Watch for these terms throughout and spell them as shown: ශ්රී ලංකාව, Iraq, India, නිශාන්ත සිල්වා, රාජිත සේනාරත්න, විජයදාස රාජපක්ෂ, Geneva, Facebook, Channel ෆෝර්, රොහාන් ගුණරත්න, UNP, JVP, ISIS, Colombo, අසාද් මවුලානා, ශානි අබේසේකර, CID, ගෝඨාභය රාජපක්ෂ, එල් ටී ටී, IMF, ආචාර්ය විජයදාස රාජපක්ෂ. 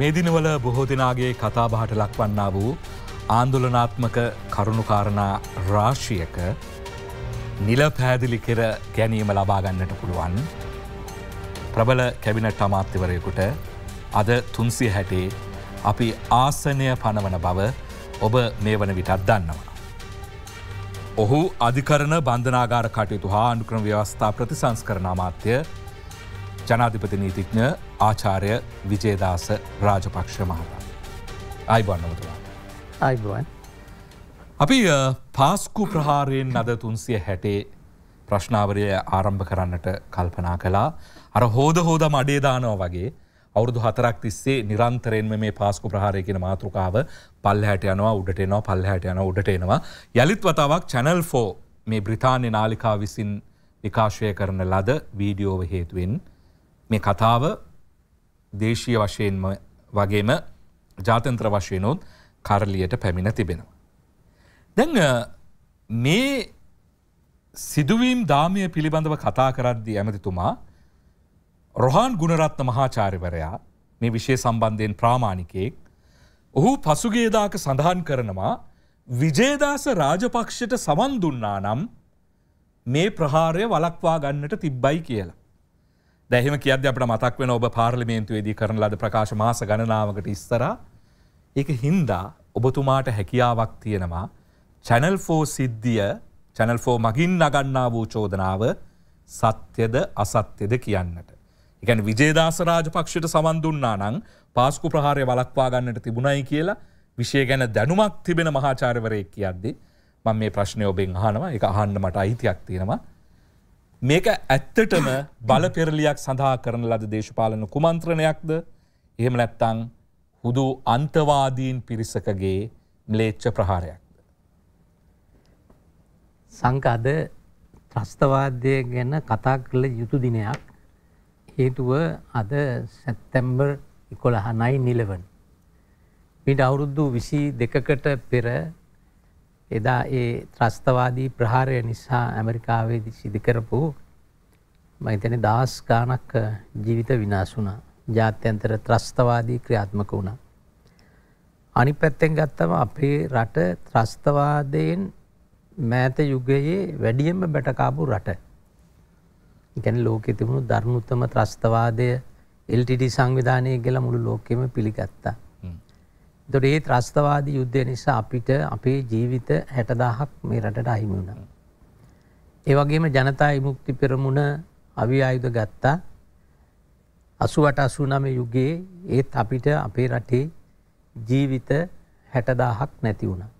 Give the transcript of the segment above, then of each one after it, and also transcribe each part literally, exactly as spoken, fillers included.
මේ දිනවල බොහෝ දිනාගේ කතා බහට ලක්වන්නා වූ ආందోලනාත්මක කරුණු කාරණා රාශියක නිලපෑදිලි කෙර ගැනීම ලබා ගන්නට පුළුවන්. ප්‍රබල කැබිනට් අමාත්‍යවරයෙකුට අද තුන්සිය හැට අපි ආසනය පනවන බව ඔබ මේ වන විටත් දන්නවා. ඔහු අධිකරණ බන්ධනාගාර කටයුතු හා අනුක්‍රම ව්‍යවස්ථා ප්‍රතිසංස්කරණ අමාත්‍ය ජනාධිපති නීතිඥ ආචාර්ය විජයදාස රාජපක්ෂ මහතා. අයිබෝන් ඔබතුමා. අයිබෝන්. අපි පාස්කු ප්‍රහාරයෙන් අද තුන්සිය හැට ප්‍රශ්නාවලිය ආරම්භ කරන්නට කල්පනා කළා. අර හොද හොද මඩේ දානවා වගේ අවුරුදු හතරක් තිස්සේ නිරන්තරයෙන්ම මේ පාස්කු ප්‍රහාරය කියන මාතෘකාව පල්ලෙහාට යනවා, උඩට එනවා, පල්ලෙහාට යනවා, උඩට එනවා. යලිත් වතාවක් Channel ෆෝර් මේ බ්‍රිතාන්‍ය නාලිකාව විසින් විකාශය කරන ලද වීඩියෝව හේතුවෙන් මේ කතාව දේශීය වශයෙන්ම වගේම ජාත්‍යන්තර වශයෙන්ුත් කරලියට පැමිණ තිබෙනවා. දැන් මේ සිදුවීම් දාමය පිළිබඳව කතා කරද්දී ඇමතිතුමා රොහාන් ගුණරත්න මහාචාර්යවරයා මේ විෂය සම්බන්ධයෙන් ප්‍රාමාණිකයෙක්. ඔහු පසුගියදාක සඳහන් කරනවා විජේදාස රාජපක්ෂට සමන් දුන්නා නම් මේ ප්‍රහාරය වළක්වා ගන්නට තිබ්බයි කියලා. දැන් එහෙම කියද්දී අපිට මතක් වෙන ඔබ පාර්ලිමේන්තුවේදී කරන ලද ප්‍රකාශ මාස ගණනාවකට ඉස්සරහා ඒක හින්දා ඔබතුමාට හැකියාවක් තියෙනවා Channel ෆෝර් සිද්ධිය Channel ෆෝර් මගින් නගන්නා වූ චෝදනාව සත්‍යද අසත්‍යද කියන්නට. එකන විජේදාස රාජපක්ෂට සමන් දුන්නා නම් පාස්කු ප්‍රහාරය වළක්වා ගන්නට තිබුණයි කියලා විෂය ගැන දැනුමක් තිබෙන මහාචාර්යවරයෙක් කියද්දී මම මේ ප්‍රශ්නේ ඔබෙන් අහනවා. ඒක අහන්න මට අයිතියක් තියෙනවා. මේක ඇත්තටම බල පෙරලියක් සඳහා කරන ලද දේශපාලන කුමන්ත්‍රණයක්ද? එහෙම නැත්නම් හුදු අන්තවාදීන් පිරිසකගේ ම්ලේච්ඡ ප්‍රහාරයක්ද? සංකද ත්‍රස්තවාදය ගැන කතා කළ යුතු දිනයක්. හේතුව අද සැප්තැම්බර් එකොළහ නවය එකොළහ මීට අවුරුදු විසි දෙකකට පෙර එදා ඒ ත්‍රස්තවාදී ප්‍රහාරය නිසා ඇමරිකාවේදී සිදු කරපු මම හිතන්නේ දහස් ගණනක් ජීවිත විනාශ වුණා. ජාත්‍යන්තර ත්‍රස්තවාදී ක්‍රියාත්මක වුණා. අනිත් පැත්තෙන් ගත්තම අපේ රට ත්‍රස්තවාදයෙන් මෑත යුගයේ වැඩියෙන්ම බැටකාපු රට. ගැන ලෝකෙ තිබුණු දරුණුතම ත්‍රස්තවාදය එල් ටී ටී සංවිධානය කියලා මුළු ලෝකෙම පිළිගත්තා. එතකොට මේ ත්‍රස්තවාදී යුද්ධය නිසා අපිට අපේ ජීවිත හැට දාහක් මේ රටට අහිමි වුණා. ඒ වගේම ජනතා විමුක්ති පෙරමුණ අවි ආයුධ ගත්තා. අසූ අට අසූ නවය යුගයේ ඒත් අපිට අපේ රටේ ජීවිත හැට දාහක් නැති වුණා.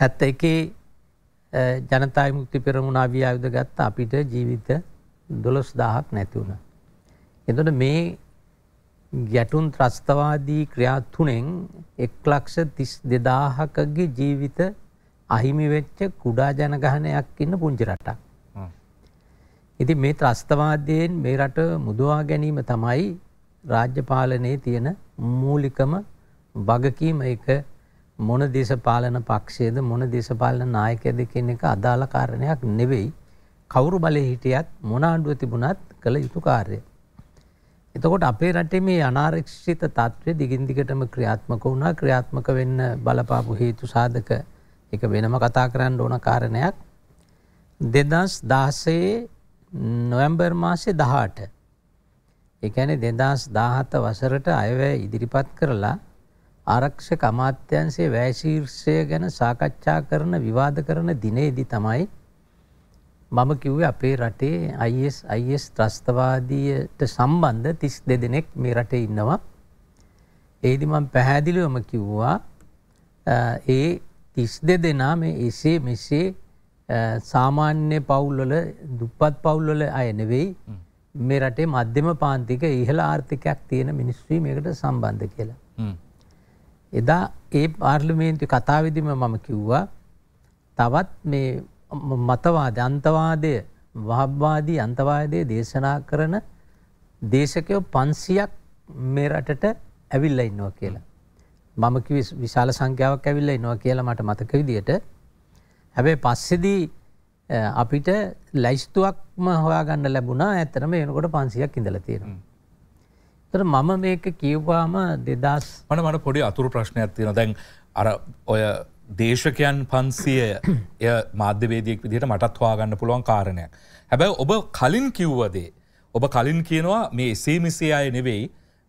හැත්තෑ එකේ ජනතා විමුක්ති පෙරමුණ අවි ආයුධ ගත්තා. අපිට ජීවිත දොළොස් දාහක් නැති වුණා. එතකොට මේ ගැටුම් ත්‍රස්තවාදී ක්‍රියා තුනෙන් එක ලක්ෂ තිස් දෙදාහකගේ ජීවිත අහිමි වෙච්ච කුඩා ජනගහනයක් ඉන්න පුංචි රටක්. ඉතින් මේ ත්‍රස්තවාදයෙන් මේ රට මුදවා ගැනීම තමයි රාජ්‍ය පාලනයේ තියෙන මූලිකම වගකීම. ඒක මොන දේශපාලන පක්ෂයේද මොන දේශපාලන නායකයද කියන එක අදාළ කාරණයක් නෙවෙයි. කවුරු බලේ හිටියත් මොන ආණ්ඩුව තිබුණත් කළ යුතු කාර්යය. එතකොට අපේ රටේ මේ අනාරක්ෂිත තත්ත්වය දිගින් දිගටම ක්‍රියාත්මක වුණා. ක්‍රියාත්මක වෙන්න බලපාපු හේතු සාධක ඒක වෙනම කතා කරන්න ඕන කාරණයක්. දෙදහස් දහසයේ නොවැම්බර් මාසේ දහඅට ඒ කියන්නේ දෙදහස් දහහත වසරට අයවැය ඉදිරිපත් කරලා ආරක්ෂක අමාත්‍යංශයේ වැය ශීර්ෂය ගැන සාකච්ඡා කරන විවාද කරන දිනේදී තමයි මම කිව්වේ අපේ රටේ අයි එස් අයි එස් ත්‍රස්තවාදීට සම්බන්ධ තිස් දෙදෙනෙක් මේ රටේ ඉන්නවා. ඒදි මම පැහැදිලිවම කිව්වා ඒ තිස් දෙදෙනා මේ එසේ මෙසේ සාමාන්‍ය පවුල්වල දුප්පත් පවුල්වල අය නෙවෙයි. මේ රටේ මධ්‍යම පාන්තික ඉහළ ආර්ථිකයක් තියෙන මිනිස්සු මේකට සම්බන්ධ කියලා. එදා ඒ පාර්ලිමේන්තු කතාවේදීම මම කිව්වා තවත් මේ මතවාද අන්තවාදය වහබ්වාදී අන්තවාදයේ දේශනා කරන දේශකයෝ පන්සියක් මේ රටට ඇවිල්ලා ඉන්නවා කියලා. මම කිව්වේ විශාල සංඛ්‍යාවක් ඇවිල්ලා ඉන්නවා කියලා මට මතක විදියට. හැබැයි පස්සේදී අපිට ලැයිස්තුවක්ම හොයාගන්න ලැබුණා. ඇත්තටම එනකොට පන්සියක් ඉඳලා තියෙනවා. तर मम මේක කියවුවාම දෙදාස් මම මට පොඩි අතුරු ප්‍රශ්නයක් තියෙනවා. දැන් අර ඔය දේශකයන් පන්සියය එය මාධ්‍යවේදියෙක් විදිහට මටත් හොයාගන්න පුළුවන් කාරණයක්. හැබැයි ඔබ කලින් කිව්ව දේ ඔබ කලින් කියනවා මේ එසේමසේ අය නෙවෙයි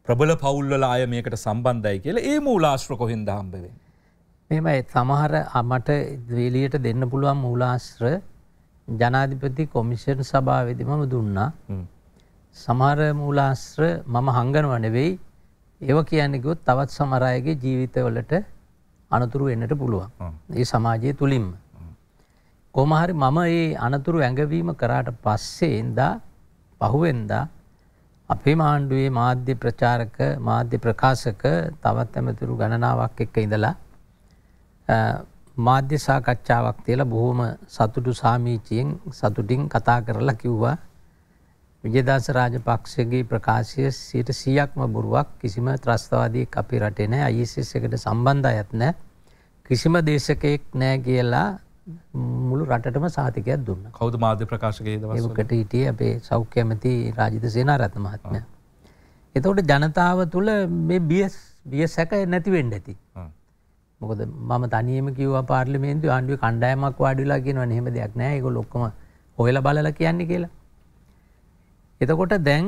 ප්‍රබල පවුල් වල අය මේකට සම්බන්ධයි කියලා. ඒ මූලාශ්‍ර කොහෙන්ද හම්බ වෙන්නේ? මෙහෙමයි සමහර මට එළියට දෙන්න පුළුවන් මූලාශ්‍ර ජනාධිපති කොමිෂන් සභාවේදී මම දුන්නා. සමහර මූලාශ්‍ර මම හංගනව නෙවෙයි ඒව කියන්නේ කිව්වොත් තවත් සමහර අයගේ ජීවිතවලට අනතුරු වෙන්නට පුළුවන්. මේ සමාජය තුලින්ම කොහොම හරි මම මේ අනතුරු ඇඟවීම කරාට පස්සේ ඉඳා පහුවෙන්දා අපේ ආණ්ඩුවේ මාධ්‍ය ප්‍රචාරක මාධ්‍ය ප්‍රකාශක තවත් ඇමතුරු ගණනාවක් එක්ක ඉඳලා මාධ්‍ය සාකච්ඡාවක් තියලා බොහොම සතුටු සාමිචියෙන් සතුටින් කතා කරලා කිව්වා විජයදාස රාජපක්ෂගේ ප්‍රකාශය සියයට සීයක්ම බොරුවක්. කිසිම ත්‍රස්තවාදියෙක් අපේ රටේ නැහැ. I S I S එකට සම්බන්ධයක් නැහැ. කිසිම දේශකයෙක් නැහැ කියලා මුළු රටටම සාතිකයක් දුන්නා. කවුද මාධ්‍ය ප්‍රකාශකයේ දවස්වල? ඒකට හිටියේ අපේ සෞඛ්‍ය ඇමති රාජිත සේනාරත්න මහත්මයා. එතකොට ජනතාව තුළ මේ බියස් බියස් එක නැති වෙන්න ඇති. මොකද මම තනියම කිව්වා පාර්ලිමේන්තුවේ ආණ්ඩුවේ කණ්ඩායමක් වාඩි වෙලා කියනවනේ එහෙම දෙයක් නැහැ. ඒගොල්ලෝ ඔක්කොම හොයලා බලලා කියන්නේ කියලා. එතකොට දැන්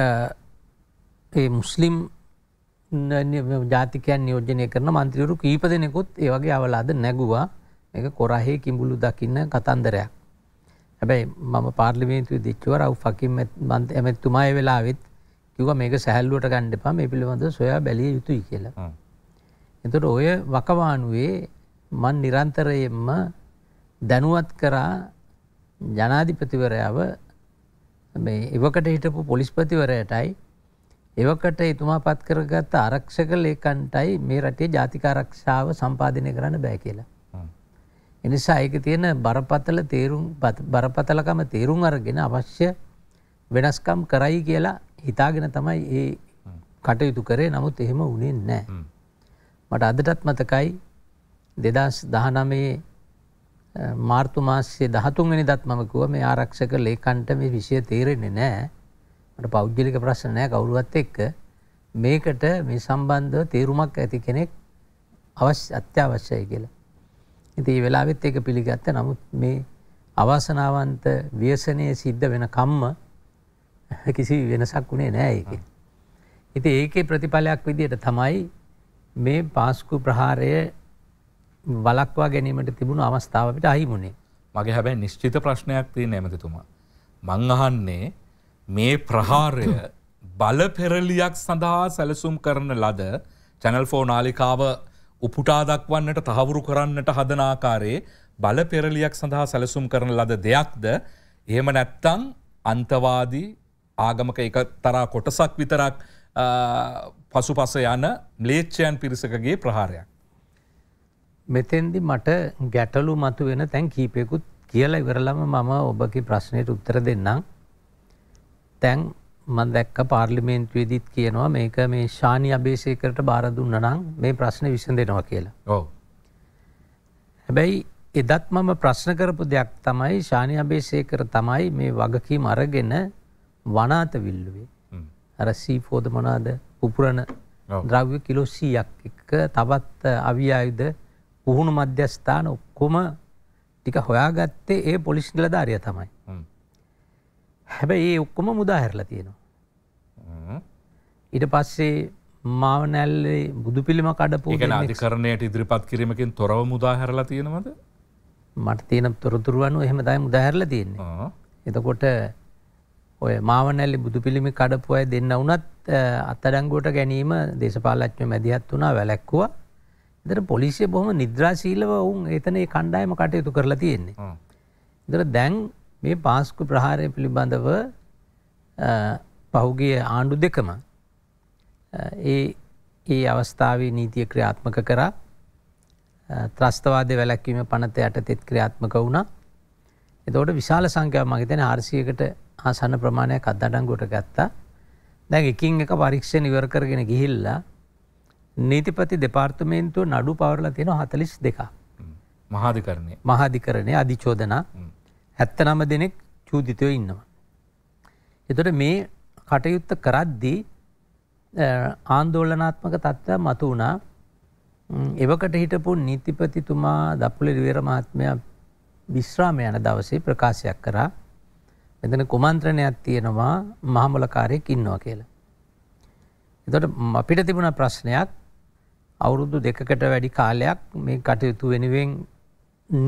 ඒ මුස්ලිම් ජාතිකයන් නියෝජනය කරන മന്ത്രിවරු කීප දෙනෙකුත් ඒ වගේ අවලාද නැගුවා. මේක කොරහේ කිඹුළු දකින්න කතන්දරයක්. හැබැයි මම පාර්ලිමේන්තුවේ දිච්චව රව් ෆකින් එමෙතුමා ඒ වෙලාවෙත් කිව්වා මේක සැහැල්ලුවට ගන්න එපා. මේ පිළිබඳව සොයා බැලිය යුතුයි කියලා. එතකොට ඔය වකවානුවේ මන් නිරන්තරයෙන්ම දැනුවත් කරා ජනාධිපතිවරයාව මේ එවකට හිටපු පොලිස්පතිවරයාටයි එවකට එතුමා පත් කරගත්ත ආරක්ෂක ලේකම්ටයි මේ රටේ ජාතික ආරක්ෂාව සම්පාදනය කරන්න බෑ කියලා. ඒ නිසා ඒකේ තියෙන බරපතල තීරුම් බරපතලකම තීරුම් අරගෙන අවශ්‍ය වෙනස්කම් කරයි කියලා හිතාගෙන තමයි ඒ කටයුතු කරේ. නමුත් එහෙම වුණේ නැහැ. මට අදටත් මතකයි දෙදාස් දහනවයේ මාර්තු මාසයේ දහතුන් වෙනිදාත් මම කිව්වා මේ ආරක්ෂක ලේකම්ට මේ විෂය තේරෙන්නේ නැහැ. මට පෞද්ගලික ප්‍රශ්න නැහැ කවුරුවත් එක්ක. මේකට මේ සම්බන්ධව තීරුමක් ඇති කෙනෙක් අවශ්‍ය අත්‍යවශ්‍යයි කියලා. ඉතින් මේ වෙලාවෙත් ඒක පිළිගත්තා. නමුත් මේ අවාසනාවන්ත ව්‍යසනයේ සිද්ධ වෙන කම්ම කිසි වෙනසක් උනේ නැහැ ඒකේ. ඉතින් ඒකේ ප්‍රතිඵලයක් විදියට තමයි මේ පාස්කු ප්‍රහාරය වලක්වා ගැනීමට තිබුණු අවස්ථාව අපිට අහිමුනේ. මගේ හැබැයි නිශ්චිත ප්‍රශ්නයක් තියෙනවා එමෙතුමා. මං අහන්නේ මේ ප්‍රහාරය බල පෙරලියක් සඳහා සැලසුම් කරන ලද Channel ෆෝර් නාලිකාව උපුටා දක්වන්නට තහවුරු කරන්නට හදන ආකාරයේ බල පෙරලියක් සඳහා සැලසුම් කරන ලද දෙයක්ද? එහෙම නැත්නම් අන්තවාදී ආගමක එකතරා කොටසක් විතරක් පසුපස යන ම්ලේච්ඡයන් පිරිසකගේ ප්‍රහාරයක්? මෙතෙන්දි මට ගැටලු මතුවෙන තැන් කීපයකුත් කියලා ඉවරලම මම ඔබගේ ප්‍රශ්නෙට උත්තර දෙන්නම්. දැන් මම දැක්ක පාර්ලිමේන්තුවේදීත් කියනවා මේක මේ ශානි අබේසේකරට බාර දුන්නා නම් මේ ප්‍රශ්නේ විසඳෙනවා කියලා. ඔව්. හැබැයි එදත් මම ප්‍රශ්න කරපු දෙයක් තමයි ශානි අබේසේකර තමයි මේ වගකීම අරගෙන වනාත විල්ලුවේ අර සී ෆෝර් ද මොනවාද පුපුරන ද්‍රව්‍ය කිලෝ සීයක් එක්ක තවත් අවි ආයුධ පුහුණු මධ්‍යස්ථාන ඔක්කොම ටික හොයාගත්තේ ඒ පොලිස් නිලධාරියා තමයි. හැබැයි ඒ ඔක්කොම මුදා හැරලා තියෙනවා. ඊට පස්සේ මාවනැල්ලේ බුදු පිළිම කඩපු ඒ කියන්නේ අධිකරණයට ඉදිරිපත් කිරීමකින් තොරව මුදා හැරලා තියෙනවද? මට තියෙන තොරතුරු අනුව එහෙම තමයි මුදා හැරලා තියෙන්නේ. එතකොට ඔය මාවනැල්ලේ බුදු පිළිමේ කඩපු අය දෙන්න වුණත් අත්අඩංගුවට ගැනීම දේශපාලඥයෝ මැදිහත් වුණා වැළැක්කුවා. ඒතර පොලිසිය බොහොම නිද්‍රාශීලව වුන් එතන ඒ කණ්ඩායම කටයුතු කරලා තියෙන්නේ. ඒතර දැන් මේ පාස්කු ප්‍රහාරය පිළිබඳව පහුගිය ආණ්ඩු දෙකම ඒ ඒ අවස්ථාවේ නීතිය ක්‍රියාත්මක කරා. ත්‍රස්තවාදයේ වැළැක්වීම පනත යටතේ ක්‍රියාත්මක වුණා. ඒතකොට විශාල සංඛ්‍යාවක් මගේ දැන හාරසියයකට ආසන්න ප්‍රමාණයක් අත්අඩංගුවට ගත්තා. දැන් එකින් එක පරීක්ෂණ ඉවර කරගෙන ගිහිල්ලා නීතිපති දෙපාර්තමේන්තුව නඩු පවරලා තියෙනවා හතළිස් දෙකක්. මහාධිකරණයේ මහාධිකරණයේ අධිචෝදනා හැත්තනව දෙනෙක් චූදිතයෝ ඉන්නවා. ඒතකොට මේ කටයුත්ත කරද්දී ආන්දෝලනාත්මක තත්ත්වයක් මතුණා. එවකට හිටපු නීතිපතිතුමා දප්පුල රිවේර මහත්මයා විශ්‍රාම යන දවසේ ප්‍රකාශයක් කරා මෙතන කුමන්ත්‍රණයක් තියෙනවා මහමලකාරයෙක් ඉන්නවා කියලා. එතකොට අපිට තිබුණා ප්‍රශ්නයක් අවුරුදු දෙකකට වැඩි කාලයක් මේ කටයුතු වෙනුවෙන්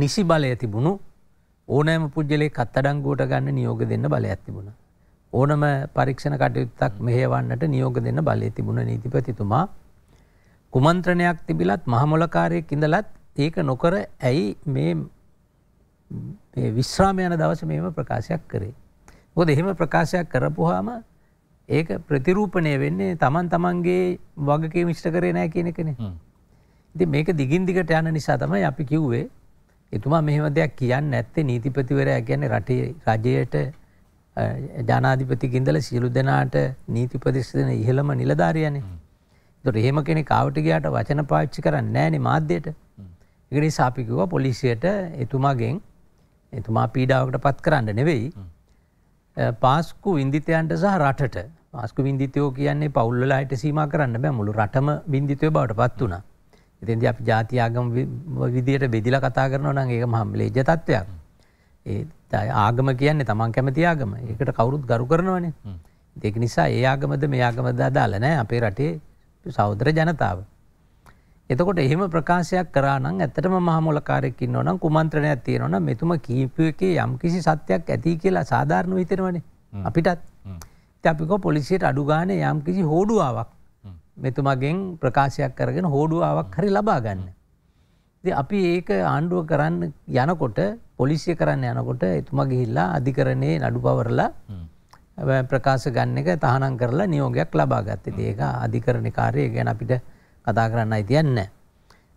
නිසි බලය තිබුණු ඕනෑම පුද්ගලයෙක් අත්අඩංගුවට ගන්න නියෝග දෙන්න බලයක් තිබුණා. ඕනම පරීක්ෂණ කටයුත්තක් මෙහෙවන්නට නියෝග දෙන්න බලය තිබුණ නීතිපතිතුමා කුමන්ත්‍රණයක් තිබිලත් මහමොලකාරයෙක් ඉඳලත් ඒක නොකර ඇයි මේ මේ විශ්‍රාම යන දවසේ මේව ප්‍රකාශයක් කරේ? මොකද එහෙම ප්‍රකාශයක් කරපුවාම ඒක ප්‍රතිරූපණය වෙන්නේ තමන් තමන්ගේ වගකීම් ඉෂ්ට කරේ නැහැ කියන එකනේ. ඉතින් මේක දිගින් දිගට යන නිසා තමයි අපි කිව්වේ එතුමා මෙහෙම දෙයක් කියන්නේ නැත්තේ. නීතිපතිවරයා කියන්නේ රටේ රජයට ජනාධිපතිගෙන් ඉඳලා සියලු දෙනාට නීති උපදෙස් දෙන ඉහළම නිලධාරියානේ. ඒතකොට එහෙම කෙනෙක් ආවට ගියාට වචන පාවිච්චි කරන්නේ නැහැනේ මාධ්‍යයට. ඒක නිසා අපි කිව්වා පොලිසියට එතුමාගෙන් එතුමා පීඩාවකටපත් කරන්න නෙවෙයි පාස්කු වින්දිතයන්ට සහ රටට. පාස්කු වින්දිතයෝ කියන්නේ පවුල් වල අයට සීමා කරන්න බෑ, මුළු රටම වින්දිතයෝ බවටපත් වුණා. ඉතින්ද අපි ජාති ආගම විදියට බෙදිලා කතා කරනවා නම් ඒක මහා ලැජ්ජ තත්වයක්. ඒ ආගම කියන්නේ තමන් කැමති ආගම. ඒකට කවුරුත් ගරු කරනවනේ. ඒක නිසා ඒ ආගමද මේ ආගමද අදාළ නැහැ අපේ රටේ සහෝදර ජනතාව. එතකොට එහෙම ප්‍රකාශයක් කරා නම් ඇත්තටම මහා මොලකාරයෙක් ඉන්නවා නම් කුමන්ත්‍රණයක් තියෙනවා නම් මෙතුමා කීපු එකේ යම්කිසි සත්‍යයක් ඇති කියලා සාධාරණව හිතෙනවනේ අපිටත්. ඉතින් අපි කො පොලිසියට අඩු ගානේ යම්කිසි හොඩුවාවක් මෙතුමගෙන් ප්‍රකාශයක් කරගෙන හෝඩුවාවක් හරි ලබා ගන්න. ඉතින් අපි ඒක ආණ්ඩුව කරන්න යනකොට පොලිසිය කරන්න යනකොට එතුමා ගිහිල්ලා අධිකරණයේ නඩුපවරලා ප්‍රකාශ ගන්න එක තහනම් කරලා නියෝගයක් ලබා ගත්තා. ඉතින් ඒක අධිකරණ කාර්යය ගැන අපිට කතා කරන්නයි තියන්නේ.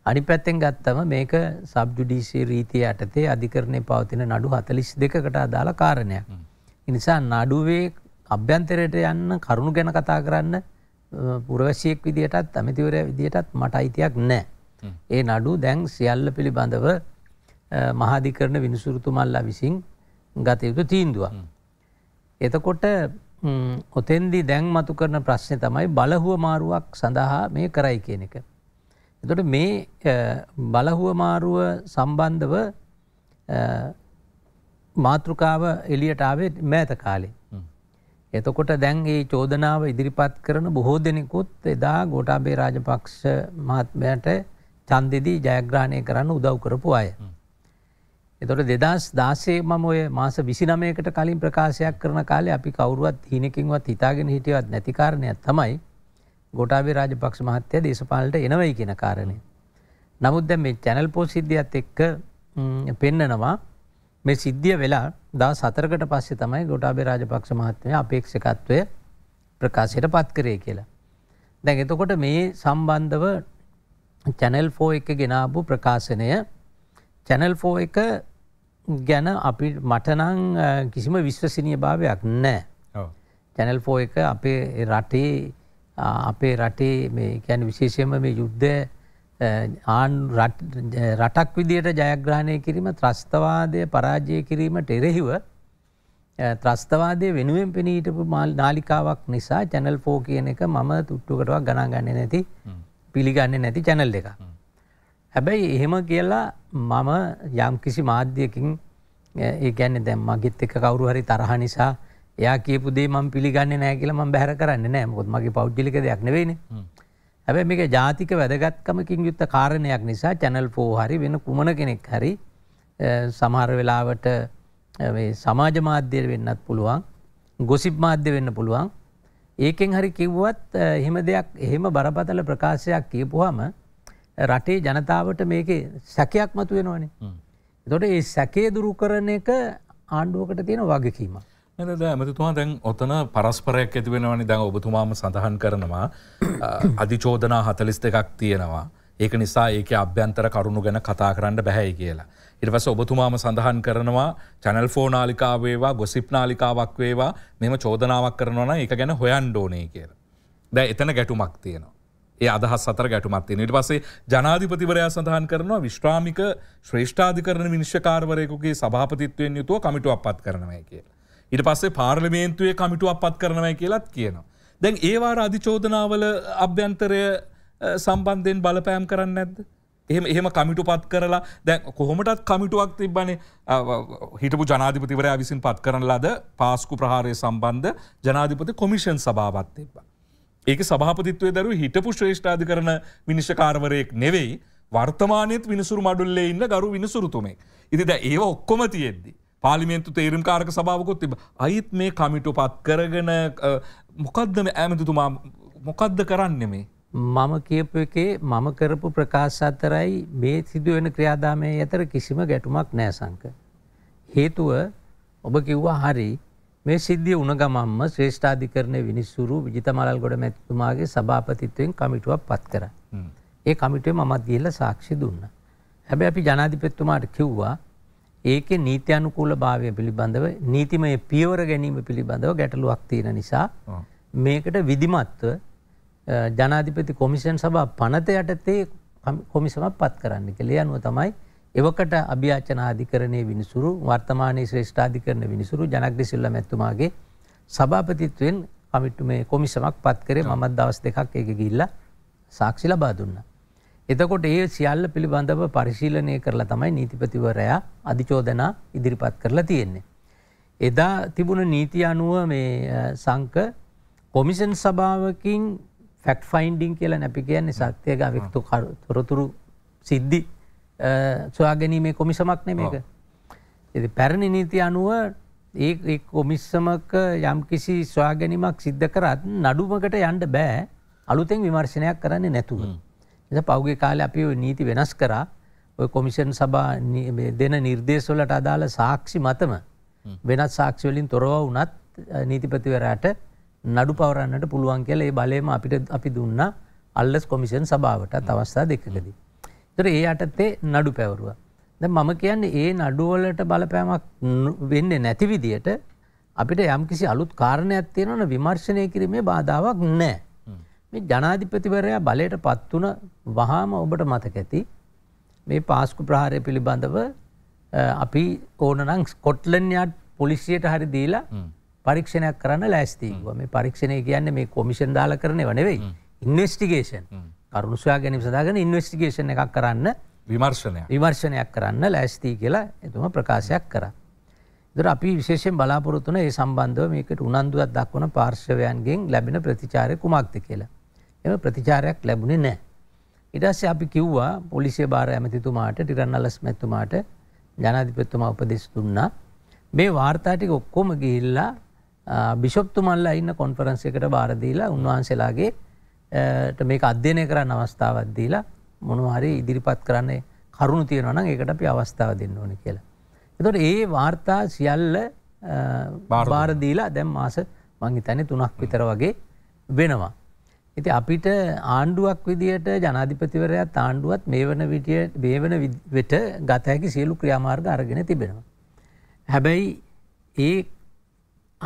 අනිත් පැත්තෙන් ගත්තම මේක සබ් ජුඩිෂියරි රීතිය යටතේ අධිකරණයේ පවතින නඩු හතළිස් දෙකකට අදාළ කාරණයක්. ඒ නිසා නඩුවේ අභ්‍යන්තරයට යන්න කරුණු ගැන කතා කරන්න පුරවැසියෙක් විදියටත් අමතිවරයා විදියටත් මට අයිතියක් නැහැ. ඒ නඩු දැන් සියල්ල පිළිබඳව මහාධිකරණ විනිසුරුතුමන්ලා විසින් ගත යුතු තීන්දුවක්. එතකොට ඔතෙන්දී දැන් මතු කරන ප්‍රශ්නේ තමයි බලහුව මාරුවක් සඳහා මේ කරයි කියන එක. එතකොට මේ බලහුව මාරුව සම්බන්ධව මාතෘකාව එළියට ආවේ මෑත කාලේ. එතකොට දැන් මේ චෝදනාව ඉදිරිපත් කරන බොහෝ දෙනෙකුත් එදා ගෝඨාභය රාජපක්ෂ මහත්මයාට ඡන්දෙදී ජයග්‍රහණය කරන්න උදව් කරපු අය. එතකොට දෙදහස් දාසයේ මම ඔය මාස විසිනවයකට කලින් ප්‍රකාශයක් කරන කාලේ අපි කවුරුවත් හිණකින්වත් හිතාගෙන හිටියවත් නැති කාරණයක් තමයි ගෝඨාභය රාජපක්ෂ මහත්තයා දේශපාලනට එනවයි කියන කාරණය. නමුත් දැන් මේ චැනල් ෆෝර් සිද්ධියත් එක්ක පෙන්නනවා මේ සිද්ධිය වෙලා දවස් හතරකට පස්සේ තමයි ගෝඨාභය රාජපක්ෂ මහත්මයා අපේක්ෂකත්වය ප්‍රකාශයට පත් කරේ කියලා. දැන් එතකොට මේ සම්බන්ධව චැනල් ෆෝර් එක ගෙන ආපු ප්‍රකාශනය චැනල් ෆෝර් එක ගැන අපි මට නම් කිසිම විශ්වසනීයභාවයක් නැහැ. ඔව්. චැනල් ෆෝර් එක අපේ රටේ අපේ රටේ මේ කියන්නේ විශේෂයෙන්ම මේ යුද්ධය ආන් රටක් විදියට ජයග්‍රහණය කිරීම ත්‍රස්තවාදය පරාජය කිරීමට එරෙහිව ත්‍රස්තවාදය වෙනුවෙන් පෙනී හිටපු නාලිකාවක් නිසා චැනල් ෆෝර් කියන එක මම තුට්ටුකටවත් ගණන් ගන්නේ නැති පිළිගන්නේ නැති channel එකක්. හැබැයි එහෙම කියලා මම යම්කිසි මාධ්‍යකින් ඒ කියන්නේ දැන් මගෙත් එක්ක කවුරු හරි තරහ නිසා එයා කියපු දේ මම පිළිගන්නේ නැහැ කියලා මම බැහැර කරන්නේ නැහැ. මොකද මගේ පෞද්ගලික දෙයක් නෙවෙයිනේ. හැබැයි මේක ජාතික වැදගත්කමකින් යුක්ත කාරණයක් නිසා චැනල් ෆෝර් හරි වෙන කුමන කෙනෙක් හරි සමහර වෙලාවට මේ සමාජ මාධ්‍ය වෙන්නත් පුළුවන්, ගොසිප් මාධ්‍ය වෙන්න පුළුවන්. ඒකෙන් හරි කිව්වත් එහෙම දෙයක් එහෙම බරපතල ප්‍රකාශයක් කියපුවාම රටේ ජනතාවට මේකේ සැකයක් මතුවෙනවනේ. එතකොට මේ සැකේ දුරු කරන එක ආණ්ඩුවකට තියෙන වගකීමක්. නේද? මතුතුමා දැන් ඔතන පරස්පරයක් ඇති වෙනවනේ. දැන් ඔබතුමාම සඳහන් කරනවා අධිචෝදනා හතළිස් දෙකක් තියෙනවා. ඒක නිසා ඒකේ අභ්‍යන්තර කරුණු ගැන කතා කරන්න බැහැයි කියලා. ඊට පස්සේ ඔබතුමාම සඳහන් කරනවා චැනල් ෆෝර් නාලිකාව වේවා, ගොසිප් නාලිකාවක් වේවා, මෙහෙම චෝදනාවක් කරනවා නම් ඒක ගැන හොයන්න ඕනේ කියලා. දැන් එතන ගැටුමක් තියෙනවා. ඒ අදහස් අතර ගැටුමක් තියෙනවා. ඊට පස්සේ ජනාධිපතිවරයා සඳහන් කරනවා විශ්‍රාමික ශ්‍රේෂ්ඨාධිකරණ විනිශ්චයකාරවරයෙකුගේ සභාපතිත්වයෙන් යුතුව කමිටුවක් පත් කරනවායි කියලා. ඊට පස්සේ පාර්ලිමේන්තුවේ කමිටුවක් පත් කරනවා කියලාත් කියනවා. දැන් ඒ වාර අධිචෝදනාවල අභ්‍යන්තරය සම්බන්ධයෙන් බලපෑම් කරන්නේ නැද්ද? එහෙම එහෙම කමිටු පත් කරලා දැන් කොහොමදත් කමිටුවක් තිබ්බනේ හිටපු ජනාධිපතිවරයා විසින් පත් කරන ලද පාස්කු ප්‍රහාරය සම්බන්ධ ජනාධිපති කොමිෂන් සභාවක් තිබ්බා. ඒකේ සභාපතිත්වයේ දරුව හිටපු ශ්‍රේෂ්ඨාධිකරණ විනිශ්චයකාරවරයෙක් නෙවෙයි වර්තමානයේත් විනිසුරු මඩුල්ලේ ඉන්න ගරු විනිසුරුතුමෙක්. ඉතින් දැන් ඒව ඔක්කොම තියෙද්දි පාර්ලිමේන්තු තේරීම්කාරක සභාවකුත් තිබ්බා. අයිත් මේ කමිටු පත් කරගෙන මොකද්ද මේ ඇමතිතුමා මොකද්ද කරන්නේ මේ? මම කියපු එකේ මම කරපු ප්‍රකාශ අතරයි මේ සිදු වෙන ක්‍රියාදාමයේ අතර කිසිම ගැටුමක් නැහැ සංක. හේතුව ඔබ කිව්වා හරි මේ සිද්ධිය වුණ ගමන්ම ශ්‍රේෂ්ඨාධිකරණයේ විනිසුරු විජිතමලල් ගොඩමැතිතුමාගේ සභාපතිත්වයෙන් කමිටුවක් පත් කරා. ඒ කමිටුවේ මමත් ගිහිල්ලා සාක්ෂි දුන්නා. හැබැයි අපි ජනාධිපතිතුමාට කිව්වා ඒකේ නීත්‍යානුකූලභාවය පිළිබඳව නීතිමය පියවර ගැනීම පිළිබඳව ගැටලුවක් තියෙන නිසා මේකට විධිමත්ව ජනාධිපති කොමිෂන් සභා පනත යටතේ කොමිසම පත් කරන්න කියලා. ඒ අනුව තමයි එවකට අභියාචන අධිකරණයේ විනිසුරු වර්තමානයේ ශ්‍රේෂ්ඨාධිකරණ විනිසුරු ජනග්‍රසිල්ල මැතිතුමාගේ සභාපතිත්වයෙන් කමිටුවේ කොමිසමක් පත් කරේ. මමත් දවස් දෙකක් ඒක ගිහිල්ලා සාක්ෂි ලබා දුන්නා. එතකොට ඒ සියල්ල පිළිබඳව පරිශීලනය කරලා තමයි නීතිපතිවරයා අධිචෝදනා ඉදිරිපත් කරලා තියෙන්නේ. එදා තිබුණ නීතිය අනුව මේ සංක කොමිෂන් සභාවකින් ෆැක්ට් ෆයින්ඩින් කියලා අපි කියන්නේ සත්‍ය ගාවිකතු තොරතුරු සිද්ධි සොයා ගැනීමේ කොමිසමක් නෙමෙයික. ඉතින් පැරණි නීති අනුව ඒ ඒ කොමිසමක යම්කිසි සොයා ගැනීමක් සිද්ධ කරත් නඩුවකට යන්න බෑ අලුතෙන් විමර්ශනයක් කරන්නේ නැතුව. ඉතින් පහුගිය කාලේ අපි ওই නීති වෙනස් කරා. ওই කොමිෂන් සභා දෙන නිර්දේශ වලට අදාළ සාක්ෂි මතම වෙනත් සාක්ෂි වලින් තොරව වුණත් නීතිපතිවරයාට නඩු පවරන්නට පුළුවන් කියලා ඒ බලයම අපිට අපි දුන්නා අල්ලස් කොමිෂන් සභාවට අවස්ථා දෙකකදී. ඒතර ඒ යටතේ නඩු පැවරුවා. දැන් මම කියන්නේ ඒ නඩු වලට බලපෑමක් වෙන්නේ නැති විදියට අපිට යම්කිසි අලුත් කාරණයක් තියෙනවනේ විමර්ශනය කිරීමේ බාධාවක් නැහැ. මේ ජනාධිපතිවරයා බලයටපත් වුණ වහාම ඔබට මතක ඇති මේ පාස්කු ප්‍රහාරය පිළිබඳව අපි ඕනනම් ස්කොට්ලන්ඩ් යාඩ් පොලිසියට හරි දීලා පරීක්ෂණයක් කරන්න ලෑස්ති වුණා. මේ පරීක්ෂණය කියන්නේ මේ කොමිෂන් දාලා කරන ඒවා නෙවෙයි. ඉන්වෙස්ටිගේෂන්. කරුණු සොයා ගැනීම සඳහා කරන ඉන්වෙස්ටිගේෂන් එකක් කරන්න විමර්ශනයක්. විමර්ශනයක් කරන්න ලෑස්ති කියලා එතුම ප්‍රකාශයක් කරා. ඒතර අපි විශේෂයෙන් බලාපොරොත්තු වුණා මේ සම්බන්ධව මේකට උනන්දුවක් දක්වන පාර්ශවයන්ගෙන් ලැබෙන ප්‍රතිචාරය කුමක්ද කියලා. එහෙම ප්‍රතිචාරයක් ලැබුණේ නැහැ. ඊට පස්සේ අපි කිව්වා පොලිසිය බාර ඇමතිතුමාට ටිරන්නලස් මැතිතුමාට ජනාධිපතිතුමා උපදෙස් දුන්නා. මේ වාර්තා ටික ඔක්කොම ගිහිල්ලා බිෂොප්තුමන්ලා ඉන්න කොන්ෆරන්ස් එකට බාර දීලා උන්වහන්සේලාගේ මේක අධ්‍යයනය කරන්න අවස්ථාවක් දීලා මොනවා හරි ඉදිරිපත් කරන්න කරුණු තියෙනවා නම් ඒකට අපි අවස්ථාව දෙන්න ඕනේ කියලා. ඒතකොට ඒ වාර්තා සියල්ල බාර දීලා දැන් මාස මං හිතන්නේ තුනක් විතර වගේ වෙනවා. ඉතින් අපිට ආණ්ඩුවක් විදියට ජනාධිපතිවරයාත් ආණ්ඩුවත් මේ වෙන විදිය මේ වෙන විට ගත හැකි සියලු ක්‍රියාමාර්ග අරගෙන තිබෙනවා. හැබැයි ඒ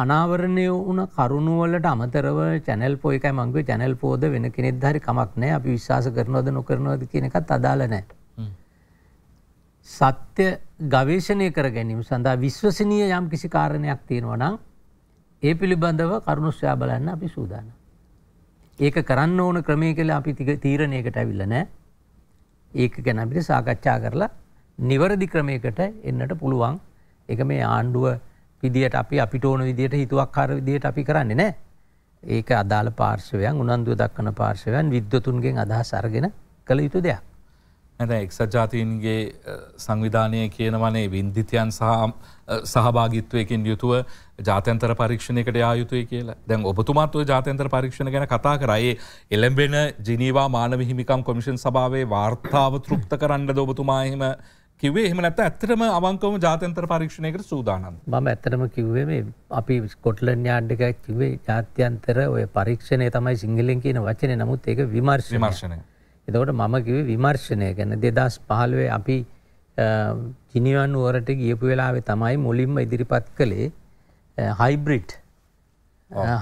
අනාවරණය වුණ කරුණුවලට අමතරව චැනල් ෆෝර් එකයි මම කිව්වේ චැනල් ෆෝර් ද වෙන කෙනෙක්ද හරි කමක් නැහැ. අපි විශ්වාස කරනවද නොකරනවද කියන එකත් අදාළ නැහැ. සත්‍ය ගවේෂණය කර ගැනීම සඳහා විශ්වසනීය යම් කිසි කාරණයක් තියෙනවා නම් ඒ පිළිබඳව කරුණු සොයා බලන්න අපි සූදානම්. ඒක කරන්න ඕන ක්‍රමය කියලා අපි තීරණයකට අවිල්ලා නැහැ. ඒක ගැන අපිට සාකච්ඡා කරලා නිවැරදි ක්‍රමයකට එන්නට පුළුවන්. ඒක මේ ආණ්ඩුව විදියට අපි අපිට ඕන විදියට හිතුවක්කාර විදියට අපි කරන්නේ නැහැ. ඒක අදාළ පාර්ශවයන් උනන්දුව දක්වන පාර්ශවයන් විද්වතුන්ගෙන් අදහස් අරගෙන කළ යුතු දෙයක්. නැත්නම් එක්සත් ජාතීන්ගේ සංවිධානය කියනවනේ වින්දිතයන් සහ සහභාගීත්වයෙන් යුතුව ජාත්‍යන්තර පරීක්ෂණයකට යා යුතුයි කියලා. දැන් ඔබතුමාත් ඔය ජාත්‍යන්තර පරීක්ෂණ ගැන කතා කරා. ඒ එළඹෙන ජිනීවා මානව හිමිකම් කොමිෂන් සභාවේ වාර්තාව තෘප්ත කරන්නද ඔබතුමා එහෙම කිව්වේ? එහෙම නැත්නම් ඇත්තටම අවංකවම ජාත්‍යන්තර පරීක්ෂණයකට සූදානම්ද? මම ඇත්තටම කිව්වේ මේ අපි ස්කොට්ලන්ඩ් යාඩ් එක කිව්වේ ජාත්‍යන්තර ඔය පරීක්ෂණය තමයි සිංහලෙන් කියන වචනේ. නමුත් ඒක විමර්ශනය. විමර්ශනය. එතකොට මම කිව්වේ විමර්ශනය කියන්නේ දෙදහස් පහළොවේ අපි ජිනීවා නුවරට ගියපු වෙලාවේ තමයි මුලින්ම ඉදිරිපත් කළේ හයිබ්‍රිඩ්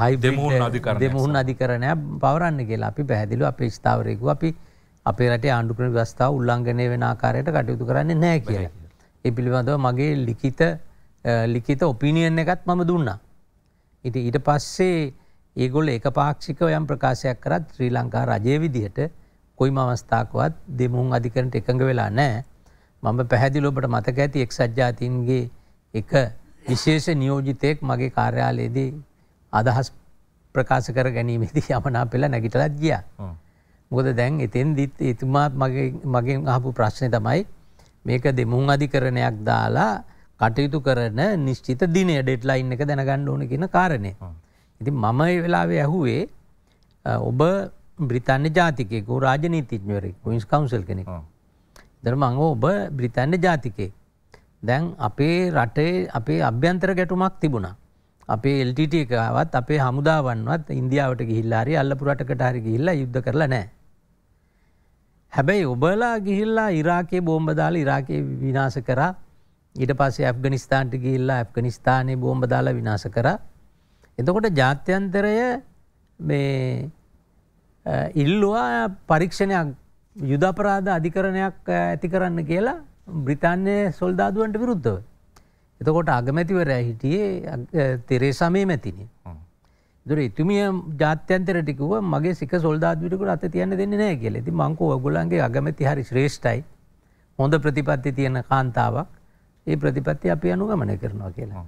හයිබ්‍රිඩ් දෙමුහුන් අධිකරණය පවරන්න කියලා. අපි පැහැදිලිව අපේ ස්ථාවරයේ ගිහුවා අපි අපේ රටේ ආණ්ඩුක්‍රම ව්‍යවස්ථාව උල්ලංඝනය වෙන ආකාරයට කටයුතු කරන්නේ නැහැ කියලා. ඒ පිළිබඳව මගේ ලිඛිත ලිඛිත ඔපිනියන් එකත් මම දුන්නා. ඉතින් ඊට පස්සේ ඒගොල්ලෝ එකපාක්ෂිකව යම් ප්‍රකාශයක් කරත් ශ්‍රී ලංකා රජයේ විදිහට කොයිම අවස්ථාවකවත් දෙමුන් අධිකරණයට එකඟ වෙලා නැහැ. මම පැහැදිලිව ඔබට මතක ඇති එක්සත් ජාතීන්ගේ එක විශේෂ නියෝජිතයෙක් මගේ කාර්යාලයේදී අදහස් ප්‍රකාශ කර ගැනීමේදී යමනාපෙලා නැගිටලත් ගියා. මොකද දැන් එතෙන්දිත් එතුමා මගේ මගෙන් අහපු ප්‍රශ්නේ තමයි මේක දෙමුන් අධිකරණයක් දාලා කටයුතු කරන නිශ්චිත දිනය ඩෙඩ්ලයින් එක දැනගන්න ඕන කියන කාරණේ. ඉතින් මම මේ වෙලාවේ ඇහුවේ ඔබ බ්‍රිතාන්‍ය ජාතිකයෙක් වූ රාජනීතිඥයෙක් ක්වීන්ස් කවුන්සිල් කෙනෙක්. දැන් මම ඔබ බ්‍රිතාන්‍ය ජාතිකයෙක්. දැන් අපේ රටේ අපේ අභ්‍යන්තර ගැටුමක් තිබුණා. අපේ එල් ටී ටී එකවත් අපේ හමුදාවන්වත් ඉන්දියාවට ගිහිල්ලා හරි අල්ලපු රටකට හරි ගිහිල්ලා යුද්ධ කරලා නැහැ. හැබැයි ඔබලා ගිහිල්ලා ඉරාකේ බෝම්බ දාලා ඉරාකේ විනාශ කරා. ඊට පස්සේ ඇෆ්ගනිස්තාන්ට ගිහිල්ලා ඇෆ්ගනිස්තානේ බෝම්බ දාලා විනාශ කරා. එතකොට ජාත්‍යන්තරය මේ ඉල්ලුවා පරීක්ෂණයක් යුද අපරාධ අධිකරණයක් ඇති කරන්න කියලා බ්‍රිතාන්‍ය සොල්දාදුවන්ට විරුද්ධව. එතකොට අගමැතිවරයා හිටියේ තෙරේසා මේ මැතිණිය. ඒතර එතුමිය ජාත්‍යන්තරයට කිව්වා මගේ සික සොල්දාදුවෙකුට අත තියන්න දෙන්නේ නැහැ කියලා. ඉතින් මං කෝ ඔයගොල්ලන්ගේ අගමැති හරි ශ්‍රේෂ්ඨයි. හොඳ ප්‍රතිපත්ති තියෙන කාන්තාවක්. ඒ ප්‍රතිපත්තිය අපි අනුගමනය කරනවා කියලා.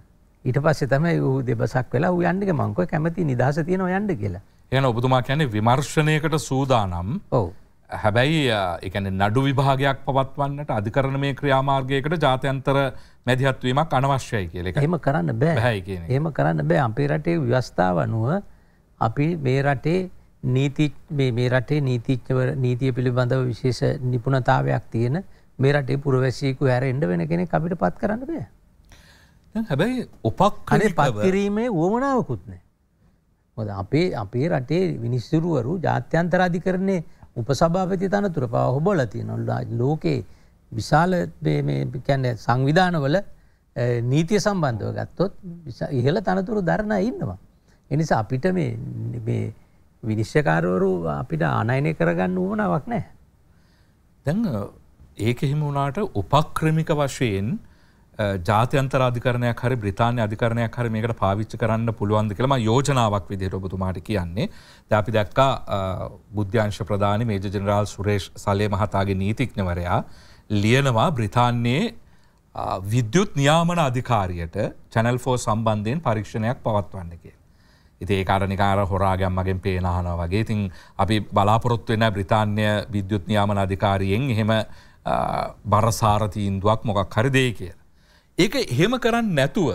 ඊට පස්සේ තමයි ඌ දෙබසක් වෙලා ඌ යන්නේ මං කෝ කැමැති නිදහස තියෙනවා යන්න කියලා. එහෙනම් ඔබතුමා කියන්නේ විමර්ශනයකට සූදානම්. ඔව්. හැබැයි ඒ කියන්නේ නඩු විභාගයක් පවත්වන්නට අධිකරණමය ක්‍රියාමාර්ගයකට ජාත්‍යන්තර මැදිහත්වීමක් අනවශ්‍යයි කියලා එකයි. එහෙම කරන්න බෑ. බෑ කියන්නේ. එහෙම කරන්න බෑ. අපේ රටේ ව්‍යවස්ථාව අනුව අපි මේ රටේ නීති මේ මේ රටේ නීතිඥවර නීතිය පිළිබඳව විශේෂ නිපුණතාවයක් තියෙන මේ රටේ පුරවැසියෙකු හැරෙන්න වෙන කෙනෙක් අපිට පත් කරන්න බෑ. දැන් හැබැයි උපක්‍රමයේ පත් කිරීමේ වමනාවකුත් නැහැ. මොකද අපේ අපේ රටේ විනිසුරුවරු ජාත්‍යන්තර අධිකරණයේ उपसभापति तनतुर होबोला लोके विशाल क्या संविधान वाल नीति संबंध इला तनतुर धारण इन्नवा इन अपीट मे मे विनिश्चयकार अपीट अनायने करवाकने दंग उपक्रमिक वशेन जाति अंतराधिकरण खरी ब्रितान्य अधिकरण खरी मेकड़ पाविच्च करन्न पुलुवन्द කියලා මා යෝජනාවක් විදිහට ඔබතුමාට කියන්නේ. දැන් අපි දැක්කා බුද්ධ්‍යංශ ප්‍රදානි මේජර් ජෙනරාල් සුරේෂ් සලේ මහතාගේ නීතිඥවරයා ලියනවා බ්‍රිතාන්‍යයේ විද්‍යුත් නියාමන අධිකාරියට චැනල් ෆෝර් සම්බන්ධයෙන් පරීක්ෂණයක් පවත්වන්න කියලා. ඉතින් ඒ කාරණේ කාර හොරාගම් මගෙන් පේන අහනවා වගේ. ඉතින් අපි බලාපොරොත්තු වෙන බ්‍රිතාන්‍ය විද්‍යුත් නියාමන අධිකාරියෙන් එහෙම බරසාර තීන්දුවක් මොකක් හරි දෙයි කියලා. ඒක එහෙම කරන්න නැතුව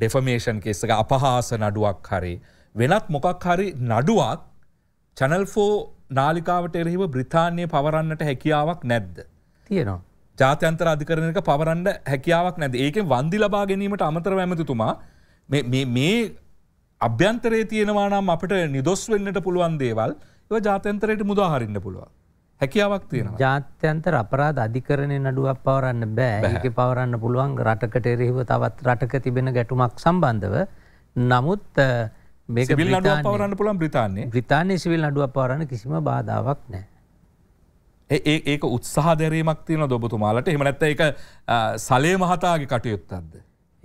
ඩෙෆමේෂන් කේස් එක අපහාස නඩුවක් හරි වෙනත් මොකක් හරි නඩුවක් චැනල් ෆෝර් නාලිකාවට එරෙහිව බ්‍රිතාන්‍යය පවරන්නට හැකියාවක් නැද්ද? තියෙනවා. ජාත්‍යන්තර අධිකරණයක පවරන්න හැකියාවක් නැද්ද? ඒකෙන් වන්දි ලබා ගැනීමට අමතරව ඇමතිතුමා මේ මේ මේ අභ්‍යන්තරයේ තියෙනවා නම් අපිට නිදොස් වෙන්නට පුළුවන් දේවල් ඒවා ජාත්‍යන්තරයට මුදා හරින්න පුළුවන්. හැකියාවක් තියෙනවා. ජාත්‍යන්තර අපරාධ අධිකරණයේ නඩුවක් පවරන්න බෑ. ඒක පවරන්න පුළුවන් රටකට එරෙහිව තවත් රටක තිබෙන ගැටුමක් සම්බන්ධව. නමුත් මේක සිවිල් නඩුවක් පවරන්න පුළුවන් බ්‍රිතාන්‍යයේ. බ්‍රිතාන්‍යයේ සිවිල් නඩුවක් පවරන්න කිසිම බාධාවක් නැහැ. ඒ ඒක උත්සාහ දැරීමක් තියෙනවද ඔබතුමාලට? එහෙම නැත්නම් ඒක සලේ මහතාගේ කටයුත්තක්ද?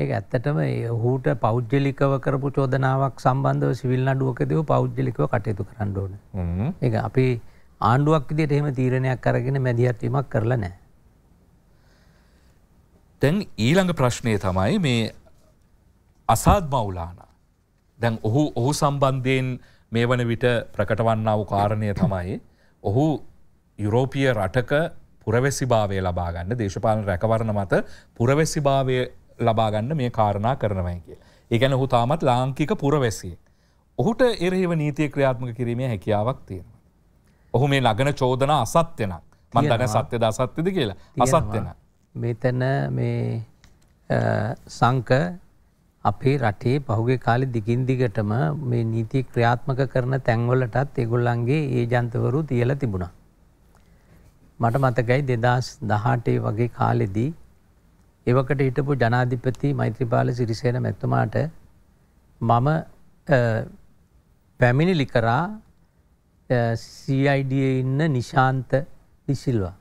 ඒක ඇත්තටම ඔහුට පෞද්ගලිකව කරපු චෝදනාවක් සම්බන්ධව සිවිල් නඩුවකදී පෞද්ගලිකව කටයුතු කරන්න ඕනේ. හ්ම්. ඒක අපි ආණ්ඩුවක් විදිහට එහෙම තීරණයක් අරගෙන මැදිහත්වීමක් කරලා නැහැ. දැන් ඊළඟ ප්‍රශ්නේ තමයි මේ අසාද් මවුලානා. දැන් ඔහු ඔහු සම්බන්ධයෙන් මේ වන විට ප්‍රකටවන්නා වූ කාරණය තමයි ඔහු යුරෝපීය රටක පුරවැසිභාවය ලබා ගන්න දේශපාලන රැකවරණ මත පුරවැසිභාවය ලබා ගන්න මේ කාරණා කරනවායි කියලා. ඒ කියන්නේ ඔහු තාමත් ලාංකික පුරවැසියෙක්. ඔහුට එරෙහිව නීතිය ක්‍රියාත්මක කිරීමේ හැකියාවක් තියෙනවා. ඔහු මේ ලගන චෝදනා අසත්‍ය නක්. මම දැන සත්‍යද අසත්‍යද කියලා. අසත්‍ය නක්. මෙතන මේ සංක අපේ රටේ පහුගිය කාලේ දිගින් දිගටම මේ නීති ක්‍රියාත්මක කරන තැන්වලටත් ඒගොල්ලන්ගේ ඒජන්තවරු තියලා තිබුණා. මට මතකයි දෙදහස් දහඅට වගේ කාලෙදී එවකට හිටපු ජනාධිපති මෛත්‍රීපාල සිරිසේන මැතිතුමාට මම පැමිණිලි කරා සී අයි ඩි ඉන්න නිශාන්ත දිසිල්වා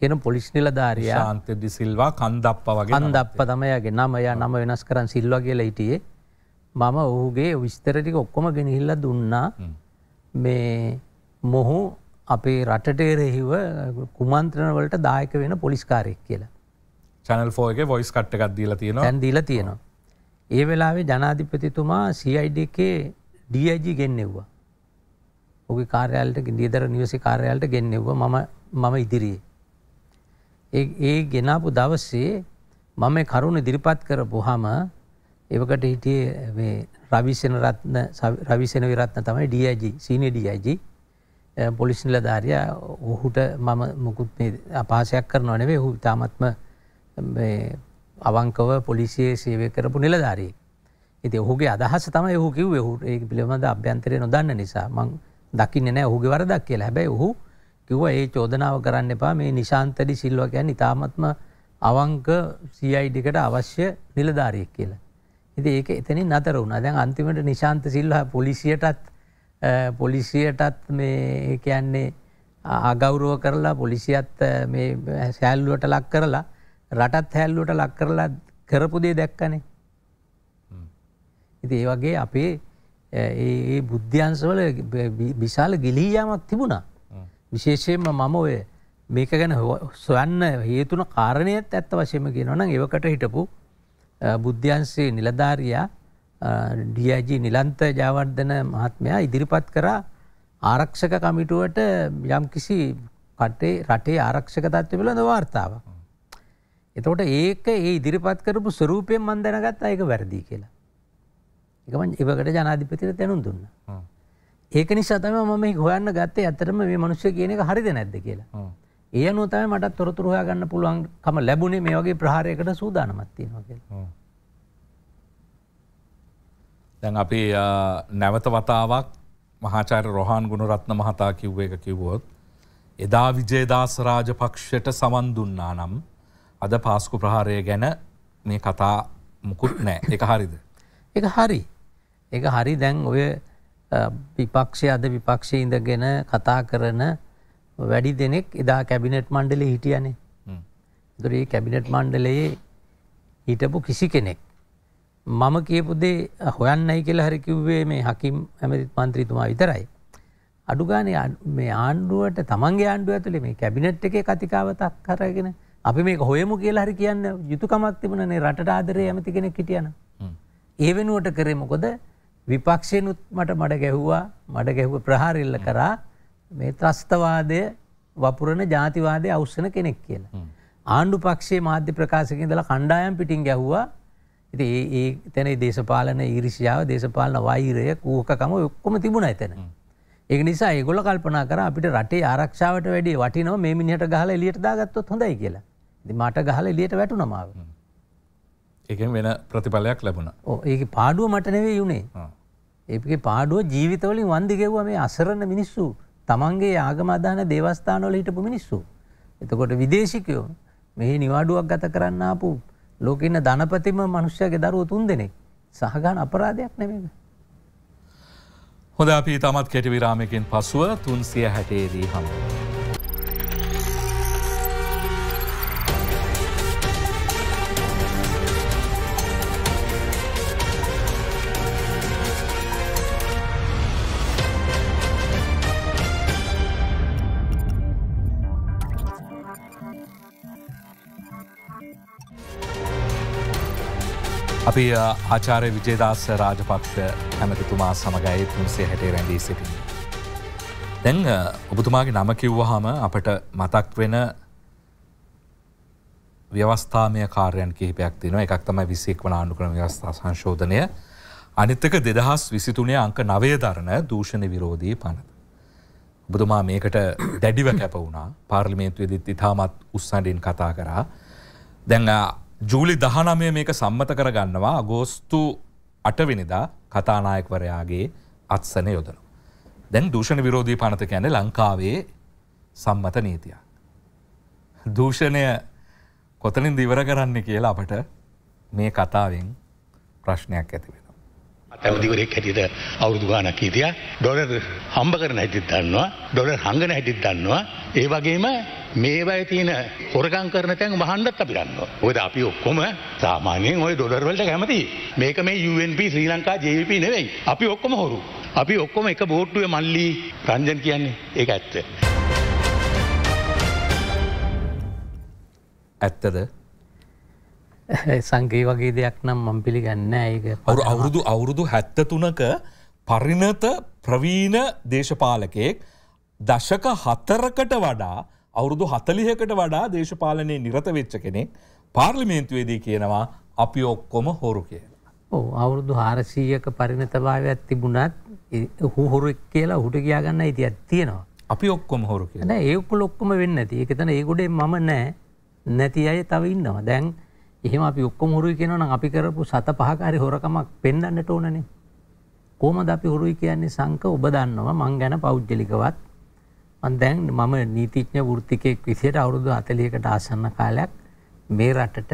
කියන පොලිස් නිලධාරියා ශාන්ත දිසිල්වා කන්දප්පා වගේ කන්දප්පා තමයි යගේ නම. එයා නම වෙනස් කරන් සිල්වා කියලා හිටියේ. මම ඔහුගේ විස්තර ටික ඔක්කොම ගෙනහිල්ලා දුන්නා. මේ මොහු අපේ රටට එරෙහිව කුමන්ත්‍රණ වලට දායක වෙන පොලිස්කාරයෙක් කියලා Channel ෆෝර් එකේ වොයිස් කට් එකක් දීලා තියෙනවා. දැන් දීලා තියෙනවා. ඒ වෙලාවේ ජනාධිපතිතුමා C I D එකේ D I G ගෙන්නෙව්වා. ඔහුගේ කාර්යාලයට නියදර නිවසේ කාර්යාලයට ගෙන්නෙව්වා මම මම ඉදිරියේ. ඒ ගෙනාපු දවසේ මම කරුණ ඉදිරිපත් කරපුවාම එවකට හිටියේ මේ රවිසෙනරත්න රවිසෙන විරත්න තමයි D I G senior D I G police නිලධාරියා. ඔහුට මම මුකුත් මේ අපහාසයක් කරනව නෙවෙයි. ඔහු තාමත්ම මේ අවංකව පොලිසියේ සේවය කරපු නිලධාරියෙක්. ඉතින් ඔහුගේ අදහස තමයි ඔහු කිව්වේ ඔහු ඒක පිළිබඳව අභ්‍යන්තරේ නොදන්න නිසා මං දකින්නේ නැහැ ඔහුගේ වරදක් කියලා. හැබැයි ඔහු කිව්වා ඒ චෝදනාව කරන්න එපා. මේ නිශාන්ත දි සිල්වා කියන්නේ තාමත්ම අවංක C I D එකට අවශ්‍ය නිලධාරියෙක් කියලා. ඉතින් ඒක එතනින් නතර වුණා. දැන් අන්තිමට නිශාන්ත සිල්වා පොලිසියටත් පොලිසියටත් මේ කියන්නේ අගෞරව කරලා පොලිසියත් මේ සෑල්ලුවට ලක් කරලා රටත් හැල්ලුවට ලක් කරලා කරපු දේ දැක්කනේ. ඉතින් ඒ වගේ අපේ ඒ බුද්ධ්‍යංශ වල විශාල ගිලිහීමක් තිබුණා. විශේෂයෙන්ම මම ඔය මේක ගැන සොයන්න හේතුන කාරණේත් ඇත්ත වශයෙන්ම කියනවා නම් එවකට හිටපු බුද්ධ්‍යංශයේ නිලධාරියා D I G Nilantha Jayawardena මහත්මයා ඉදිරිපත් කරා ආරක්ෂක කමිටුවට යම්කිසි රටේ රටේ ආරක්ෂක තත්ත්වය පිළිබඳ වාර්තාවක්. එතකොට ඒක ඒ ඉදිරිපත් කරපු ස්වරූපයෙන් මම දැනගත්තා ඒක වැරදි කියලා. ඒක මම ඒකට ජනාධිපතිට දැනුම් දුන්නා. ඒක නිසා තමයි මම මේක හොයන්න ගත්තේ ඇත්තටම මේ මිනිස්සු කියන එක හරිද නැද්ද කියලා. ඒ අනුව තමයි මට තොරතුරු හොයාගන්න පුළුවන්කම ලැබුණේ මේ වගේ ප්‍රහාරයකට සූදානම්ක් තියෙනවා කියලා. දැන් අපි නැවත වතාවක් මහාචාර්ය රොහාන් ගුණරත්න මහතා කිව්ව එක කිව්වොත් එදා විජයදාස රාජපක්ෂට සමන් දුන්නා නම් අද පාස්කු ප්‍රහාරය ගැන මේ කතා මුකුත් නැහැ. ඒක හරිද? ඒක හරි. ඒක හරි. දැන් ඔය විපක්ෂය අද විපක්ෂයේ ඉඳගෙන කතා කරන වැඩි දෙනෙක් එදා කැබිනට් මණ්ඩලයේ හිටියානේ. ඒතර මේ කැබිනට් මණ්ඩලයේ හිටපු කිසි කෙනෙක් මම කියපු දේ හොයන්නයි කියලා හරි කිව්වේ මේ හකීම් ඇමතිතුමා මන්ත්‍රීතුමා විතරයි. අඩු ගානේ මේ ආණ්ඩුවට තමන්ගේ ආණ්ඩුව ඇතුලේ මේ කැබිනට් එකේ කතිකාවතක් කරගෙන අපි මේක හොයමු කියලා හරි කියන්න යුතුයකමක් තිබුණනේ රටට ආදරේ ඇමති කෙනෙක් හිටියන. ඒ වෙනුවට කරේ මොකද විපක්ෂේනුත් මට මඩ ගැහුවා මඩ ගැහුව ප්‍රහාරෙල්ල කරා මේ ත්‍රස්තවාදය වපුරන ජාතිවාදය අවුස්සන කෙනෙක් කියලා. ආණ්ඩු පක්ෂයේ මාධ්‍ය ප්‍රකාශක ඉඳලා කණ්ඩායම් පිටින් ගැහුවා. ඉතින් ඒ ඒ එතන දේශපාලන ඊර්ෂ්‍යාව දේශපාලන වෛරය කූකකම ඔක්කොම තිබුණා එතන. ඒක නිසා ඒගොල්ලෝ කල්පනා කරා අපිට රටේ ආරක්ෂාවට වැඩිය වටිනවා මේ මිනිහට ගහලා එළියට දාගත්තොත් හොඳයි කියලා. මට ගහලා එළියට වැටුණා මාව. ඒකෙන් වෙන ප්‍රතිඵලයක් ලැබුණා. ඔව් ඒකේ පාඩුව මට නෙවෙයි උනේ. ඒකේ පාඩුව ජීවිතවලින් වන්දි ගෙවුවා මේ අසරණ මිනිස්සු. තමන්ගේ ආගම අදහන දේවස්ථානවල හිටපු මිනිස්සු. එතකොට විදේශිකයෝ මෙහි නිවාඩුවක් ගත කරන්න ආපු ලෝකේ ඉන්න ධනපතිම මිනිස්සුගේ දරුවෝ තුන් දෙනෙක්. සහගාන අපරාධයක් නෙමෙයි. හොඳ අපි තාමත් කෙටි විරාමයකින් පසුව තුන්සිය හැට දී හමු. අපි ආචාර්ය විජයදාස රාජපක්ෂ ඇමතිතුමා සමගයි තුන්සිය හැට රැඳී සිටින්නේ. දැන් ඔබතුමාගේ නම කිව්වහම අපට මතක් වෙන ව්‍යවස්ථාමය කාර්යයන් කිහිපයක් තියෙනවා. එකක් තමයි විසි එක් වන ආණ්ඩුක්‍රම ව්‍යවස්ථා සංශෝධනය. අනිත් එක දෙදහස් විසි තුනේ අංක නවය දරන දූෂණ විරෝධී පනත. ඔබතුමා මේකට දැඩිව කැප වුණා. පාර්ලිමේන්තුවේදීත් ඉතාමත් උස්සඬින් කතා කරා. දැන් ජූලි දහනවය මේක සම්මත කරගන්නවා අගෝස්තු අටවැනිදා කතානායකවරයාගේ අත්සන යොදනු. දැන් දූෂණ විරෝධී පනත කියන්නේ ලංකාවේ සම්මත නීතියක්. දූෂණය කොතනින් දිවර කරන්න කියලා අපට මේ කතාවෙන් ප්‍රශ්නයක් ඇති වෙනවා. ඇමතිවරයෙක් හැටියට අවුරුදු ගාණක් හිටියා. ඩොලර් හම්බ කරන හැටිත් දන්නවා, ඩොලර් හංගන හැටිත් දන්නවා. ඒ වගේම මේවයි තියෙන හොරගම් කරන තැන් වහන්නත් අපි දන්නවා. මොකද අපි ඔක්කොම සාමාන්‍යයෙන් ওই ඩොලර් වලට කැමතියි. මේක මේ U N P ශ්‍රී ලංකා J V P නෙවෙයි. අපි ඔක්කොම හොරු. අපි ඔක්කොම එක බෝට්ටුවේ මල්ලි රංජන් කියන්නේ. ඒක ඇත්ත. ඇත්තද? සංගේ වගේ දෙයක් නම් මම පිළිගන්නේ නැහැ. ඒක අවුරුදු අවුරුදු හැත්තෑ තුනක පරිණත ප්‍රවීණ දේශපාලකෙක් දශක හතරකට වඩා අවුරුදු හතළිහකට වඩා දේශපාලනයේ නිරත වෙච්ච කෙනෙක් පාර්ලිමේන්තුවේදී කියනවා අපි ඔක්කොම හොරු කියලා. ඔව් අවුරුදු හාරසීයක පරිණතභාවයක් තිබුණත් ඔහු හොරු කියලා උහුට කියා ගන්න අයිතියක් තියෙනවා. අපි ඔක්කොම හොරු කියලා. නෑ ඒගොල්ලෝ ඔක්කොම වෙන්නේ නැති. ඒක තමයි ඒ ගොඩේ මම නෑ නැති අය තව ඉන්නවා. දැන් එහෙම අපි ඔක්කොම හොරුයි කියනවා නම් අපි කරපු සත පහක හරි හොරකමක් පෙන්වන්නට ඕනනේ. කොහොමද අපි හොරුයි කියන්නේ? සංක ඔබ දන්නවා මං ගැන පෞද්ගලිකවත් මං දැන් මම නීතිඥ වෘත්තිකයෙක් විදිහට අවුරුදු හතළිහකට ආසන්න කාලයක් මේ රටට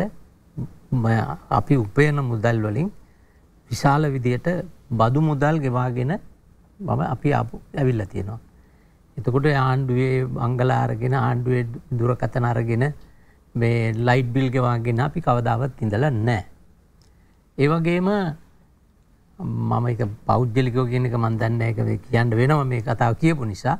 අපි උපයන මුදල් වලින් විශාල විදිහට බදු මුදල් ගෙවාගෙන මම අපි ඇවිල්ලා තියෙනවා. එතකොට ආණ්ඩුවේ අංගල අරගෙන ආණ්ඩුවේ දුරකථන අරගෙන මේ ලයිට් බිල් ගෙවාගෙන අපි කවදාවත් ඉඳලා නැහැ. ඒ වගේම මම එක පෞද්ගලිකව කියන එක මම දන්නේ නැහැ. ඒක කියන්න වෙනවා මේ කතාව කියපු නිසා.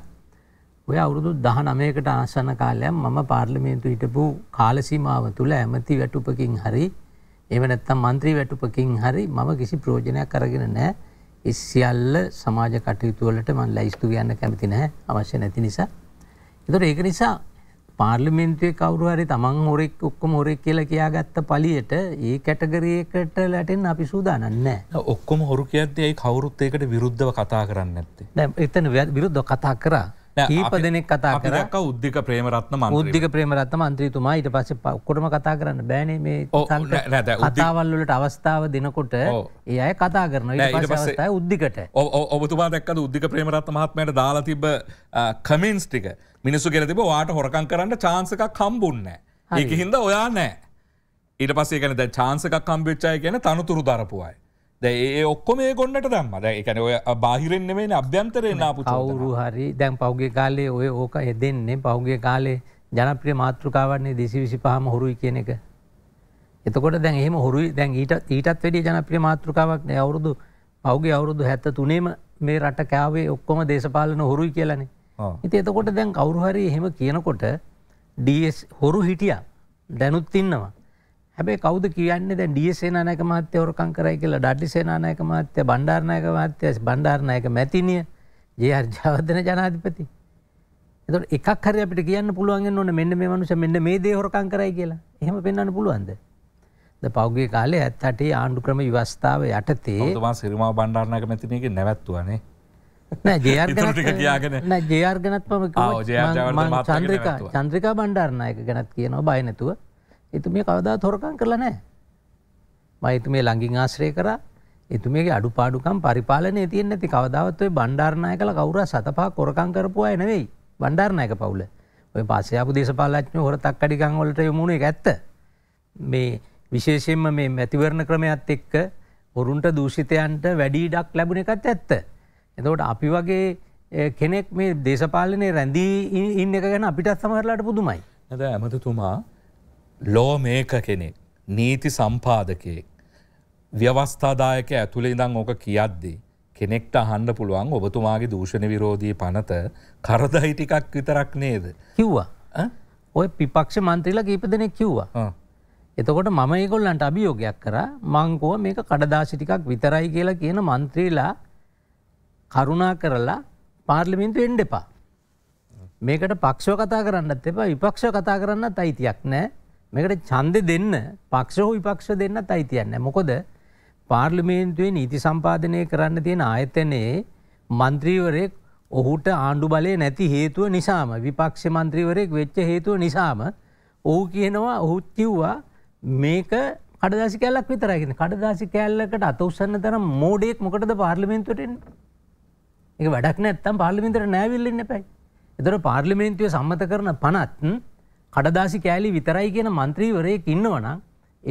ඔය අවුරුදු දහනවයකට ආසන්න කාලයක් මම පාර්ලිමේන්තු හිටපු කාල සීමාව තුළ ඇමති වැටුපකින් හරි එහෙම නැත්නම් മന്ത്രി වැටුපකින් හරි මම කිසි ප්‍රයෝජනයක් අරගෙන නැහැ. ඒ සියල්ල සමාජ කටයුතු වලට මම ලයිස්තු කියන්න කැමති නැහැ, අවශ්‍ය නැති නිසා. ඒතර ඒක නිසා පාර්ලිමේන්තුවේ කවුරු හරි Taman හොරෙක් ඔක්කොම හොරෙක් කියලා කියාගත්ත පළියට ඒ කැටගරි එකට ලැටෙන්න අපි සූදානම් නැහැ. ඔක්කොම හොරු කියද්දී ඒ කවුරුත් ඒකට විරුද්ධව කතා කරන්නේ නැත්තේ. දැන් එතන විරුද්ධව කතා කරා කීප දෙනෙක් කතා කරා. උද්දික ප්‍රේමරත්න මන්ත්‍රී උද්දික ප්‍රේමරත්න මන්ත්‍රීතුමා ඊට පස්සේ ඔක්කොටම කතා කරන්න බෑනේ මේ කතාවල් වලට අවස්ථාව දෙනකොට ඒ අය කතා කරනවා. ඊට පස්සේ අවස්ථාව උද්දිකට ඔබතුමා දැක්කද උද්දික ප්‍රේමරත්න මහත්මයාට දාලා තිබ්බ කමෙන්ට්ස් ටික? මිනිස්සු කියලා තිබ්බ ඔයාට හොරකම් කරන්න chance එකක් හම්බුන්නේ නැහැ. ඒක හින්දා ඔයා නැහැ. ඊට පස්සේ කියන්නේ දැන් chance එකක් හම්බෙච්ච අය කියන්නේ තනතුරු දරපු අය. ඒ ඔක්කොම මේ ගොන්නට දැම්මා. දැන් ඒ කියන්නේ ඔය බාහිරින් නෙමෙයිනේ අභ්‍යන්තරයෙන් ආපු චෝදනා. කවුරු හරි දැන් පෞගේ කාලේ ඔය ඕක හෙදෙන්නේ පෞගේ කාලේ ජනප්‍රිය මාතෘකාවන්නේ දෙසිය විසිපහම හොරුයි කියන එක. එතකොට දැන් එහෙම හොරුයි දැන් ඊට ඊටත් වැඩිය ජනප්‍රිය මාතෘකාවක් නේ. අවුරුදු පෞගේ අවුරුදු හැත්තෑ තුනේම මේ රට කාවේ ඔක්කොම දේශපාලන හොරුයි කියලානේ. ඉතින් එතකොට දැන් කවුරු හරි එහෙම කියනකොට ඩී එස් හොරු හිටියා. දැනුත් ඉන්නවා. හැබැයි කවුද කියන්නේ දැන් ඩී එස් සේනානායක මහත්තයා හොරකම් කරයි කියලා? ඩඩ්ලි සේනානායක මහත්තයා, බණ්ඩාරනායක මහත්තයා, බණ්ඩාරනායක මැතිණිය, ජේ ආර් ජයවර්ධන ජනාධිපති. එතකොට එකක් හරි අපිට කියන්න පුළුවන් වෙන්න ඕනේ මෙන්න මේ මනුස්සයා මෙන්න මේ දේ හොරකම් කරයි කියලා. එහෙම පෙන්වන්න පුළුවන්ද? දැන් පෞගේ කාලේ හැත්තෑ අටේ ආණ්ඩුක්‍රම ව්‍යවස්ථාව යටතේ ඔබතුමා සිරිමා බණ්ඩාරනායක මැතිණියගේ නැවැත්තුවානේ. නෑ ජේ ආර් ගැන නෑ ජේ ආර් ගැනත් මම කිව්වා. චන්ද්‍රිකා චන්ද්‍රිකා බණ්ඩාරනායක ගැනත් කියනවා බය නැතුව. එතුමිය කවදාවත් හොරකම් කරලා නැහැ. මම එතුමිය ළඟින් ආශ්‍රය කරා. එතුමියගේ අඩුපාඩුකම් පරිපාලනයේ තියෙන්නේ නැති. කවදාවත් ඔය බණ්ඩාරනායකලා කවුරුහා සතපහක් හොරකම් කරපු අය නෙවෙයි. බණ්ඩාරනායක පවුල. ඔය පස්සේ ආපු දේශපාලඥයෝ හොරතක් අඩිකම් වලට යොමු වුණේ ඒක ඇත්ත. මේ විශේෂයෙන්ම මේ මැතිවරණ ක්‍රමයත් එක්ක වරුන්ට දූෂිතයන්ට වැඩි ඉඩක් ලැබුණ එකත් ඇත්ත. එතකොට අපි වගේ කෙනෙක් මේ දේශපාලනයේ රැඳී ඉන්න එක ගැන අපිට සමහරලාට පුදුමයි. නේද ඇමතිතුමා? ලෝ මේක කෙනෙක් නීති සම්පාදකයෙක් ව්‍යවස්ථාදායක ඇතුළේ ඉඳන් ඕක කියද්දී කෙනෙක්ට අහන්න පුළුවන් ඔබතුමාගේ දූෂණ විරෝධී පනත කරදයි ටිකක් විතරක් නේද කිව්වා. ඔය විපක්ෂ මන්ත්‍රීලා කීප දෙනෙක් කිව්වා. එතකොට මම ඒගොල්ලන්ට අභියෝගයක් කරා. මං කෝ මේක කඩදාසි ටිකක් විතරයි කියලා කියන මන්ත්‍රීලා කරුණා කරලා පාර්ලිමේන්තුවෙ එන්න එපා. මේකට පක්ෂව කතා කරන්නත් එපා, විපක්ෂව කතා කරන්නත් අයිතියක් නැහැ. මේකට ඡන්දෙ දෙන්න පක්ෂ හෝ විපක්ෂ දෙන්නත් අයිතියක් නැහැ. මොකද පාර්ලිමේන්තුවේ නීති සම්පාදනය කරන්න තියෙන ආයතනයේ മന്ത്രിවරයෙක් ඔහුට ආණ්ඩු බලය නැති හේතුව නිසාම විපක්ෂ മന്ത്രിවරයෙක් වෙච්ච හේතුව නිසාම ඔහු කියනවා ඔහුත් කිව්වා මේක කඩදාසි කැලක් විතරයි කියන්නේ. කඩදාසි කැලකට අත උස්සන්න තරම් මෝඩෙක් මොකටද පාර්ලිමේන්තුවට එන්නේ? ඒක වැඩක් නැත්තම් පාර්ලිමේන්තුවට නෑවිල්ල ඉන්න එපයි. ඒතර පාර්ලිමේන්තුවේ සම්මත කරන පනත් කඩදාසි කෑලි විතරයි කියන മന്ത്രിවරයෙක් ඉන්නවනම්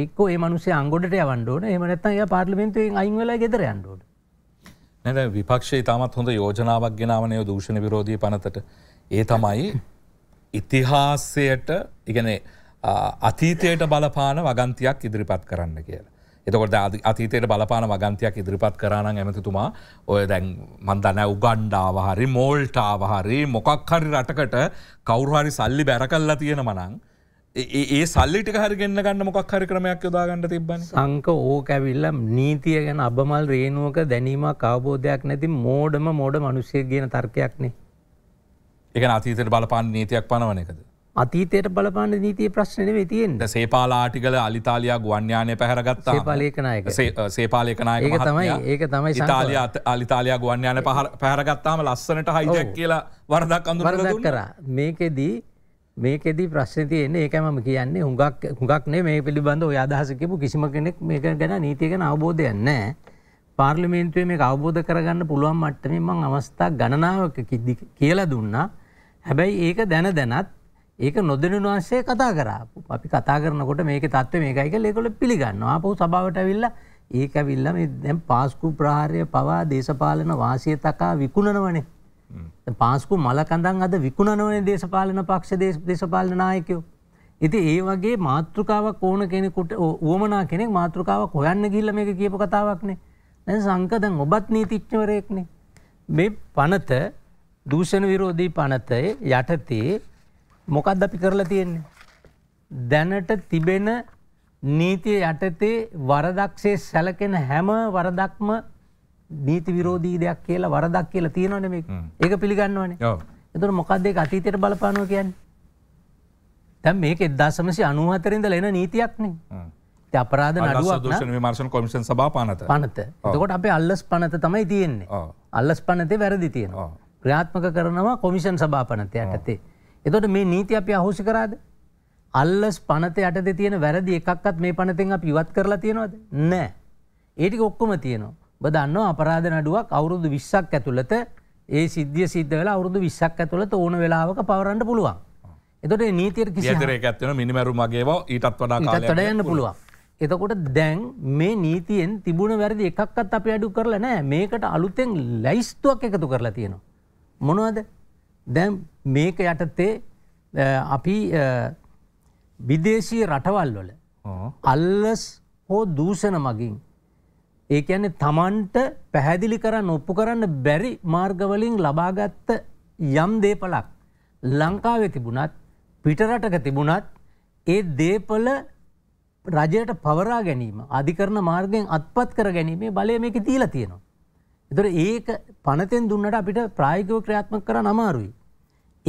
එක්කෝ ඒ මිනිස්සේ අංගොඩට යවන්න ඕන. එහෙම නැත්නම් එයා පාර්ලිමේන්තුවෙන් අයින් වෙලා ගෙදර යන්න ඕන. නේද විපක්ෂය තාමත් හොඳ යෝජනාවක් ගෙනාවනේ ඔය දූෂණ විරෝධී පනතට. ඒ තමයි ඉතිහාසයට, ඒ කියන්නේ අතීතයට බලපාන වගන්තියක් ඉදිරිපත් කරන්න කියලා. එතකොට අතීතයට බලපාන වගන්තියක් ඉදිරිපත් කරා නම් ඇමතිතුමා ඔය දැන් මන් දන්නේ උගණ්ඩාව හරි මෝල්ටාව හරි මොකක් හරි රටකට කවුරු හරි සල්ලි බැර කළා තියෙනවා නම් ඒ සල්ලි ටික හරි ගෙන්න ගන්න මොකක් හරි ක්‍රමයක් යොදා ගන්න තිබ්බනේ. සංක ඕක ඇවිල්ලා නීතිය ගැන අබමල් රේණුවක දැනීමක් අවබෝධයක් නැති මෝඩම මෝඩ මිනිස්සෙක් කියන තර්කයක් නේ. ඒ කියන්නේ අතීතයට බලපාන නීතියක් පනවන එකද? අතීතයට බලපාන නීතියේ ප්‍රශ්නේ නෙවෙයි තියෙන්නේ. සේපාල ආටිගල අලිතාලියා ගුවන් යානය පැහැරගත්තා. සේපාල ඒකනායක. සේපාල ඒකනායක මහත්මයා. ඒක තමයි ඒක තමයි සංක. ඉතාලියා අලිතාලියා ගුවන් යානය පැහැරගත්තාම ලස්සනට හයිජැක් කියලා වරදක් අඳුරලා දුන්නා. කරා. මේකෙදි මේකෙදී ප්‍රශ්නේ තියෙන්නේ ඒකයි මම කියන්නේ හුඟක් හුඟක් නේ මේ පිළිබඳව ඔය අදහස කියපු කිසිම කෙනෙක් මේක ගැන නීතිය ගැන අවබෝධයක් නැහැ. පාර්ලිමේන්තුවේ මේක අවබෝධ කරගන්න පුළුවන් මට්ටමේ මම අවස්ථා ගණනාවක කියලා දුන්නා. හැබැයි ඒක දැන දැනත් ඒක නොදැනුන වාසේ කතා කරා. අපි කතා කරනකොට මේකේ තත්ත්වය මේකයි කියලා ඒගොල්ලෝ පිළිගන්නවා. ආපහු සභාවට ඇවිල්ලා ඒක ඇවිල්ලා මේ දැන් පාස්කු ප්‍රහාරය පවා දේශපාලන වාසිය තකා විකුණනවනේ. පාස්කු මල කඳන් අද විකුණනවනේ දේශපාලන පක්ෂ දේශපාලන නායකයෝ. ඉතින් ඒ වගේ මාතෘකාවක් ඕන කෙනෙකුට උවමනා කෙනෙක් මාතෘකාවක් හොයන්න ගිහිල්ලා මේක කියපු කතාවක් නේ. දැන් සංක දැන් ඔබත් නීතිඥවරයෙක් නේ. මේ පනත දූෂණ විරෝධී පනතේ යටතේ මොකක්ද අපි කරලා තියෙන්නේ? දැනට තිබෙන නීතිය යටතේ වරදක්සේ සැලකෙන හැම වරදක්ම නීති විරෝධී දෙයක් කියලා වරදක් කියලා තියෙනවනේ මේක. ඒක පිළිගන්නවනේ. ඔව්. එතකොට මොකද්ද ඒක අතීතයට බලපානවා කියන්නේ? දැන් මේක එක්දාස් නවසිය අනූහතර ඉඳලා එන නීතියක් නේ. හ්ම්. ඉතින් අපරාධ නඩුවක් නා. දූෂණ විමර්ශන කොමිෂන් සභාව පනත. පනත. එතකොට අපේ අල්ලස් පනත තමයි තියෙන්නේ. ඔව්. අල්ලස් පනතේ වැරදි තියෙනවා. ඔව්. ක්‍රියාත්මක කරනවා කොමිෂන් සභාව පනත යටතේ. එතකොට මේ නීතිය අපි අහෝසි කරාද? අල්ලස් පනත යටතේ තියෙන වැරදි එකක්වත් මේ පනතෙන් අපි ඉවත් කරලා තියනවද? නැහැ. ඒ ටික ඔක්කොම තියෙනවා. ඔබ දන්නවා අපරාධ නඩුවක් අවුරුදු විස්සක් ඇතුළත ඒ සිද්ධිය සිද්ධ වෙලා අවුරුදු විස්සක් ඇතුළත ඕන වෙලාවක පවරන්න පුළුවන්. එතකොට මේ නීතියට කිසි හතරයක් ඇත්තෙනවා මිනිමරු මගේව ඊටත් වඩා කාලයක් ඊටත් වඩා යන්න පුළුවන්. එතකොට දැන් මේ නීතියෙන් තිබුණ වැරදි එකක්වත් අපි අඩු කරලා නැහැ. මේකට අලුතෙන් ලැයිස්තුවක් එකතු කරලා තියෙනවා. මොනවද? දැන් මේක යටතේ අපි විදේශීය රටවල් වල අල්ලස් හෝ දූෂණ මගින් ඒ කියන්නේ තමන්ට පැහැදිලි කරන්න ඔප්පු කරන්න බැරි මාර්ගවලින් ලබාගත් යම් දේපලක් ලංකාවේ තිබුණත් පිටරටක තිබුණත් ඒ දේපල රජයට පවරා ගැනීම අධිකරණ මාර්ගයෙන් අත්පත් කර ගැනීමේ බලය මේකේ තියලා තියෙනවා. ඒතර ඒක පනතෙන් දුන්නට අපිට ප්‍රායෝගිකව ක්‍රියාත්මක කරන්න අමාරුයි.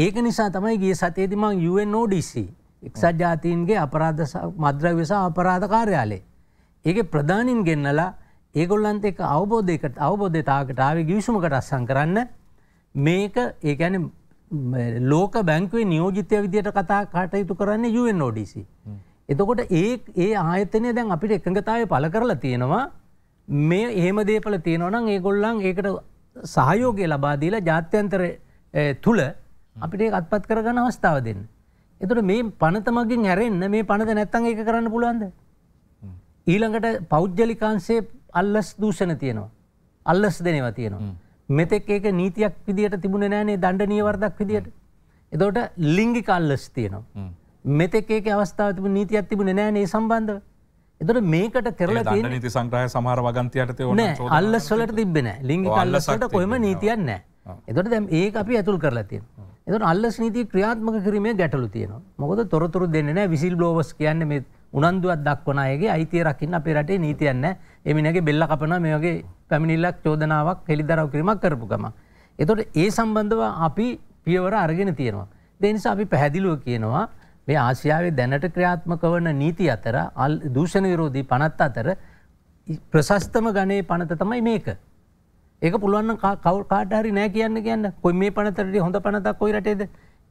ඒක නිසා තමයි ගිය සතියේදී මම යු එන් ඕ ඩී සී එක්සත් ජාතීන්ගේ අපරාධ මද්ද්‍රව්‍ය සහ අපරාධ කාර්යාලය ඒකේ ප්‍රධානින් ගෙන්නලා ඒගොල්ලන්ට එක අවබෝධයකට අවබෝධයකට ආවේ ගිවිසුමකට අත්සන් කරන්න මේක ඒ කියන්නේ ලෝක බැංකුවේ නියෝජිතය විදියට කතා කටයුතු කරන්නේ යු එන් ඕ ඩී සී. එතකොට ඒ ඒ ආයතනය දැන් අපිට එකඟතාවය පළ කරලා තියෙනවා මේ එහෙම දේපල තියෙනවා නම් ඒගොල්ලන් ඒකට සහයෝගය ලබා දීලා ජාත්‍යන්තර තුල අපිට ඒක අත්පත් කරගන්න අවස්ථාව දෙන්න. එතකොට මේ පනත මගින් හැරෙන්න මේ පනත නැත්තම් ඒක කරන්න පුළුවන්ද? ඊළඟට පෞද්ගලිකාංශයේ අල්ලස් දූෂණ තියෙනවා. අල්ලස් දෙනවා තියෙනවා. මෙතෙක් ඒක නීතියක් විදියට තිබුණේ නැහනේ දණ්ඩනීය වරදක් විදියට. එතකොට ලිංගික අල්ලස් තියෙනවා. මෙතෙක් ඒකේ අවස්ථාව තිබුණ නීතියක් තිබුණේ නැහනේ ඒ සම්බන්ධව. එතකොට මේකට කරලා තියෙන දණ්ඩ නීති සංග්‍රහය සමහර වගන්තියට තේ ඕන චෝදනා. අල්ලස් වලට තිබ්බේ නැහැ. ලිංගික අල්ලස් වලට කොහෙම නීතියක් නැහැ. එතකොට දැන් ඒක අපි ඇතුල් කරලා තියෙනවා. එතකොට අල්ලස් නීතිය ක්‍රියාත්මක කිරීමේ ගැටලු තියෙනවා. මොකද තොරතුරු දෙන්නේ නැහැ විසිල් බ්ලෝවර්ස් කියන්නේ මේ උනන්දුවක් දක්වන අයගේ අයිතිය රකින්න අපේ රටේ නීතියක් නැහැ. එමිණගේ බෙල්ල කපනවා මේ වගේ පැමිණිල්ලක් චෝදනාවක් හෙළිදරව් කිරීමක් කරපු ගමන්. එතකොට ඒ සම්බන්ධව අපි පියවර අරගෙන තියෙනවා. ඒ නිසා අපි පැහැදිලිව කියනවා මේ ආසියාවේ දැනට ක්‍රියාත්මක වන නීති අතර දූෂණ විරෝධී පනත අතර ප්‍රශස්තම ගණේ පනත තමයි මේක. ඒක පුළුවන් නම් කාට හරි නෑ කියන්න කියන්න. කොයි මේ පනතට හොඳ පනතක් කොයි රටේද?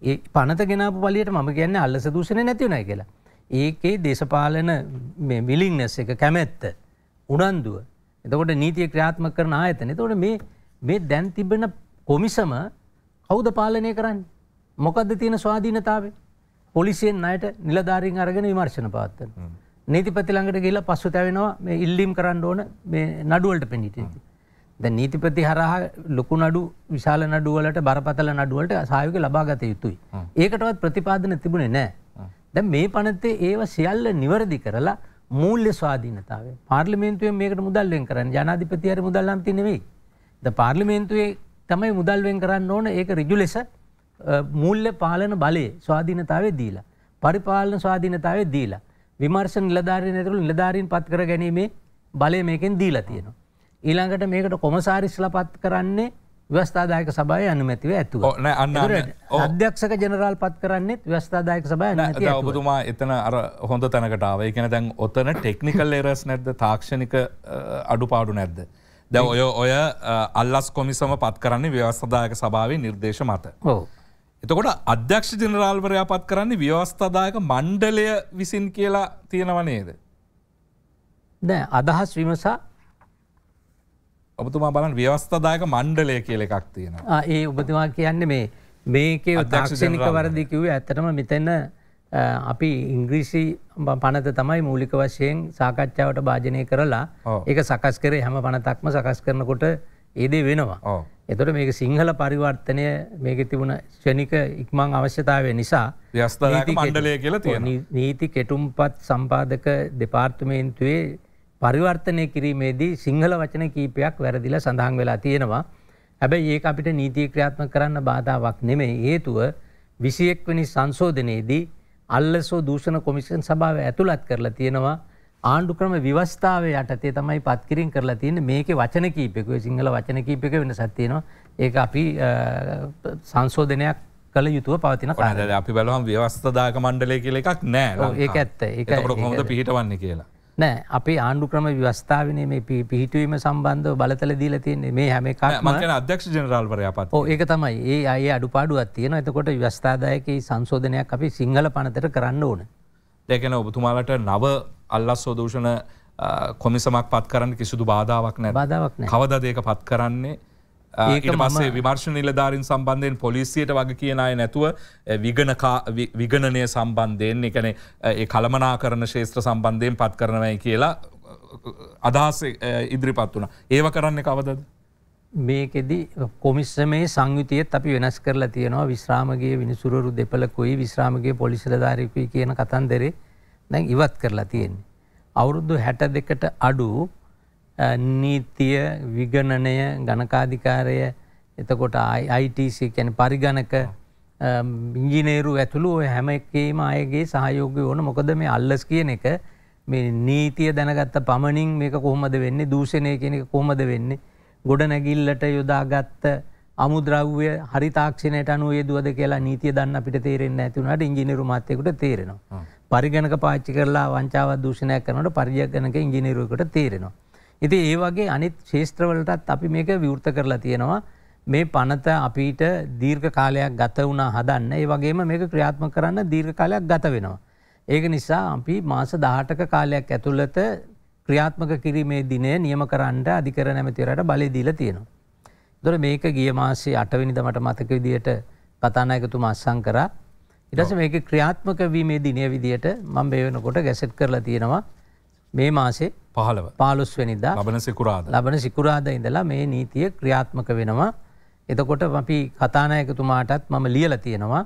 ඒ පනත ගෙනාපු පළියට මම කියන්නේ අල්ලස දූෂණේ නැති උනායි කියලා. ඒකේ දේශපාලන මේ willingness එක කැමැත්ත උනන්දුව. එතකොට නීතිය ක්‍රියාත්මක කරන ආයතන. එතකොට මේ මේ දැන් තිබෙන කොමිසම කවුද පාලනය කරන්නේ? මොකද්ද තියෙන ස්වාධීනතාවය? පොලිසියෙන් ණයට නිලධාරීන් අරගෙන විමර්ශන පවත්වන. නීතිපති ළඟට ගිහිල්ලා පස්සු තැවෙනවා මේ ඉල්ලීම් කරන්න ඕන මේ නඩුවලට පෙනී සිටින. දැන් නීතිපති හරහා ලොකු නඩු විශාල නඩු වලට බරපතල නඩු වලට සහයෝගය ලබා ගත යුතුයි. ඒකටවත් ප්‍රතිපාදන තිබුණේ නැහැ. දැන් මේ පනතේ ඒව සියල්ල නිවැරදි කරලා මූල්‍ය ස්වාධීනතාවය පාර්ලිමේන්තුවේ මේකට මුදල් වෙන් කරන්නේ ජනාධිපති හරි මුදල් නම් තින්නේ නෙවෙයි. දැන් පාර්ලිමේන්තුවේ තමයි මුදල් වෙන් කරන්න ඕන. ඒක ඍජු ලෙස මූල්‍ය පාලන බලයේ ස්වාධීනතාවයේ දීලා පරිපාලන ස්වාධීනතාවයේ දීලා විමර්ශන නිලධාරීන් ඇතුළු නිලධාරීන් පත් කර ගැනීමේ බලය මේකෙන් දීලා තියෙනවා. ඊළඟට මේකට කොමසාරිස්ලා පත් කරන්නේ ව්‍යවස්ථාදායක සභාවේ අනුමැතිව ඇතුව. ඔව් නෑ අන්න අධ්‍යක්ෂක ජෙනරාල් පත් කරන්නේත් ව්‍යවස්ථාදායක සභාවේ අනුමැතිව ඇතුව. ඔබතුමා එතන අර හොඳ තැනකට ආවා. ඒ කියන්නේ දැන් ඔතන ටෙක්නිකල් එරර්ස් නැද්ද? තාක්ෂණික අඩුපාඩු නැද්ද? දැන් ඔය ඔය අල්ලස් කොමිසම පත් කරන්නේ ව්‍යවස්ථාදායක සභාවේ නිර්දේශ මත. ඔව්. එතකොට අධ්‍යක්ෂ ජෙනරාල්වරයා පත් කරන්නේ ව්‍යවස්ථාදායක මණ්ඩලය විසින් කියලා තියෙනව නේද? දැන් අදහස් විමසා ඔබතුමා බලන්න ව්‍යවස්ථාදායක මණ්ඩලය කියලා එකක් තියෙනවා. ඒ ඔබතුමා කියන්නේ මේ මේකේ තාක්ෂණික වර්ධි කිව්වේ ඇත්තටම මෙතන අපි ඉංග්‍රීසි පනත තමයි මූලික වශයෙන් සාකච්ඡාවට භාජනය කරලා ඒක සකස් කරේ. හැම පනතක්ම සකස් කරනකොට ඒ දේ වෙනවා. ඔව්. ඒතකොට මේක සිංහල පරිවර්තනය මේකේ තිබුණ ශනික ඉක්මන් අවශ්‍යතාවය නිසා ව්‍යවස්ථාදායක මණ්ඩලය කියලා තියෙනවා. නීති කෙටුම්පත් සම්පාදක දෙපාර්තමේන්තුවේ පරිවර්තනය කිරීමේදී සිංහල වචන කීපයක් වැරදිලා සඳහන් වෙලා තියෙනවා. හැබැයි ඒක අපිට නීතිය ක්‍රියාත්මක කරන්න බාධාවක් නෙමෙයි. හේතුව විසි එක් වෙනි සංශෝධනයේදී අල්ලසෝ දූෂණ කොමිෂන් සභාව ඇතුළත් කරලා තියෙනවා. ආණ්ඩු ක්‍රම ව්‍යවස්ථාවේ යටතේ තමයි පත්කිරීම් කරලා තියෙන්නේ. මේකේ වචන කීපයක සිංහල වචන කීපයක වෙනසක් තියෙනවා. ඒක අපි සංශෝධනයක් කළ යුතුව පවතින කාරණා. අපි බලමු ව්‍යවස්ථාදායක මණ්ඩලය කියලා එකක් නැහැ. ඒක ඇත්ත. ඒක කොහොමද පිහිටවන්නේ කියලා. නෑ අපේ ආණ්ඩු ක්‍රම ව්‍යවස්ථාවනේ මේ පිහිටුවීම සම්බන්ධව බලතල දීලා තියෙන්නේ. මේ හැම එකක්ම මම කියන අධ්‍යක්ෂ ජෙනරාල්වරයා පත්. ඔව් ඒක තමයි. ඒ අය අඩුපාඩුවක් තියෙනවා. එතකොට ව්‍යවස්ථාදායකේ සංශෝධනයක් අපි සිංහල පනතට කරන්න ඕන. ඒ කියන්නේ ඔබතුමාලට නව අල්ලස්සෝ දූෂණ කොමිසමක් පත් කරන්න කිසිදු බාධාවක් නැහැ. බාධාවක් නැහැ. කවදාද ඒක පත් කරන්නේ? ඊට පස්සේ විමර්ශන නිලධාරීන් සම්බන්ධයෙන් පොලිසියට වගේ කියන අය නැතුව විගණ විගණනය සම්බන්ධයෙන් ඒ කියන්නේ ඒ කළමනාකරණ ශාස්ත්‍ර සම්බන්ධයෙන් පත් කරනවායි කියලා අදහස ඉදිරිපත් වුණා. ඒව කරන්නේ කවදද? මේකෙදි කොමිසමේ සංයුතියත් අපි වෙනස් කරලා තියෙනවා. විශ්‍රාමගියේ විනිසුරුවරු දෙපළකුයි විශ්‍රාමගියේ පොලිස් නිලධාරීකුයි කියන කතන්දරේ දැන් ඉවත් කරලා තියෙන්නේ. අවුරුදු හැට දෙකකට අඩු නීතිය විගණනය ගණකාධිකාරය එතකොට I T C කියන්නේ පරිගණක ඉංජිනේරු ඇතුළු ඔය හැම එකේම අයගේ සහයෝගය ඕන. මොකද මේ අල්ලස් කියන එක මේ නීතිය දැනගත්ත පමණින් මේක කොහොමද වෙන්නේ දූෂණය කියන එක කොහොමද වෙන්නේ ගොඩනැගිල්ලට යොදාගත්ත අමුද්‍රව්‍ය හරි තාක්ෂණයට අනුව යෙදුවද කියලා නීතිය දන්න අපිට තේරෙන්නේ නැති වුණාට ඉංජිනේරු මාත්‍යෙකුට තේරෙනවා. පරිගණක පාවිච්චි කරලා වංචාවක් දූෂණයක් කරනකොට පරිගණක ඉංජිනේරුවෙකුට තේරෙනවා. ඉතින් ඒ වගේ අනිත් ශාස්ත්‍රවලටත් අපි මේක විවෘත කරලා තියෙනවා. මේ පනත අපිට දීර්ඝ කාලයක් ගත වුණා හදන්න. ඒ වගේම මේක ක්‍රියාත්මක කරන්න දීර්ඝ කාලයක් ගත වෙනවා. ඒක නිසා අපි මාස දහඅටක කාලයක් ඇතුළත ක්‍රියාත්මක කිරීමේ දිනේ නියම කරන්න අධිකරණ ඇමතිවරයාට බලය දීලා තියෙනවා. ඒතොර මේක ගිය මාසේ අට වෙනිදා මට මතක විදියට කතානායකතුමා අස්සම් කරා. ඊට පස්සේ මේක ක්‍රියාත්මක වීමේ දිනේ විදියට මම මේ වෙනකොට ගැසට් කරලා තියෙනවා. මේ මාසේ පහළව පහළොස් වෙනිදා ලබන සිකුරාදා ලබන සිකුරාදා ඉඳලා මේ නීතිය ක්‍රියාත්මක වෙනවා. එතකොට අපි කතානායකතුමාටත් මම ලියලා තියෙනවා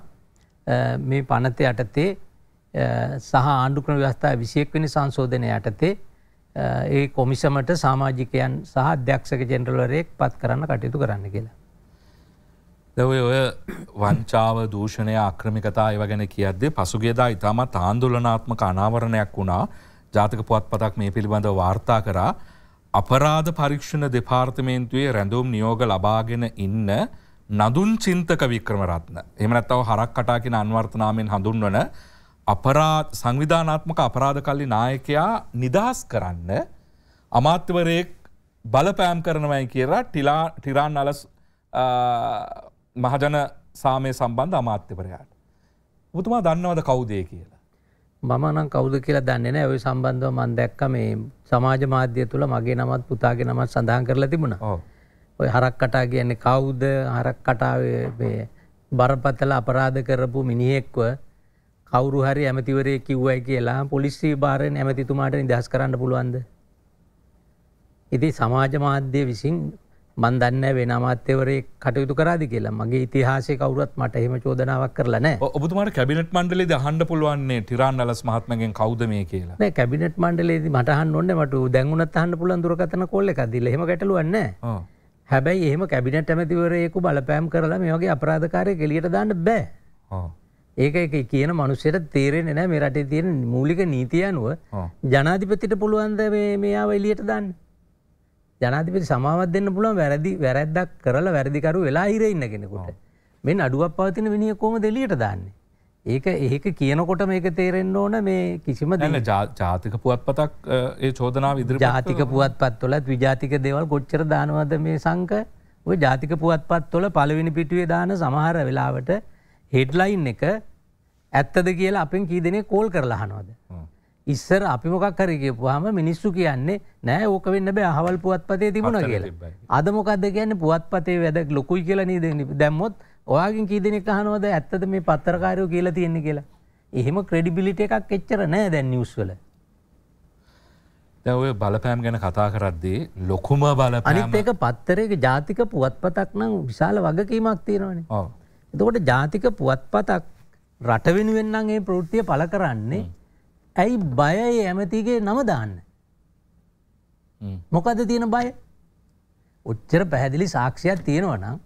මේ පනත යටතේ සහ ආණ්ඩු ක්‍රම ව්‍යවස්ථාවේ විසි එක් වෙනි සංශෝධනය යටතේ ඒ කොමිසමට සමාජිකයන් සහ අධ්‍යක්ෂක ජෙනරාල්වරයෙක් පත් කරන්න කටයුතු කරන්න කියලා. දැන් ඔය වංචාව දූෂණය ආක්‍රමිකතා ඒවා ගැන කියද්දී පසුගියදා ඉතාමත් ආන්දෝලනාත්මක අනාවරණයක් වුණා. ජාතික පුවත්පතක් මේ පිළිබඳව වාර්තා කරා. අපරාධ පරීක්ෂණ දෙපාර්තමේන්තුවේ රැඳවුම් නියෝග ලබාගෙන ඉන්න නඳුන් චින්තක වික්‍රමරත්න එහෙම නැත්නම් හරක් කටා කියන අන්වර්ථ නාමයෙන් හඳුන්වන අපරාධ සංවිධානාත්මක අපරාධකල්ලි නායකයා නිදහස් කරන්න අමාත්‍යවරයෙක් බලපෑම් කරනවායි කියලා ටිරාන් අලස් මහජන සාමය සම්බන්ධ අමාත්‍යවරයාට. ඔබතුමා දන්නවද කවුද කියලා? මම නම් කවුද කියලා දන්නේ නැහැ. ওই සම්බන්ධව මම දැක්ක මේ සමාජ මාධ්‍ය තුල මගේ නමත් පුතාගේ නමත් සඳහන් කරලා තිබුණා. ඔව්. ওই හරක් කටා කියන්නේ කවුද? හරක් කටාවේ මේ බරපතල අපරාධ කරපු මිනිහෙක්ව කවුරු හරි ඇමතිවරයෙක් කිව්වයි කියලා පොලිසිය භාරයෙන් ඇමතිතුමාට නිදහස් කරන්න පුළුවන්ද? ඉතින් සමාජ මාධ්‍ය විසින් මන් දන්නේ වෙන අමාත්‍යවරයෙක් කටයුතු කරාද කියලා. මගේ ඉතිහාසයේ කවුරුත් මට එහෙම චෝදනාවක් කරලා නැහැ. ඔබතුමාට කැබිනට් මණ්ඩලයේදී අහන්න පුළුවන් නේ ටිරාන් අලස් මහත්මගෙන් කවුද මේ කියලා. නෑ කැබිනට් මණ්ඩලයේදී මට අහන්න ඕනේ මට දැන් උනත් අහන්න පුළුවන් දුරකථන කෝල් එකක් දීලා. එහෙම ගැටලුවක් නැහැ. ඔව්. හැබැයි එහෙම කැබිනට් ඇමතිවරයෙකු බලපෑම් කරලා මේ වගේ අපරාධකාරයෙක් එළියට දාන්න බෑ. ඔව්. ඒක ඒක කියන මිනිස්සුන්ට තේරෙන්නේ නැහැ මේ රටේ තියෙන මූලික නීතිය අනුව ජනාධිපතිට පුළුවන් ද මේ මෙයාව එළියට දාන්න. ජනාධිපති සමාවත් දෙන්න පුළුවන් වැරදි වැරද්දක් කරලා වැරදිකරු වෙලා හිරේ ඉන්න කෙනෙකුට. මෙන්න අඩුවක් පවතින විනිය කොහොමද එළියට දාන්නේ? ඒක ඒක කියනකොට මේක තේරෙන්න ඕන මේ කිසිම දෙයක් ජාතික පුවත්පතක් ඒ චෝදනාව ඉදිරිපත් ජාතික පුවත්පත් වලත් විජාතික දේවල් කොච්චර දානවද මේ සංක? ওই ජාතික පුවත්පත් වල පළවෙනි පිටුවේ දාන සමහර වෙලාවට හෙඩ්ලයින් එක ඇත්තද කියලා අපෙන් කී දෙනෙක් කෝල් කරලා අහනවද? ඉස්සර අපි මොකක් හරි කියපුවාම මිනිස්සු කියන්නේ නෑ ඕක වෙන්න බෑ අහවල් පුවත්පතේ තිබුණා කියලා. අද මොකද්ද කියන්නේ පුවත්පතේ වැඩ ලොකුයි කියලා නේද දැම්මොත් ඔයාගෙන් කී දෙනෙක් අහනවද ඇත්තද මේ පත්තරකාරයෝ කියලා තියෙන්නේ කියලා. එහෙම ක්‍රෙඩිබිලිටි එකක් එච්චර නෑ දැන් නිවුස් වල. දැන් ඔය බලපෑම් ගැන කතා කරද්දී ලොකුම බලපෑම අනිත් එක පත්තරයක ජාතික පුවත්පතක් නම් විශාල වගකීමක් තියෙනවනේ. ඔව්. එතකොට ජාතික පුවත්පතක් රට වෙනුවෙන් නම් මේ ප්‍රවෘත්තිය පළ කරන්නේ ඇයි බය ඒ ඇමතිගේ නම දාන්න? මොකද තියෙන බය? ඔච්චර පැහැදිලි සාක්ෂියක් තියෙනවා නම්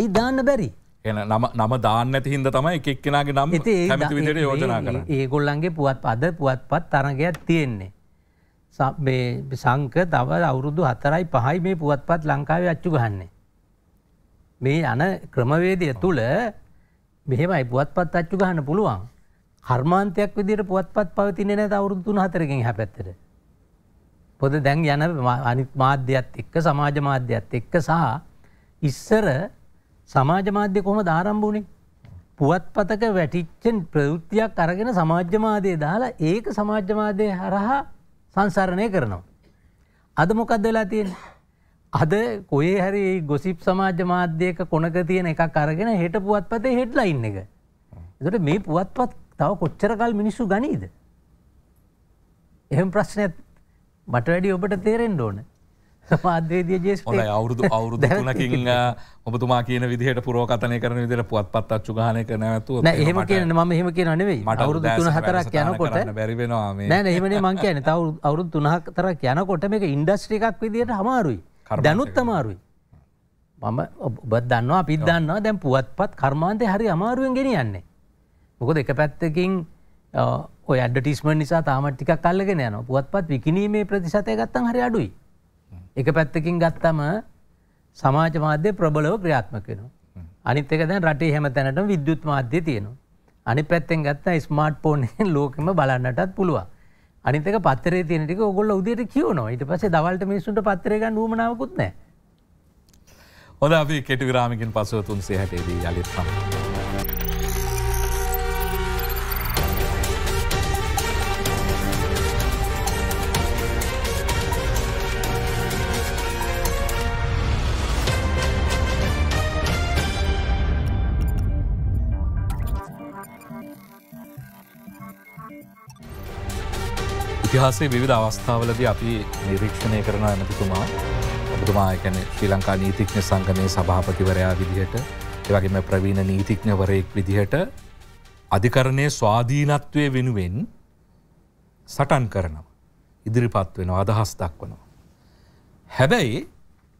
ඇයි දාන්න බැරි? එහෙනම් නම නම දාන්න නැති හින්දා තමයි එක එක්කෙනාගේ නම කැමති විදිහට යෝජනා කරන්නේ. ඒගොල්ලන්ගේ පුවත්පත් පුවත්පත් තරගයක් තියෙන්නේ. මේ සංක තව අවුරුදු හතරයි පහයි මේ පුවත්පත් ලංකාවේ අච්චු ගහන්නේ. මේ යන ක්‍රමවේදය තුල මෙහෙමයි පුවත්පත් අච්චු ගන්න පුළුවන්. කර්මාන්තයක් විදිහට පුවත්පත් පවතින්නේ නැත අවුරුදු තුන හතරකින් එහා පැත්තට. පොද දැන් යන අනිත් මාධ්‍යයත් එක්ක සමාජ මාධ්‍යයත් එක්ක සහ ඉස්සර සමාජ මාධ්‍ය කොහොමද ආරම්භ වුනේ? පුවත්පතක වැටිච්ච ප්‍රවෘත්තියක් අරගෙන සමාජ මාධ්‍යය දාලා ඒක සමාජ මාධ්‍ය හරහා සංසරණය කරනවා. අද මොකක්ද වෙලා තියෙන්නේ? අද කොහේ හරි ගොසිප් සමාජ මාධ්‍යයක කොනක තියෙන එකක් අරගෙන හෙට පුවත්පතේ හෙඩ්ලයින් එක. ඒකට මේ පුවත්පත් තව කොච්චර කල් මිනිස්සු ගනීද? එහෙම ප්‍රශ්නයක් මට වැඩි ඔබට තේරෙන්න ඕන. සමාජවේදී ජේෂ්ඨ ඔය අවුරුදු අවුරුදු තුනකින් ඔබතුමා කියන විදිහට පුරෝකථනය කරන විදිහට පුවත්පත් අච්චු ගන්න එක නැවතුව නෑ එහෙම කියන්නේ මම එහෙම කියනවා නෙවෙයි. අවුරුදු තුන හතරක් යනකොට බැරි වෙනවා මේ. නෑ නෑ එහෙම නේ මං කියන්නේ. තව අවුරුදු තුන හතරක් යනකොට මේක ඉන්ඩස්ට්‍රි එකක් විදිහට අමාරුයි. දැනුත් අමාරුයි. මම ඔබත් දන්නවා අපිත් දන්නවා දැන් පුවත්පත් කර්මාන්තේ හරි අමාරුවෙන් ගෙනියන්නේ. මොකද එක පැත්තකින් ඔය ඇඩ්වර්ටයිස්මන්ට් නිසා තාමත් ටිකක් අල්ලගෙන යනවා. පුවත්පත් විකිණීමේ ප්‍රතිශතය ගත්තම හරි අඩුයි. එක පැත්තකින් ගත්තම සමාජ මාධ්‍ය ප්‍රබලව ක්‍රියාත්මක වෙනවා. අනිත් එක දැන් රටේ හැම තැනටම විද්‍යුත් මාධ්‍ය තියෙනවා. අනිත් පැත්තෙන් ගත්තා ස්මාර්ට් ෆෝන් එකෙන් ලෝකෙම බලන්නටත් පුළුවන්. අනිත් එක පත්තරේ තියෙන ටික ඕගොල්ලෝ උදේට කියවනවා. ඊට පස්සේ දවල්ට මිනිස්සුන්ට පත්තරේ ගන්න උවමනාවකුත් නැහැ. හොඳ අපි කෙටි විරාමයකින් පසුව තුන්සිය හැට දී යලිත් සම්බන්ධ ඉතිහාසයේ විවිධ අවස්ථාවලදී අපි නිරීක්ෂණය කරන ඇමතිතුමා ඔබතුමා කියන්නේ ශ්‍රී ලංකා නීතිඥ සංගමේ සභාපතිවරයා විදිහට ඒ වගේම ප්‍රවීණ නීතිඥවරයෙක් විදිහට අධිකරණයේ ස්වාධීනත්වයේ වෙනුවෙන් සටන් කරනවා ඉදිරිපත් වෙනවා අදහස් දක්වනවා. හැබැයි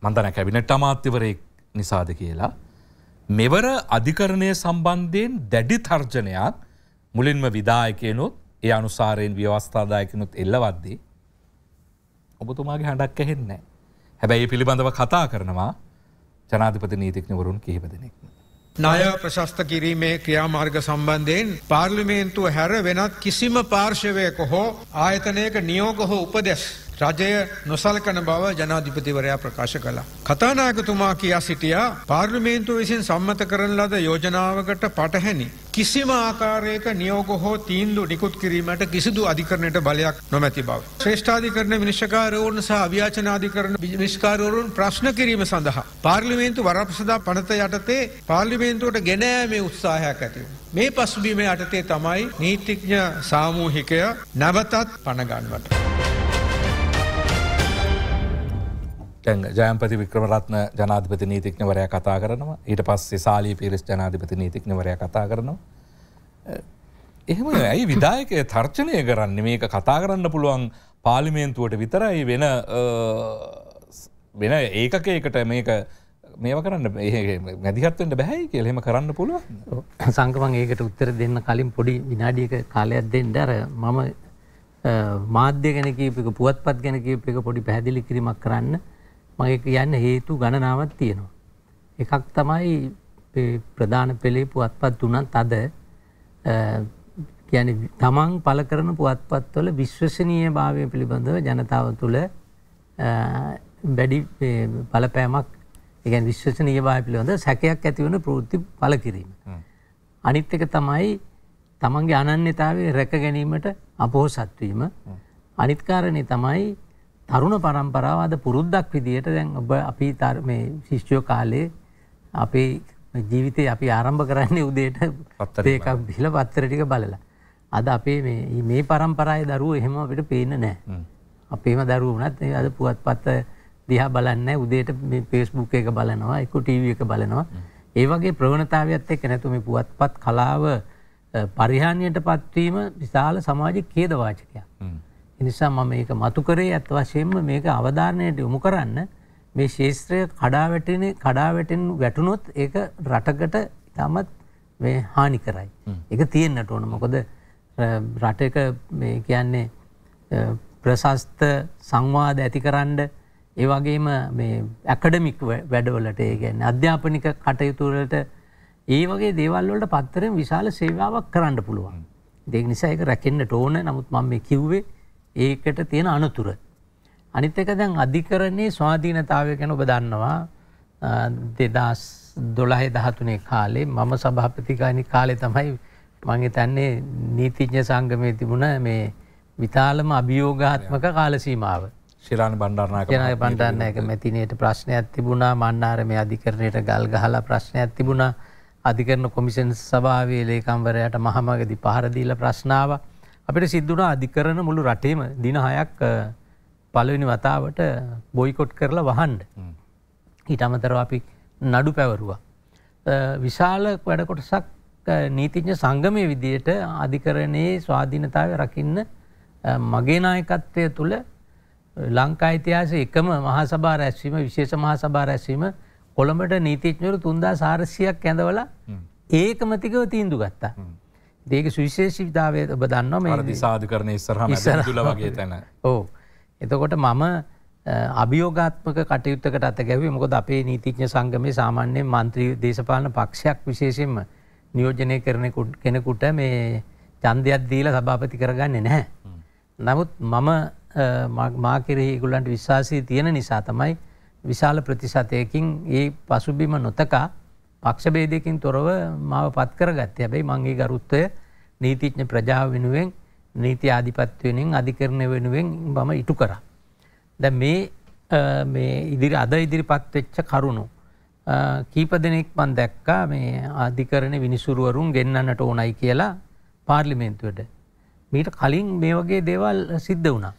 මම දන්නේ කැබිනට් අමාත්‍යවරයෙක් නිසාද කියලා මෙවර අධිකරණයේ සම්බන්ධයෙන් දැඩි තර්ජනයක් මුලින්ම විධායකයනොත් ඒ අනුසාරයෙන් ව්‍යවස්ථාදායකනුත් එල්ලවද්දී ඔබතුමාගේ හඬක් ඇහෙන්නේ නැහැ. හැබැයි මේ පිළිබඳව කතා කරනවා ජනාධිපති නීතිඥවරුන් කිහිප දෙනෙක්. ණය ප්‍රශස්ත කිරීමේ ක්‍රියාමාර්ග සම්බන්ධයෙන් පාර්ලිමේන්තුව හැර වෙනත් කිසිම පාර්ශවයක හෝ ආයතනයක නියෝග හෝ උපදෙස් රජය නොසලකන බව ජනාධිපතිවරයා ප්‍රකාශ කළා. කතානායකතුමා කියා සිටියා පාර්ලිමේන්තුව විසින් සම්මත කරන ලද යෝජනාවකට පටහැනි කිසිම ආකාරයක නියෝග හෝ තීන්දුව නිකුත් කිරීමට කිසිදු අධිකරණයට බලයක් නොමැති බව. ශ්‍රේෂ්ඨාධිකරණ විනිශ්චයකාරවරුන් සහ අව්‍යාචනාධිකරණ විනිශ්චයකාරවරුන් ප්‍රශ්න කිරීම සඳහා පාර්ලිමේන්තු වරප්‍රසදා පනත යටතේ පාර්ලිමේන්තුවට ගෙන යාමේ උත්සාහයක් ඇති වුණා. මේ පසුබිම යටතේ තමයි නීතිඥ සාමූහිකය නැවතත් පණ ගන්නවට. ජයම්පති වික්‍රමරත්න ජනාධිපති නීතිඥවරයා කතා කරනවා. ඊට පස්සේ සාලී පීරිස් ජනාධිපති නීතිඥවරයා කතා කරනවා. එහෙම ඇයි විධායකය තර්ජනය කරන්නේ? මේක කතා කරන්න පුළුවන් පාර්ලිමේන්තුවට විතරයි, වෙන වෙන ඒකකයකට මේක මේවා කරන්න මැදිහත් වෙන්න බැහැ කියලා එහෙම කරන්න පුළුවන්. සංගමං ඒකට උත්තර දෙන්න කලින් පොඩි විනාඩියක කාලයක් දෙන්න. අර මම මාධ්‍ය ගැන කියපේක පුවත්පත් ගැන කියපේක පොඩි පැහැදිලි කිරීමක් කරන්න. මගේ කියන්න හේතු ගණනාවක් තියෙනවා. එකක් තමයි ප්‍රධාන පෙළේ පුවත්පත් තුනත් අද කියන්නේ තමන් පළ කරන පුවත්පත්වල විශ්වසනීයභාවය පිළිබඳව ජනතාව තුළ වැඩි බලපෑමක්, ඒ කියන්නේ විශ්වසනීයභාවය පිළිබඳව සැකයක් ඇති වෙන ප්‍රවෘත්ති පළ කිරීම. අනිත් එක තමයි තමන්ගේ අනන්‍යතාවය රැක ගැනීමට අපොහසත් වීම. අනිත් කාරණේ තමයි තරුණ පරම්පරාව අද පුරුද්දක් විදියට දැන් ඔබ අපි මේ ශිෂ්‍යෝ කාලේ අපේ ජීවිතේ අපි ආරම්භ කරන්නේ උදේට පත්තර එකක් බිහලා පත්තර ටික බලලා. අද අපේ මේ මේ පරම්පරාවේ දරුවෝ එහෙම අපිට පේන්නේ නැහැ. අපේම දරුවෝ වුණත් අද පුවත්පත් දිහා බලන්නේ නැහැ. උදේට මේ Facebook එක බලනවා, ඒක ටීවී එක බලනවා. ඒ වගේ ප්‍රවණතාවයත් එක්ක නැතු මේ පුවත්පත් කලාව පරිහානියටපත් වීම විශාල සමාජික ඛේදවාචකයක්. එනිසා මම මේක මතු කරේ අත් වශයෙන්ම මේක අවධානයට යොමු කරන්න. මේ ශාස්ත්‍රය කඩා වැටෙන කඩා වැටෙන වැටුනොත් ඒක රටකට ඉතාමත් මේ හානි කරයි. ඒක තියෙන්නට ඕන. මොකද රටක මේ කියන්නේ ප්‍රශස්ත සංවාද ඇතිකරනද, ඒ වගේම මේ ඇකඩමික් වැඩවලට, ඒ කියන්නේ අධ්‍යාපනික කටයුතු වලට, ඒ වගේ දේවල් වලට පත්තරෙන් විශාල සේවාවක් කරන්න පුළුවන්. ඒක නිසා ඒක රැකෙන්නට ඕන. නමුත් මම මේ කිව්වේ ඒකට තියෙන අනුතුර. අනිත් එක දැන් අධිකරණයේ ස්වාධීනතාවය ගැන ඔබ දන්නවා. දෙදහස් දොළහේ දහතුනේ කාලේ මම සභාපතිකාරී කාලේ තමයි මම හිතන්නේ නීතිඥ සංගමයේ තිබුණ මේ විතාලම අභියෝගාත්මක කාල සීමාව. ශිරාණ බණ්ඩාරනායක ශිරාණ බණ්ඩාරනායක මැතිණියට ප්‍රශ්නයක් තිබුණා. මන්නාරමේ අධිකරණයට ගල් ගහලා ප්‍රශ්නයක් තිබුණා. අධිකරණ කොමිෂන් සභාවේ ලේකම්වරයාට මහමගදී පහර දීලා ප්‍රශ්න ආවා. අපිට සිද්ධ වුණා අධිකරණ මුළු රටේම දින හයක් පළවෙනි වතාවට බොයිකොට් කරලා වහන්න. ඊට අමතරව අපි නඩු පැවරුවා. විශාල වැඩ කොටසක් නීතිඥ සංගමයේ විදියට අධිකරණයේ ස්වාධීනතාවය රකින්න මගේ නායකත්වය තුළ ලංකා ඉතිහාසයේ එකම මහා සභා රැස්වීම, විශේෂ මහා සභා රැස්වීම කොළඹට නීතිඥවරු තුන්දාස් හාරසියයක් ඇඳවලා ඒකමතිකව තීන්දුව ගත්තා. ඒක සුවිශේෂීතාවය ඔබ දන්නවා මේ අධිසාධිකරණයේ ඉස්සරහම ඇතුළ වගේ තැන. ඔව්. එතකොට මම අභියෝගාත්මක කටයුත්තකට අත ගැහුවේ. මොකද අපේ නීතිඥ සංගමයේ සාමාන්‍ය മന്ത്രി දේශපාලන පක්ෂයක් විශේෂයෙන්ම නියෝජනය කරන කෙනෙකුට මේ ඡන්දයක් දීලා සභාපති කරගන්නේ නැහැ. නමුත් මම මා කෙරෙහි ඒගොල්ලන්ට විශ්වාසය තියෙන නිසා තමයි විශාල ප්‍රතිශතයකින් ඒ පසුබිම නොතකා පක්ෂ බේදයකින් තොරව මාව පත් කරගත්තේ. හැබැයි මම ඒ ගරුත්වය නීතිඥ ප්‍රජාව වෙනුවෙන්, නීති ආධිපත්‍ය වෙනුවෙන්, අධිකරණ වෙනුවෙන් මම ඉටු කරා. දැන් මේ මේ ඉදිරි අද ඉදිරිපත් වෙච්ච කරුණු කීප දෙනෙක් මම දැක්කා මේ අධිකරණ විනිසුරුවරුන් ගෙන්නන්නට ඕනයි කියලා පාර්ලිමේන්තුවට. මීට කලින් මේ වගේ දේවල් සිද්ධ වුණා.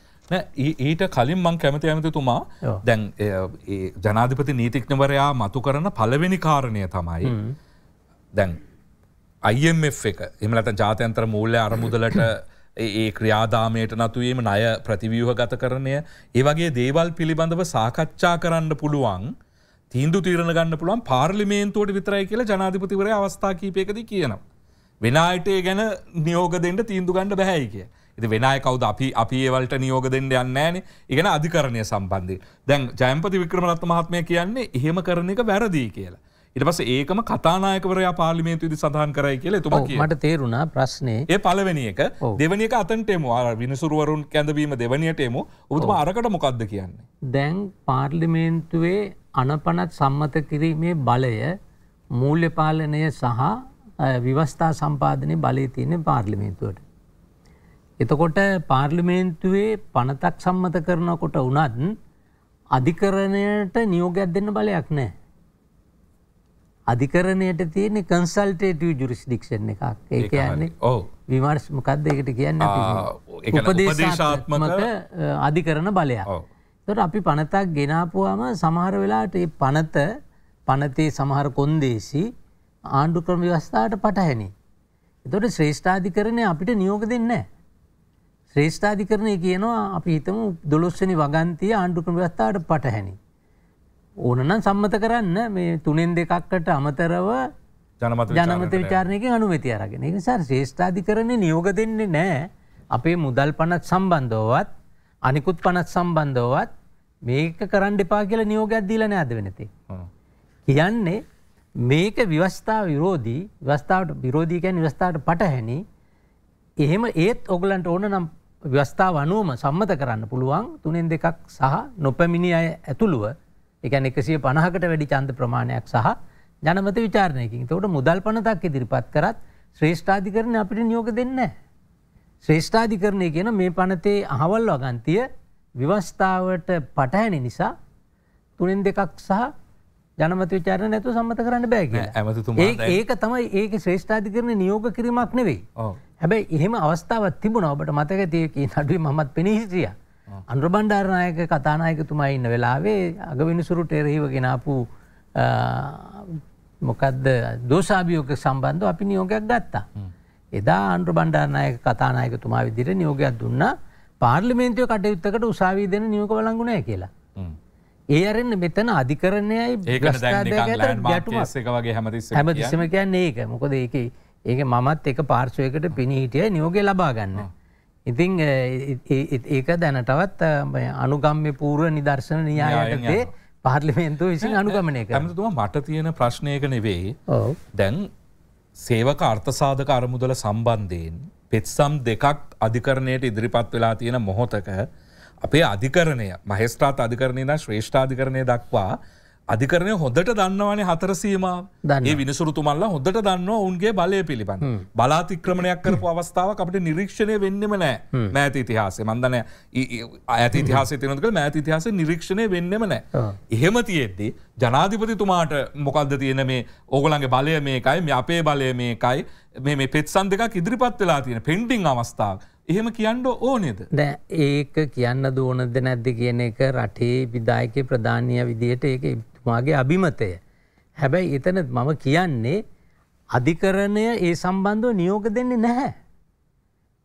ඊට කලින් මං කැමති ඇමතිතුමා දැන් ජනාධිපති නීතිඥවරයා මතු කරන පළවෙනි කාරණය තමයි දැන් I M F එක එහෙම නැත්නම් ජාත්‍යන්තර මූල්‍ය අරමුදලට ඒ ක්‍රියාදාමයට නතුවීම, ණය ප්‍රතිව්‍යුහගත කරණය, ඒ වගේ දේවල් පිළිබඳව සාකච්ඡා කරන්න පුළුවන්, තීන්දුව తీරන ගන්න පුළුවන් පාර්ලිමේන්තුවට විතරයි කියලා ජනාධිපතිවරයා අවස්ථා කිහිපයකදී කියනවා. වෙන අයට ඒ ගැන නියෝග දෙන්න තීන්දුව ගන්න බැහැයි කියලා. වෙනය කවුද අපි අපි ඒවලට නියෝග දෙන්න යන්නේ නැහනේ. ඒ කියන්නේ අධිකරණය සම්බන්ධයෙන්. දැන් ජයම්පති වික්‍රමරත්න මහත්මයා කියන්නේ එහෙම කරන එක වැරදි කියලා. ඊට පස්සේ ඒකම කතානායකවරයා පාර්ලිමේන්තුවේදී සඳහන් කරයි කියලා එතුමා කියනවා. මට තේරුණා ප්‍රශ්නේ. ඒ පළවෙනි එක. දෙවෙනි එක අතන්ට එමු. ආ විනිසුරුවරුන් කැඳවීම දෙවෙනියට එමු. ඔබතුමා අරකට මොකද්ද කියන්නේ? දැන් පාර්ලිමේන්තුවේ අනපනත් සම්මත කිරීමේ බලය මූල්‍ය පාලනය සහ විවස්ථා සම්පාදනයේ බලය තියෙන පාර්ලිමේන්තුවට. එතකොට පාර්ලිමේන්තුවේ පනතක් සම්මත කරනකොට වුණත් අධිකරණයට නියෝගයක් දෙන්න බලයක් නැහැ. අධිකරණයට තියෙන කන්සල්ටේටිව් ජුරිස්ඩික්ෂන් එකක්. ඒ කියන්නේ ඔව් විමර්ශ මොකද්ද ඒකට කියන්නේ අපි? උපදේශාත්මක අධිකරණ බලයක්. तो අපි පනතක් ගෙනාපුවාම සමහර වෙලාවට මේ පනත පනතේ සමහර කොන්දේසි ආණ්ඩු ක්‍රම ව්‍යවස්ථාවට පටහැනි. ඒතකොට ශ්‍රේෂ්ඨාධිකරණය අපිට නියෝග දෙන්නේ නැහැ. ශ්‍රේෂ්ඨාධිකරණය කියනවා අපි හිතමු දොළොස් වෙනි වගන්තිය ආණ්ඩු ක්‍රම ව්‍යවස්ථාවට පටහැනි. ඕන නම් සම්මත කරන්න මේ තුනෙන් දෙකකට අමතරව ජනමත ජනමත විචාරණයකින් අනුමැතිය අරගෙන. ඒ නිසා ශ්‍රේෂ්ඨාධිකරණය නියෝග දෙන්නේ නැහැ. අපේ මුදල් පනත් සම්බන්ධවවත් අනිකුත් පනත් සම්බන්ධවවත් මේක කරන්න එපා කියලා නියෝගයක් දීලා නැද්ද වෙනතේ. කියන්නේ මේක විවස්ථාව විරෝධී, විවස්ථාවට විරෝධී කියන්නේ විවස්ථාවට පටහැනි. එහෙම ඒත් ඔයගලන්ට ඕන නම් විවස්ථාව අනුවම සම්මත කරන්න පුළුවන් තුනෙන් දෙකක් සහ නොපැමිණි අය ඇතුළුව. ඒ කියන්නේ එකසිය පනහකට වැඩි ඡන්ද ප්‍රමාණයක් සහ ජනමත විචාරණයකින්. ඒකට මුදල් පනතක් ඉදිරිපත් කරත් ශ්‍රේෂ්ඨාධිකරණය අපිට නියෝග දෙන්නේ නැහැ. ශ්‍රේෂ්ඨාධිකරණය කියන මේ පනතේ අහවල් වගන්තිය විවස්ථාවට පටහැනි නිසා තුනෙන් දෙකක් සහ ජනමත විචාරණ නැතුව සම්මත කරන්න බෑ කියලා. ඒක තමයි ඒක ශ්‍රේෂ්ඨාධිකරණේ නියෝග කිරීමක් නෙවෙයි. හැබැයි එහෙම අවස්ථාවක් තිබුණා. ඔබට මතකද ඒකේ නඩුවේ මමත් පෙනී හිටියා. අනුර බණ්ඩාරනායක කතානායකතුමා ඉන්න වෙලාවේ අගවිනිසුරුට එරෙහිවගෙන ආපු මොකද්ද දෝෂාභියෝග සම්බන්ධව අපි නියෝගයක් ගත්තා. එදා අනුර බණ්ඩාරනායක කතානායකතුමා විදිහට නියෝගයක් දුන්නා පාර්ලිමේන්තුවේ කටයුත්තකට උසාවිය දෙන නියෝග වළංගු නැහැ කියලා. ඒ අරින්න මෙතන අධිකරණයයි හැමතිස්සෙම කියන්නේ ඒක. මොකද ඒකේ ඒකේ මමත් එක පාර්ශ්වයකට පිනී හිටියයි නියෝගය ලබා ගන්න. ඉතින් ඒක දැනටවත් අනුගම්ම්‍ය පූර්ව නිදර්ශන න්‍යායයටදී පාර්ලිමේන්තුව විසින් අනුගමනය කරනවා. හැමතිස්සම මට තියෙන ප්‍රශ්නයක නෙවෙයි. දැන් සේවක අර්ථසාධක අරමුදල සම්බන්ධයෙන් පෙත්සම් දෙකක් අධිකරණයට ඉදිරිපත් වෙලා තියෙන මොහොතක අපේ අධිකරණය මහේස්ත්‍රාත් අධිකරණය නම් ශ්‍රේෂ්ඨාධිකරණය දක්වා අධිකරණය හොඳට දන්නවනේ හතර සීමාව. මේ විනිසුරුතුමන්ලා හොඳට දන්නවා ඔවුන්ගේ බලය පිළිබඳ. බලාතික්‍රමණයක් කරපු අවස්ථාවක් අපිට නිරීක්ෂණය වෙන්නෙම නැහැ මෑත ඉතිහාසයේ. මම දන්නේ ඈත ඉතිහාසයේ තියෙනවද කියලා මෑත ඉතිහාසයේ නිරීක්ෂණය වෙන්නෙම නැහැ. එහෙම තියෙද්දි ජනාධිපතිතුමාට මොකද්ද තියෙන මේ ඕගොල්ලන්ගේ බලය මේකයි මේ අපේ බලය මේකයි මේ මේ පෙත්සම් දෙකක් ඉදිරිපත් වෙලා තියෙන පෙන්ඩින් අවස්ථාවක්. එහෙම කියන්න ඕනේද? දැන් ඒක කියන්න ඕනද නැද්ද කියන එක රටේ විධායකේ ප්‍රධානියා විදියට ඒක එතුමාගේ අභිමතය. හැබැයි එතන මම කියන්නේ අධිකරණය ඒ සම්බන්ධව නියෝග දෙන්නේ නැහැ.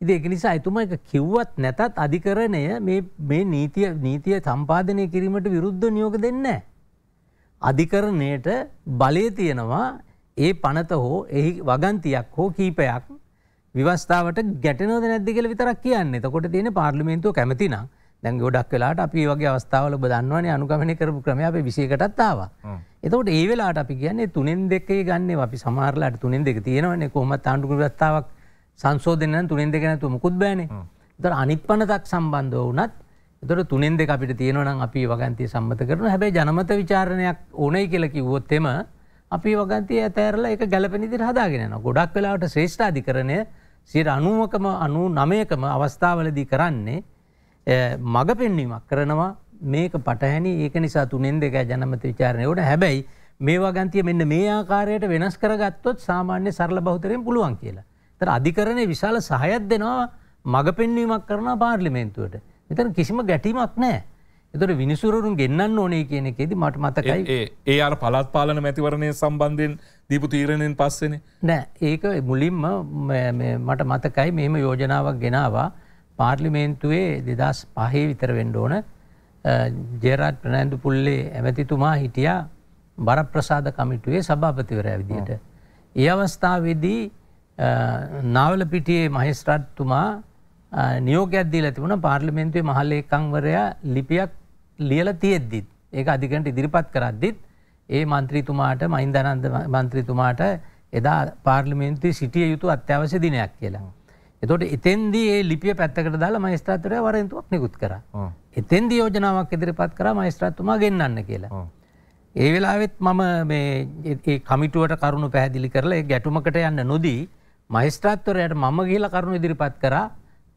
ඉතින් ඒක නිසා එතුමා එක කිව්වත් නැතත් අධිකරණය මේ මේ නීතිය නීතිය සම්පාදනය කිරීමට විරුද්ධව නියෝග දෙන්නේ නැහැ. අධිකරණයට බලය තියෙනවා ඒ පනත හෝ එහි වගන්තියක් හෝ කීපයක් විවස්ථාවට ගැටෙනවද නැද්ද කියලා විතරක් කියන්නේ. එතකොට තියෙන පාර්ලිමේන්තුව කැමති නම් දැන් ගොඩක් වෙලාවට අපි මේ වගේ අවස්ථාවල ඔබ දන්නවනේ අනුගමනය කරපු ක්‍රමය අපේ විෂයකටත් ආවා. එතකොට ඒ වෙලාවට අපි කියන්නේ තුනෙන් දෙකේ ගන්නෙව අපි සමහරලාට තුනෙන් දෙක තියෙනවනේ කොහොමත් ආණ්ඩුක්‍රම ව්‍යවස්ථාවක් සංශෝධනය නම් තුනෙන් දෙක නැතුව මොකුත් බෑනේ. ඒතර අනිත් පනතක් සම්බන්ධව වුණත් ඒතර තුනෙන් දෙක අපිට තියෙනවා නම් අපි වගන්තිය සම්මත කරනවා. හැබැයි ජනමත විචාරණයක් ඕනේ කියලා කිව්වොත් එම අපි වගන්තිය ඇතෑරලා ඒක ගැළපෙන විදිහට හදාගෙන යනවා. ගොඩක් වෙලාවට ශ්‍රේෂ්ඨාධිකරණය සියයට අනූවකම අනූනවයකම අවස්ථාවලදී කරන්නේ මග පෙන්වීමක් කරනවා මේක පටහැනි ඒක නිසා තුනෙන් දෙකයි ජනමත විචාරණය ඕන. හැබැයි මේ වගන්තිය මෙන්න මේ ආකාරයට වෙනස් කරගත්තොත් සාමාන්‍ය සරල බහුතරයෙන් පුළුවන් කියලා. ඒතර අධිකරණයේ විශාල සහයක් දෙනවා මග පෙන්වීමක් කරනවා පාර්ලිමේන්තුවට. මෙතන කිසිම ගැටීමක් නැහැ. ඒතර විනිසුරුන් ගෙන්නන්න ඕනේ කියන එකේදී මට මතකයි ඒ අර පළාත් පාලන මැතිවරණය සම්බන්ධයෙන් දීපු තීරණයෙන් පස්සේනේ. නෑ ඒක මුලින්ම මට මතකයි මෙහෙම යෝජනාවක් ගෙනාවා පාර්ලිමේන්තුවේ දෙදහස් පහේ විතර වෙන්න ඕන. ජයරාජ් ප්‍රනාන්දු පුල්ලේ ඇමතිතුමා හිටියා බරප්‍රසාද කමිටුවේ සභාපතිවරයා විදියට. ඒ අවස්ථාවේදී නාවලපිටියේ මහේස්ත්‍රාත්තුමා නියෝගයක් දීලා තිබුණා පාර්ලිමේන්තුවේ මහලේකම්වරයා ලිපියක් ලියලා තියෙද්දිත් ඒක අධිකරණයට ඉදිරිපත් කරද්දිත් ඒ මන්ත්‍රීතුමාට මහින්දානන්ද මන්ත්‍රීතුමාට එදා පාර්ලිමේන්තුවේ සිටිය යුතු අත්‍යවශ්‍ය දිනයක් කියලා. එතකොට එතෙන්දී ඒ ලිපිය පැත්තකට දාලා මහේස්ත්‍රාත්වරයා වරෙන්තුමක් නිකුත් කරා. එතෙන්දී යෝජනාවක් ඉදිරිපත් කරා මහේස්ත්‍රාත්තුමා ගෙන්නන්න කියලා. ඒ වෙලාවෙත් මම මේ ඒ කමිටුවට කරුණු පැහැදිලි කරලා ඒ ගැටුමකට යන්න නොදී මහේස්ත්‍රාත්වරයාට මම ගිහිලා කරුණු ඉදිරිපත් කරා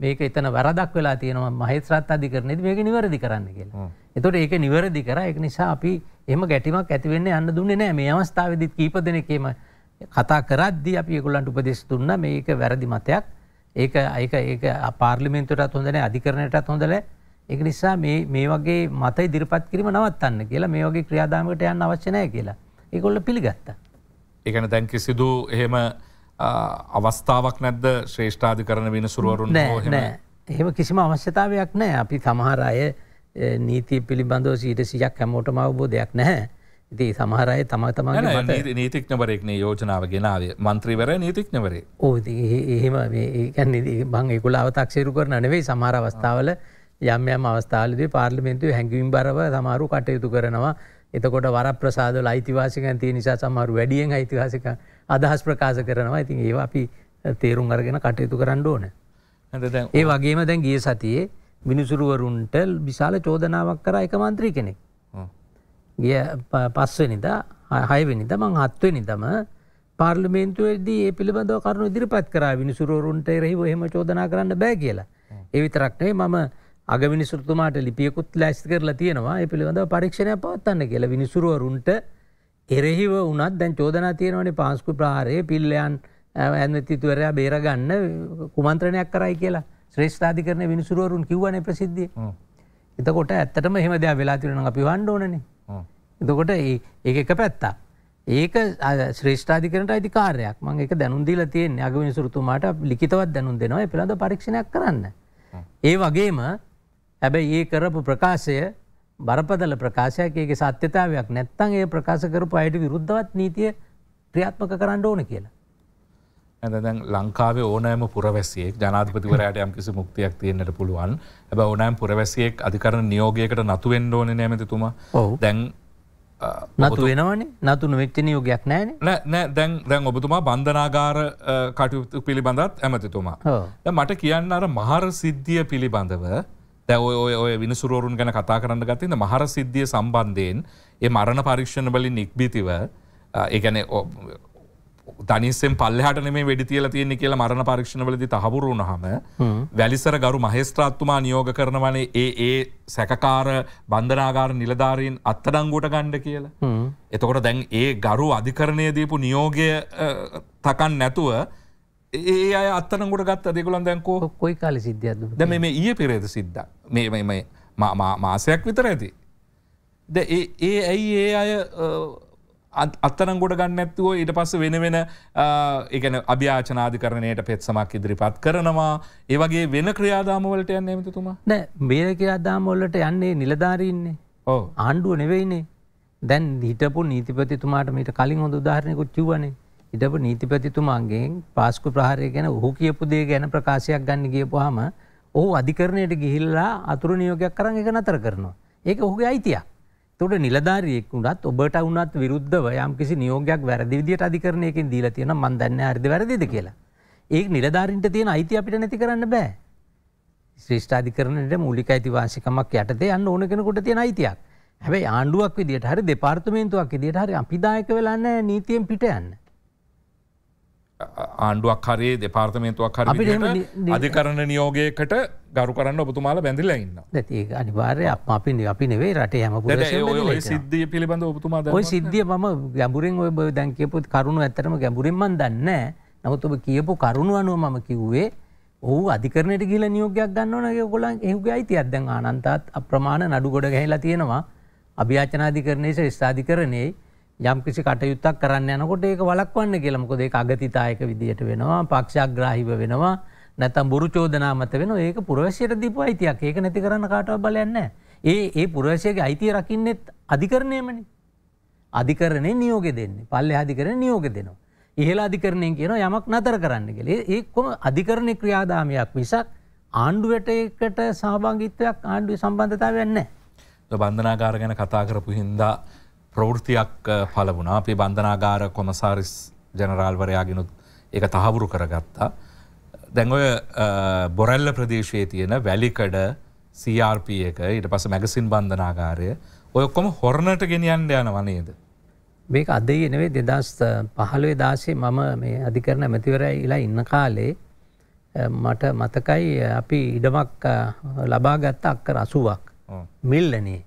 මේක එතන වැරදක් වෙලා තියෙනවා මහේස්ත්‍රාත් අධිකරණයේදී මේක නිවැරදි කරන්න කියලා. එතකොට ඒක නිවැරදි කරා. ඒක නිසා අපි එහෙම ගැටීමක් ඇති වෙන්න යන්න දුන්නේ නැහැ. මේ අවස්ථාවේදීත් කීප දෙනෙක්ම කතා කරද්දී අපි ඒගොල්ලන්ට උපදෙස් දුන්නා මේක වැරදි මතයක්. ඒක ඒක ඒක පාර්ලිමේන්තුවටත් හොඳ නැහැ අධිකරණයටත් හොඳ නැහැ. ඒක නිසා මේ මේ වගේ මත ඉදිරිපත් කිරීම නවත්තන්න කියලා මේ වගේ ක්‍රියාදාමයකට යන්න අවශ්‍ය නැහැ කියලා ඒගොල්ලෝ පිළිගත්තා. ඒ කියන්නේ දැන් කිසිදු එහෙම අවස්ථාවක් නැද්ද ශ්‍රේෂ්ඨාධිකරණ විනිසුරුවරුන් හෝ එහෙම? නෑ නෑ එහෙම කිසිම අවශ්‍යතාවයක් නැහැ. අපි සමහර අය නීති පිළිබඳව සීට සියයක් හැමෝටම අවබෝධයක් නැහැ. ඉතින් සමහර අය තම තමන්ගේ මත නීතිඥවරයෙක් නේ යෝජනාව ගෙනාවේ മന്ത്രിවරයා නීතිඥවරයෙක්. ඔව් ඉතින් එහෙම මේ කියන්නේ මම ඒගොල්ලෝ අව탁සීරු කරන නෙවෙයි සමහර අවස්ථාවල යම් යම් අවස්ථාවලදී පාර්ලිමේන්තුවේ හැඟවීම් බරව සමහරු කටයුතු කරනවා. එතකොට වරප්‍රසාදවල අයිතිවාසිකම් තියෙන නිසා සමහරු වැඩියෙන් අයිතිවාසිකම් අදහස් ප්‍රකාශ කරනවා. ඉතින් ඒවා අපි තේරුම් අරගෙන කටයුතු කරන්න ඕනේ. ඒ වගේම දැන් ගිය සතියේ මිනිසුරුවරුන්ට විශාල චෝදනාවක් කරා එක മന്ത്രി කෙනෙක්. ගිය පස්වෙනිදා හයවෙනිදා මං හත්වෙනිදාම පාර්ලිමේන්තුවේදී මේ පිළිබඳව කරුණු ඉදිරිපත් කරා මිනිසුරුවරුන්ට එරෙහිව එහෙම චෝදනා කරන්න බෑ කියලා. ඒ විතරක් නෙවෙයි මම අග විනිසුරුතුමාට ලිපියකුත් ලෑස්ති කරලා තියෙනවා ඒ පිළිබඳව පරීක්ෂණයක් පවත්වන්න කියලා. විනිසුරුවරුන්ට එරෙහිව උනත් දැන් චෝදනා තියෙනවානේ පාස්කු ප්‍රහාරයේ පිල්ලයන් ඇමතිතුවරයා බේරගන්න කුමන්ත්‍රණයක් කරයි කියලා ශ්‍රේෂ්ඨාධිකරණයේ විනිසුරුවරුන් කිව්වනේ ප්‍රසිද්ධියේ. එතකොට ඇත්තටම එහෙම දෙයක් වෙලා තියෙනවා නම් අපි වහන්න ඕනනේ. එතකොට ඒක එක පැත්තක්. ඒක ශ්‍රේෂ්ඨාධිකරණයට අයිති කාර්යයක්. මම ඒක දැනුම් දීලා තියෙනවා අග විනිසුරුතුමාට ලිඛිතවත් දැනුම් දෙනවා ඒ පිළිබඳව පරීක්ෂණයක් කරන්න. ඒ වගේම හැබැයි ඒ කරපු ප්‍රකාශය බරපතල ප්‍රකාශයක්. ඒකේ සත්‍යතාවයක් නැත්නම් ඒ ප්‍රකාශ කරපු අයට විරුද්ධවත් නීතිය ක්‍රියාත්මක කරන්න ඕන කියලා. නැත්නම් දැන් ලංකාවේ ඕනෑම පුරවැසියෙක් ජනාධිපතිවරයාට යම්කිසි මුක්තියක් තියෙන්නට පුළුවන්. හැබැයි ඕනෑම පුරවැසියෙක් අධිකරණ නියෝගයකට නතු වෙන්න ඕනේ නෑ මෙතුමා. දැන් නතු වෙනවනේ. නතු නොවෙච්ච නියෝගයක් නෑනේ. නෑ නෑ දැන් දැන් ඔබතුමා බන්ධනාගාර කටයුතු පිළිබඳවත් ඇමතිතුමා. දැන් මට කියන්න අර මහර සිද්ධිය පිළිබඳව ඔය විනිසුරුවරුන් ගැන කතා කරන්න ගත්තේ මහර සිද්ධිය සම්බන්ධයෙන් ඒ මරණ පරීක්ෂණ වලින් නික්බිතිව ඒ කියන්නේ දනිස්සෙන් පල්ලෙහාට නෙමෙයි වෙඩි තියලා තියෙන්නේ කියලා මරණ පරීක්ෂණ වලදී තහවුරු වුණාම වැලිසර ගරු මහේස්ත්‍රාත්තුමා නියෝග කරනවානේ ඒ ඒ සැකකාර බන්ධනාගාර නිලධාරීන් අත්අඩංගුවට ගන්න කියලා. එතකොට දැන් ඒ ගරු අධිකරණයේ දීපු නියෝගය තකන් නැතුව ඒ අය අත්තනගොට ගත්ත දෙගුලන් දැන්කෝ කොයි කාලි සිද්ධියද ද මේ ඊය පෙරේද සිද්ධ මේ මාසයක් විතර ඇති. ද ඒ ඇයි ඒ අය අත්තනගොට ගන්න ඇත්තුවෝ ඊට පස්ස වෙන වෙන එකන අභ්‍යාචනාධිකරණයට පෙත් සමක් ඉදිරිපත් කරනවා ඒ වගේ වෙන ක්‍රියාදාමවලට යන්න ඇමතුතුමා නෑ බේර ක්‍රියාදාමවලට යන්නේ නිලධාරීන්නේ ඕ ආණ්ඩුව නෙවෙයිනේ. දැන් හිටපු නීතිපතිතුමාට මීට කලින් හොඳ උදාහරණයකුත් කිව්වනේ. ඉතපු නීතිපතිතුමාගෙන් පාස්කු ප්‍රහාරය ගැන ඔහු කියපු දේ ගැන ප්‍රකාශයක් ගන්න ගියපුවාම ඔහු අධිකරණයට ගිහිල්ලා අතුරු නියෝගයක් කරන් ඒක නතර කරනවා. ඒක ඔහුගේ අයිතියක්. ඒකට නිලධාරියෙක් උනත් ඔබට උනත් විරුද්ධව යම්කිසි නියෝගයක් වැරදි විදියට අධිකරණයකින් දීලා තියෙනවා මන් දන්නේ හරිද වැරදිද කියලා. ඒක නිලධාරින්ට තියෙන අයිතිය අපිට නැති කරන්න බෑ. ශ්‍රේෂ්ඨාධිකරණයට මූලික අයිතිවාසිකමක් යටතේ යන්න ඕන කෙනෙකුට තියෙන අයිතියක්. හැබැයි ආණ්ඩුවක් විදියට හරි දෙපාර්තමේන්තුවක් විදියට හරි අපි දායක වෙලා නැහැ නීතියෙන් පිට යන්න. ආණ්ඩුවක් හරි දෙපාර්තමේන්තුවක් හරි අධිකරණ නියෝගයකට ගරු කරන්න ඔබතුමාලා බැඳිලා ඉන්නවා. ඒත් ඒක අනිවාර්යයි අපි අපි නෙවෙයි රටේ හැම පුරවැසියෙක්ම බැඳිලා. ඔය සිද්ධිය පිළිබඳව ඔබතුමා දන්නවා. ඔය සිද්ධිය මම ගැඹුරින් ඔය දැන් කියපු කරුණු ඇත්තටම ගැඹුරින් මම දන්නේ නැහැ. නමුත් ඔබ කියපු කරුණු අනුව මම කිව්වේ ඔව් අධිකරණයට ගිහලා නියෝගයක් ගන්න ඕන ඒගොල්ලන් ඒගොල්ලන්ගේ අයිතියක්. දැන් ආනන්තාත් අප්‍රමාණ නඩු ගොඩ ගහලා තියෙනවා. අභියාචනාධිකරණයේ ශ්‍රේෂ්ඨාධිකරණයේ යම් කිසි කටයුත්තක් කරන්න යනකොට ඒක වළක්වන්න කියලා. මොකද ඒක අගතිදායක විදියට වෙනවා, පක්ෂාග්‍රාහීව වෙනවා, නැත්නම් බොරු චෝදනා මත වෙනවා. ඒක පුරවැසියට දීපු අයිතියක්. ඒක නැති කරන්න කාටවත් බලයක් නැහැ. ඒ ඒ පුරවැසියගේ අයිතිය රකින්නෙත් අධිකරණයමනේ. අධිකරණේ නියෝගය දෙන්නේ. පල්ලෙහා අධිකරණේ නියෝගය දෙනවා. ඉහළ අධිකරණයෙන් කියනවා යමක් නතර කරන්න කියලා. ඒ කොහොම අධිකරණ ක්‍රියාදාමයක් මිසක් ආණ්ඩුවට ඒකට සහභාගීත්වයක් ආණ්ඩුවේ සම්බන්ධතාවයක් නැහැ. බන්ධනාගාර ගැන කතා කරපු හින්දා ප්‍රවෘතියක් පල වුණා. අපි බන්ධනාගාර කොමසාරිස් ජනරාල්වරයාගෙනුත් ඒක තහවුරු කරගත්තා. දැන් ඔය බොරැල්ල ප්‍රදේශයේ තියෙන වැලිකඩ සී ආර් පී එක ඊට පස්සේ මැගසින් බන්ධනාගාරය ඔය ඔක්කොම හොරණට ගෙනියන්න යනවා නේද? මේක අද ඊයේ නෙවෙයි දෙදහස් පහළොව දාසේ මම මේ අධිකරණ ඇමතිවරයලා ඉන්න කාලේ මට මතකයි අපි ඉඩමක් ලබා ගත්ත අක්කර අසූවක් මිල්ලනේ.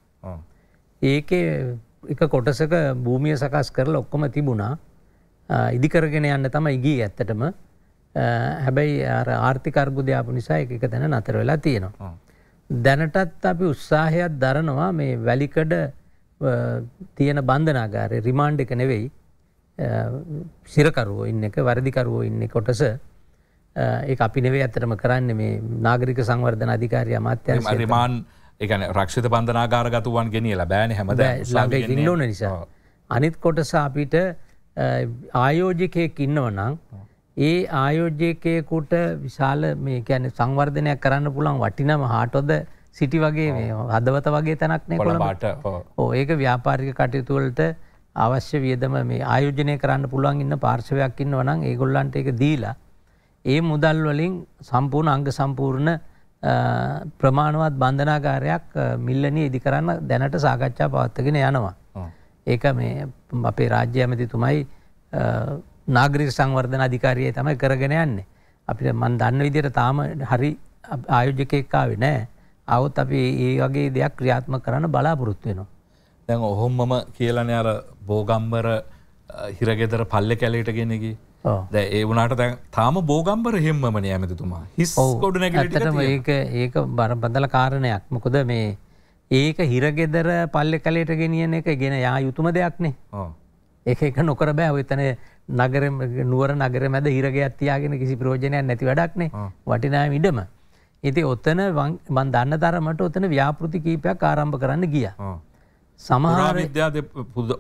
ඒකේ එක කොටසක භූමිය සකස් කරලා ඔක්කොම තිබුණා. ඉදිකරගෙන යන්න තමයි ගියේ ඇත්තටම. හැබැයි අර ආර්ථික අර්බුදය ආපු නිසා ඒක එක තැන නතර වෙලා තියෙනවා. දැනටත් අපි උත්සාහයක් දරනවා මේ වැලිකඩ තියෙන බන්ධනාගාරේ රිමාන්ඩ් එක නෙවෙයි සිරකරුවෝ ඉන්න එක වර්ධිකරුවෝ ඉන්න කොටස ඒක අපි නෙවෙයි අතරම කරන්නේ මේ නාගරික සංවර්ධන අධිකාරිය අමාත්‍යාංශය රිමාන්ඩ් ඒ කියන්නේ රක්ෂිත බන්ධනාගාරගතවන් ගෙනියලා බෑනේ හැමදාම ළඟ ඉන්න ඕන නිසා අනිත් කොටස අපිට ආයෝජකයෙක් ඉන්නව නම් ඒ ආයෝජකයෙකුට විශාල මේ කියන්නේ සංවර්ධනයක් කරන්න පුළුවන් වටිනම හාටොද සිටි වගේ මේ හදවත වගේ තැනක් නේ කොළඹට. ඔව් ඒක ව්‍යාපාරික කටයුතු වලට අවශ්‍ය වියදම මේ ආයෝජනය කරන්න පුළුවන් ඉන්න පාර්ශවයක් ඉන්නවා නම් ඒගොල්ලන්ට ඒක දීලා ඒ මුදල් වලින් සම්පූර්ණ අංග සම්පූර්ණ ප්‍රමාණවත් බන්ධනාගාරයක් මිල්ලණිය ඉදි කරන්න දැනට සාකච්ඡා පවත්වාගෙන යනවා. ඒක මේ අපේ රාජ්‍ය ඇමතිතුමයි नागरिक संवर्धन अधिकारी तम करगने अन्ने अभी मन दान विधि ताम हरी आयोजक का विनय आओ तभी ये दिया क्रियात्मक कराना बलापुरुत्वेनो देखो होम मम केला ने यार बोगांबर हिरगेदर फाल्ले कैलेट गेने की दे ये उनाटा दें थाम बोगांबर हिम मम ने यामें तो तुम्हारे हिस कोड ने कैलेट करती है एक एक बार बंदला कारण है आत्म कुदा में एक हिरगेदर फाल्ले कैलेट गेनी ने के गेने यहाँ युतुम दे आकने एक एक नौकर बे इतने नगर नुवर नगर में हिरगे अत्यागे किसी प्रयोजन नैति वडाकने वटिना इडम इति उत्तन मन दानदार मट उत्तन व्यापृति कीप्या आरंभ कराने गया සමහර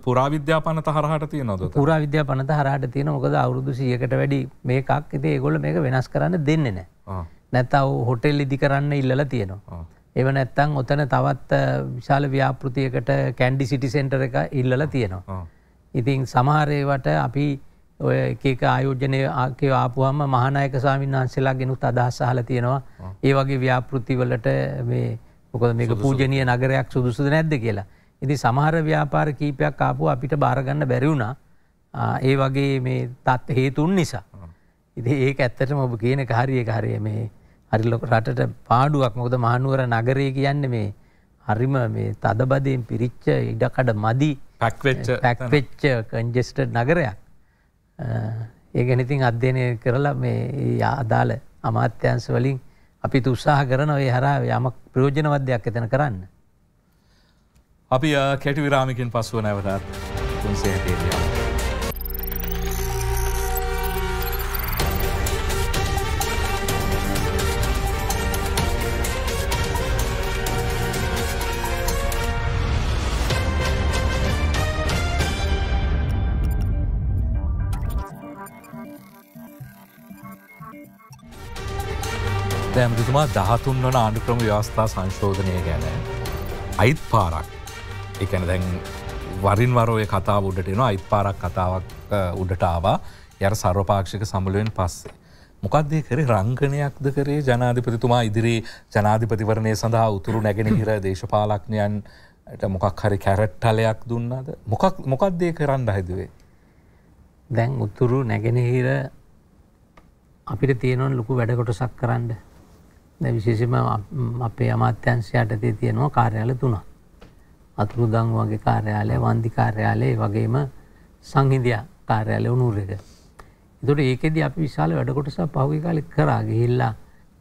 පුරා විද්‍යාපනත හරහාට තියනවද පුරා විද්‍යාපනත හරහාට තියෙන මොකද අවුරුදු සීයකට වැඩි මේකක් ඉතින් ඒගොල්ලෝ මේක වෙනස් කරන්න දෙන්නේ නැහැ නැත්නම් හොටෙල් ඉදි කරන්න ඉල්ලලා තියෙනවා ඒව නැත්නම් උතන තවත් විශාල ව්‍යාපෘතියකට කැන්ඩි සිටි සෙන්ටර් එක ඉල්ලලා තියෙනවා ඉතින් සමහර ඒවට අපි ඔය එක එක ආයෝජනයේ ආකේ ආපුවාම මහානායක ස්වාමීන් වහන්සේලා ගෙනුත් අදහස් අහලා තියෙනවා ඒ වගේ ව්‍යාපෘති වලට මේ මොකද මේක පූජනීය නගරයක් සුදුසුද නැද්ද කියලා. ඉතින් සමහර ව්‍යාපාර කීපයක් ආපුවා අපිට බාර ගන්න බැරි වුණා ඒ වගේ මේ තත් හේතුන් නිසා. ඉතින් ඒක ඇත්තටම ඔබ කියන එක හරි ඒක හරි මේ හරි ලොකු රටට පාඩුවක් මොකද මහනුවර නගරය කියන්නේ මේ හරිම මේ තදබදයෙන් පිරිච්ච ඉඩකඩ මදි පැක්වෙච්ච පැක්වෙච්ච කන්ජෙස්ටඩ් නගරයක්. ඒක නිතින් අධ්‍යයනය කරලා මේ අදාළ අමාත්‍යාංශ වලින් අපි උත්සාහ කරන ඒ හරහා යමක් ප්‍රයෝජනවත් දෙයක් එතන කරන්න. අපි කැටි විරාමයකින් පසුව නැවතත් තුන්සිය හැට ඇමතිතුමා දහතුන් වන ආණ්ඩුක්‍රම ව්‍යවස්ථා සංශෝධනය ගැන අයිත් පාරක් ඒ කියන්නේ දැන් වරින් වර ඔය කතාව උඩට එනවා අයිත් පාරක් කතාවක් උඩට ආවා යර සර්වපාක්ෂික සමුළුවෙන් පස්සේ මොකක්ද ඒ කරේ රංගනයක්ද කරේ ජනාධිපතිතුමා ඉදිරියේ ජනාධිපතිවරණය සඳහා උතුරු නැගෙනහිර දේශපාලඥයන්ට මොකක් හරි කැරට් තලයක් දුන්නාද මොකක් මොකක්ද ඒ කරන්න හදුවේ දැන් උතුරු නැගෙනහිර අපිට තියෙනවනේ ලොකු වැඩ කොටසක් කරන්න දැන් විශේෂයෙන්ම අපේ අමාත්‍යාංශයට තේ තියෙනවා කාර්යාල තුනක්. අතුරුදන් වගේ කාර්යාලය, වන්දි කාර්යාලය, ඒ වගේම සංහිඳියා කාර්යාලය උනුරේක. ඒතකොට ඒකෙදි අපි විශාල වැඩ කොටසක් පහුගිය කාලේ කරා ගිහිල්ලා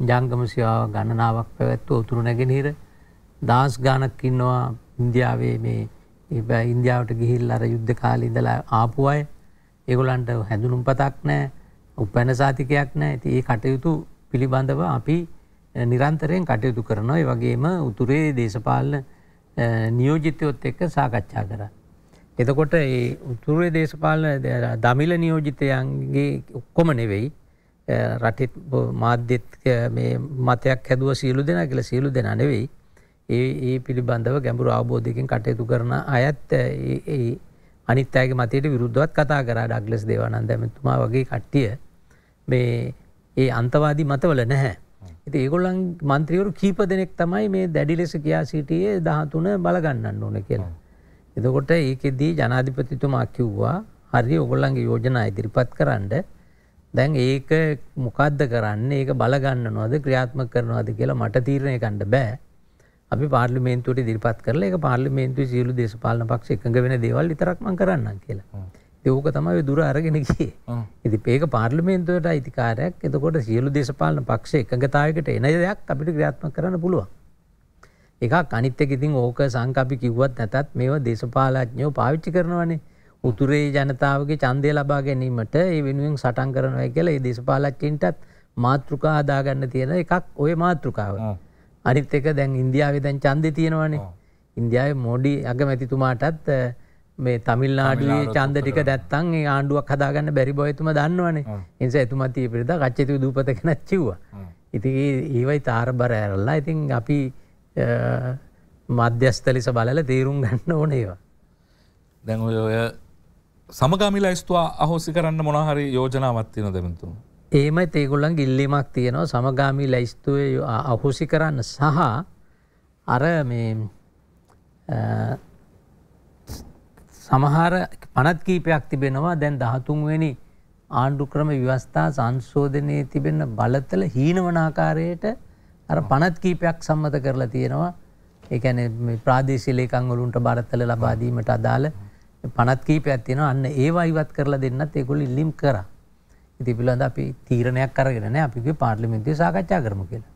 ජංගම සේවා ගණනාවක් පැවැත්වුවා උතුරු නැගෙනහිර. දාස් ගානක් ඉන්නවා ඉන්දියාවේ මේ ඉන්දියාවට ගිහිල්ලා අර යුද්ධ කාලේ ඉඳලා ආපු අය. ඒගොල්ලන්ට හැඳුනුම්පතක් නැහැ. උපැන සාතිකයක් නැහැ. ඉතින් මේ කටයුතු පිළිබඳව අපි නිරන්තරයෙන් කටයුතු කරනවා. ඒ වගේම උතුරේ දේශපාලන නියෝජිතයොත් එක්ක සාකච්ඡා කරා. එතකොට මේ උතුරේ දේශපාලන දමිළ නියෝජිතයන්ගේ ඔක්කොම නෙවෙයි රටේ මාධ්‍යත් මේ මතයක් හැදුවා සියලු දෙනා කියලා සියලු දෙනා නෙවෙයි. ඒ ඒ පිළිබඳව ගැඹුරු අවබෝධයකින් කටයුතු කරන අයත් ඒ අනිත් අයගේ මතයට විරුද්ධවත් කතා කරා ඩග්ලස් දේවානන්ද මහත්මයා වගේ කට්ටිය මේ ඒ අන්තවාදී මතවල නැහැ. ඉතින් ඒගොල්ලන් മന്ത്രിවරු කීප දෙනෙක් තමයි මේ දැඩි ලෙස කියා සිටියේ දහතුන බල ගන්නන්න ඕන කියලා. එතකොට ඒකෙදී ජනාධිපතිතුමා කිව්වා හරි ඔයගොල්ලන්ගේ යෝජනා ඉදිරිපත් කරන්න. දැන් ඒක මොකද්ද කරන්නේ? ඒක බල ගන්නනවද ක්‍රියාත්මක කරනවද කියලා මට තීරණය ගන්න බෑ. අපි පාර්ලිමේන්තුවට ඉදිරිපත් කරලා ඒක පාර්ලිමේන්තුවේ සියලු දේශපාලන පක්ෂ එකඟ වෙන දේවල් විතරක් මම කරන්නම් කියලා. ඉතින් ඕක තමයි දුර අරගෙන ගියේ. ඉතින් මේක පාර්ලිමේන්තුවට අයිතිකාරයක්. එතකොට සියලු දේශපාලන පක්ෂ එකඟතාවයකට එන දෙයක් අපිට ක්‍රියාත්මක කරන්න පුළුවන්. එකක්. අනිත් එක ඉතින් ඕක සංකප්පි කිව්වත් නැතත් මේව දේශපාලඥයෝ පාවිච්චි කරනවානේ. උතුරේ ජනතාවගේ ඡන්දය ලබා ගැනීමට ඒ වෙනුවෙන් සටන් කරනවා කියලා ඒ දේශපාලඥයින්ටත් මාත්‍රිකා හදාගන්න තියෙන එකක් ওই මාත්‍රිකාව. අනිත් එක දැන් ඉන්දියාවේ දැන් ඡන්දේ තියෙනවානේ. ඉන්දියාවේ මොඩි අගමැතිතුමාටත් මේ තමිල්නාඩුවේ ඡන්ද ටික දැත්තන් ඒ ආණ්ඩුවක් හදාගන්න බැරි බව එතුමා දන්නවනේ. ඒ නිසා එතුමා තීපිරිත කච්චිතු දූපත කෙනෙක් කිව්වා. ඉතින් ඒවයි තාරබර ඇරලා ඉතින් අපි මධ්‍යස්ථ ලෙස බලලා තීරුම් ගන්න ඕනේ ඒවා. දැන් ඔය ඔය සමගාමී ලයිස්තුව අහෝසි කරන්න මොනවා හරි යෝජනාවක් තියෙනවද එතුමා? එහෙමයි ඒගොල්ලන්ගේ ඉල්ලීමක් තියෙනවා සමගාමී ලයිස්තුවේ අහෝසි කරන්න සහ අර මේ සමහර පනත් කීපයක් තිබෙනවා දැන් දහතුන් වෙනි ආණ්ඩු ක්‍රම ව්‍යවස්ථා සංශෝධනයේ තිබෙන බලතල හීනවන ආකාරයට අර පනත් කීපයක් සම්මත කරලා තියෙනවා. ඒ කියන්නේ මේ ප්‍රාදේශීය ලේකම් වලුන්ට බලතල ලබා දීමට අදාළ පනත් කීපයක් තියෙනවා. අන්න ඒවා ඉවත් කරලා දෙන්නත් ඒගොල්ලෝ ඉල්ලීම් කරා. ඉතින් පිළිබඳ අපි තීරණයක් අරගෙන නැහැ. අපි කිව්වේ පාර්ලිමේන්තුවේ සාකච්ඡා කරමු කියලා.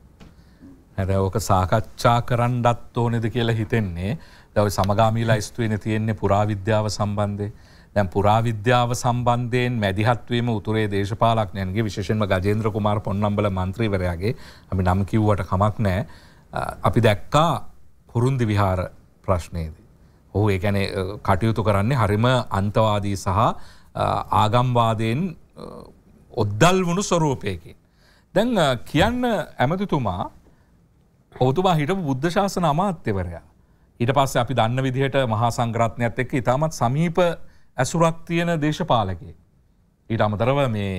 හරි ඔක සාකච්ඡා කරන්නත් ඕනේද කියලා හිතෙන්නේ. දැන් ඔය සමගාමී ලයිස්තුවේනේ තියෙන්නේ පුරාවිද්‍යාව සම්බන්ධයෙන්. දැන් පුරාවිද්‍යාව සම්බන්ධයෙන් මැදිහත්වීම උතුරේ දේශපාලඥයන්ගේ විශේෂයෙන්ම ගජේන්ද්‍ර කුමාර පොන්නම්බල මන්ත්‍රීවරයාගේ අපි නම් කිව්වට කමක් නැහැ. අපි දැක්කා කුරුන්දි විහාර ප්‍රශ්නයේදී. ඔහු ඒ කියන්නේ කටයුතු කරන්නේ හරිම අන්තවාදී සහ ආගම්වාදයෙන් ඔද්දල් වුණු ස්වරූපයකින්. දැන් කියන්න ඇමතිතුමා ඔහුතුමා හිටපු බුද්ධ ශාසන අමාත්‍යවරයා. ඊට පස්සේ අපි දන්න විදිහට මහා සංඝරත්නයත් එක්ක ඉතාමත් සමීප ඇසුරක් තියෙන දේශපාලකයෙක්. ඊට අමතරව මේ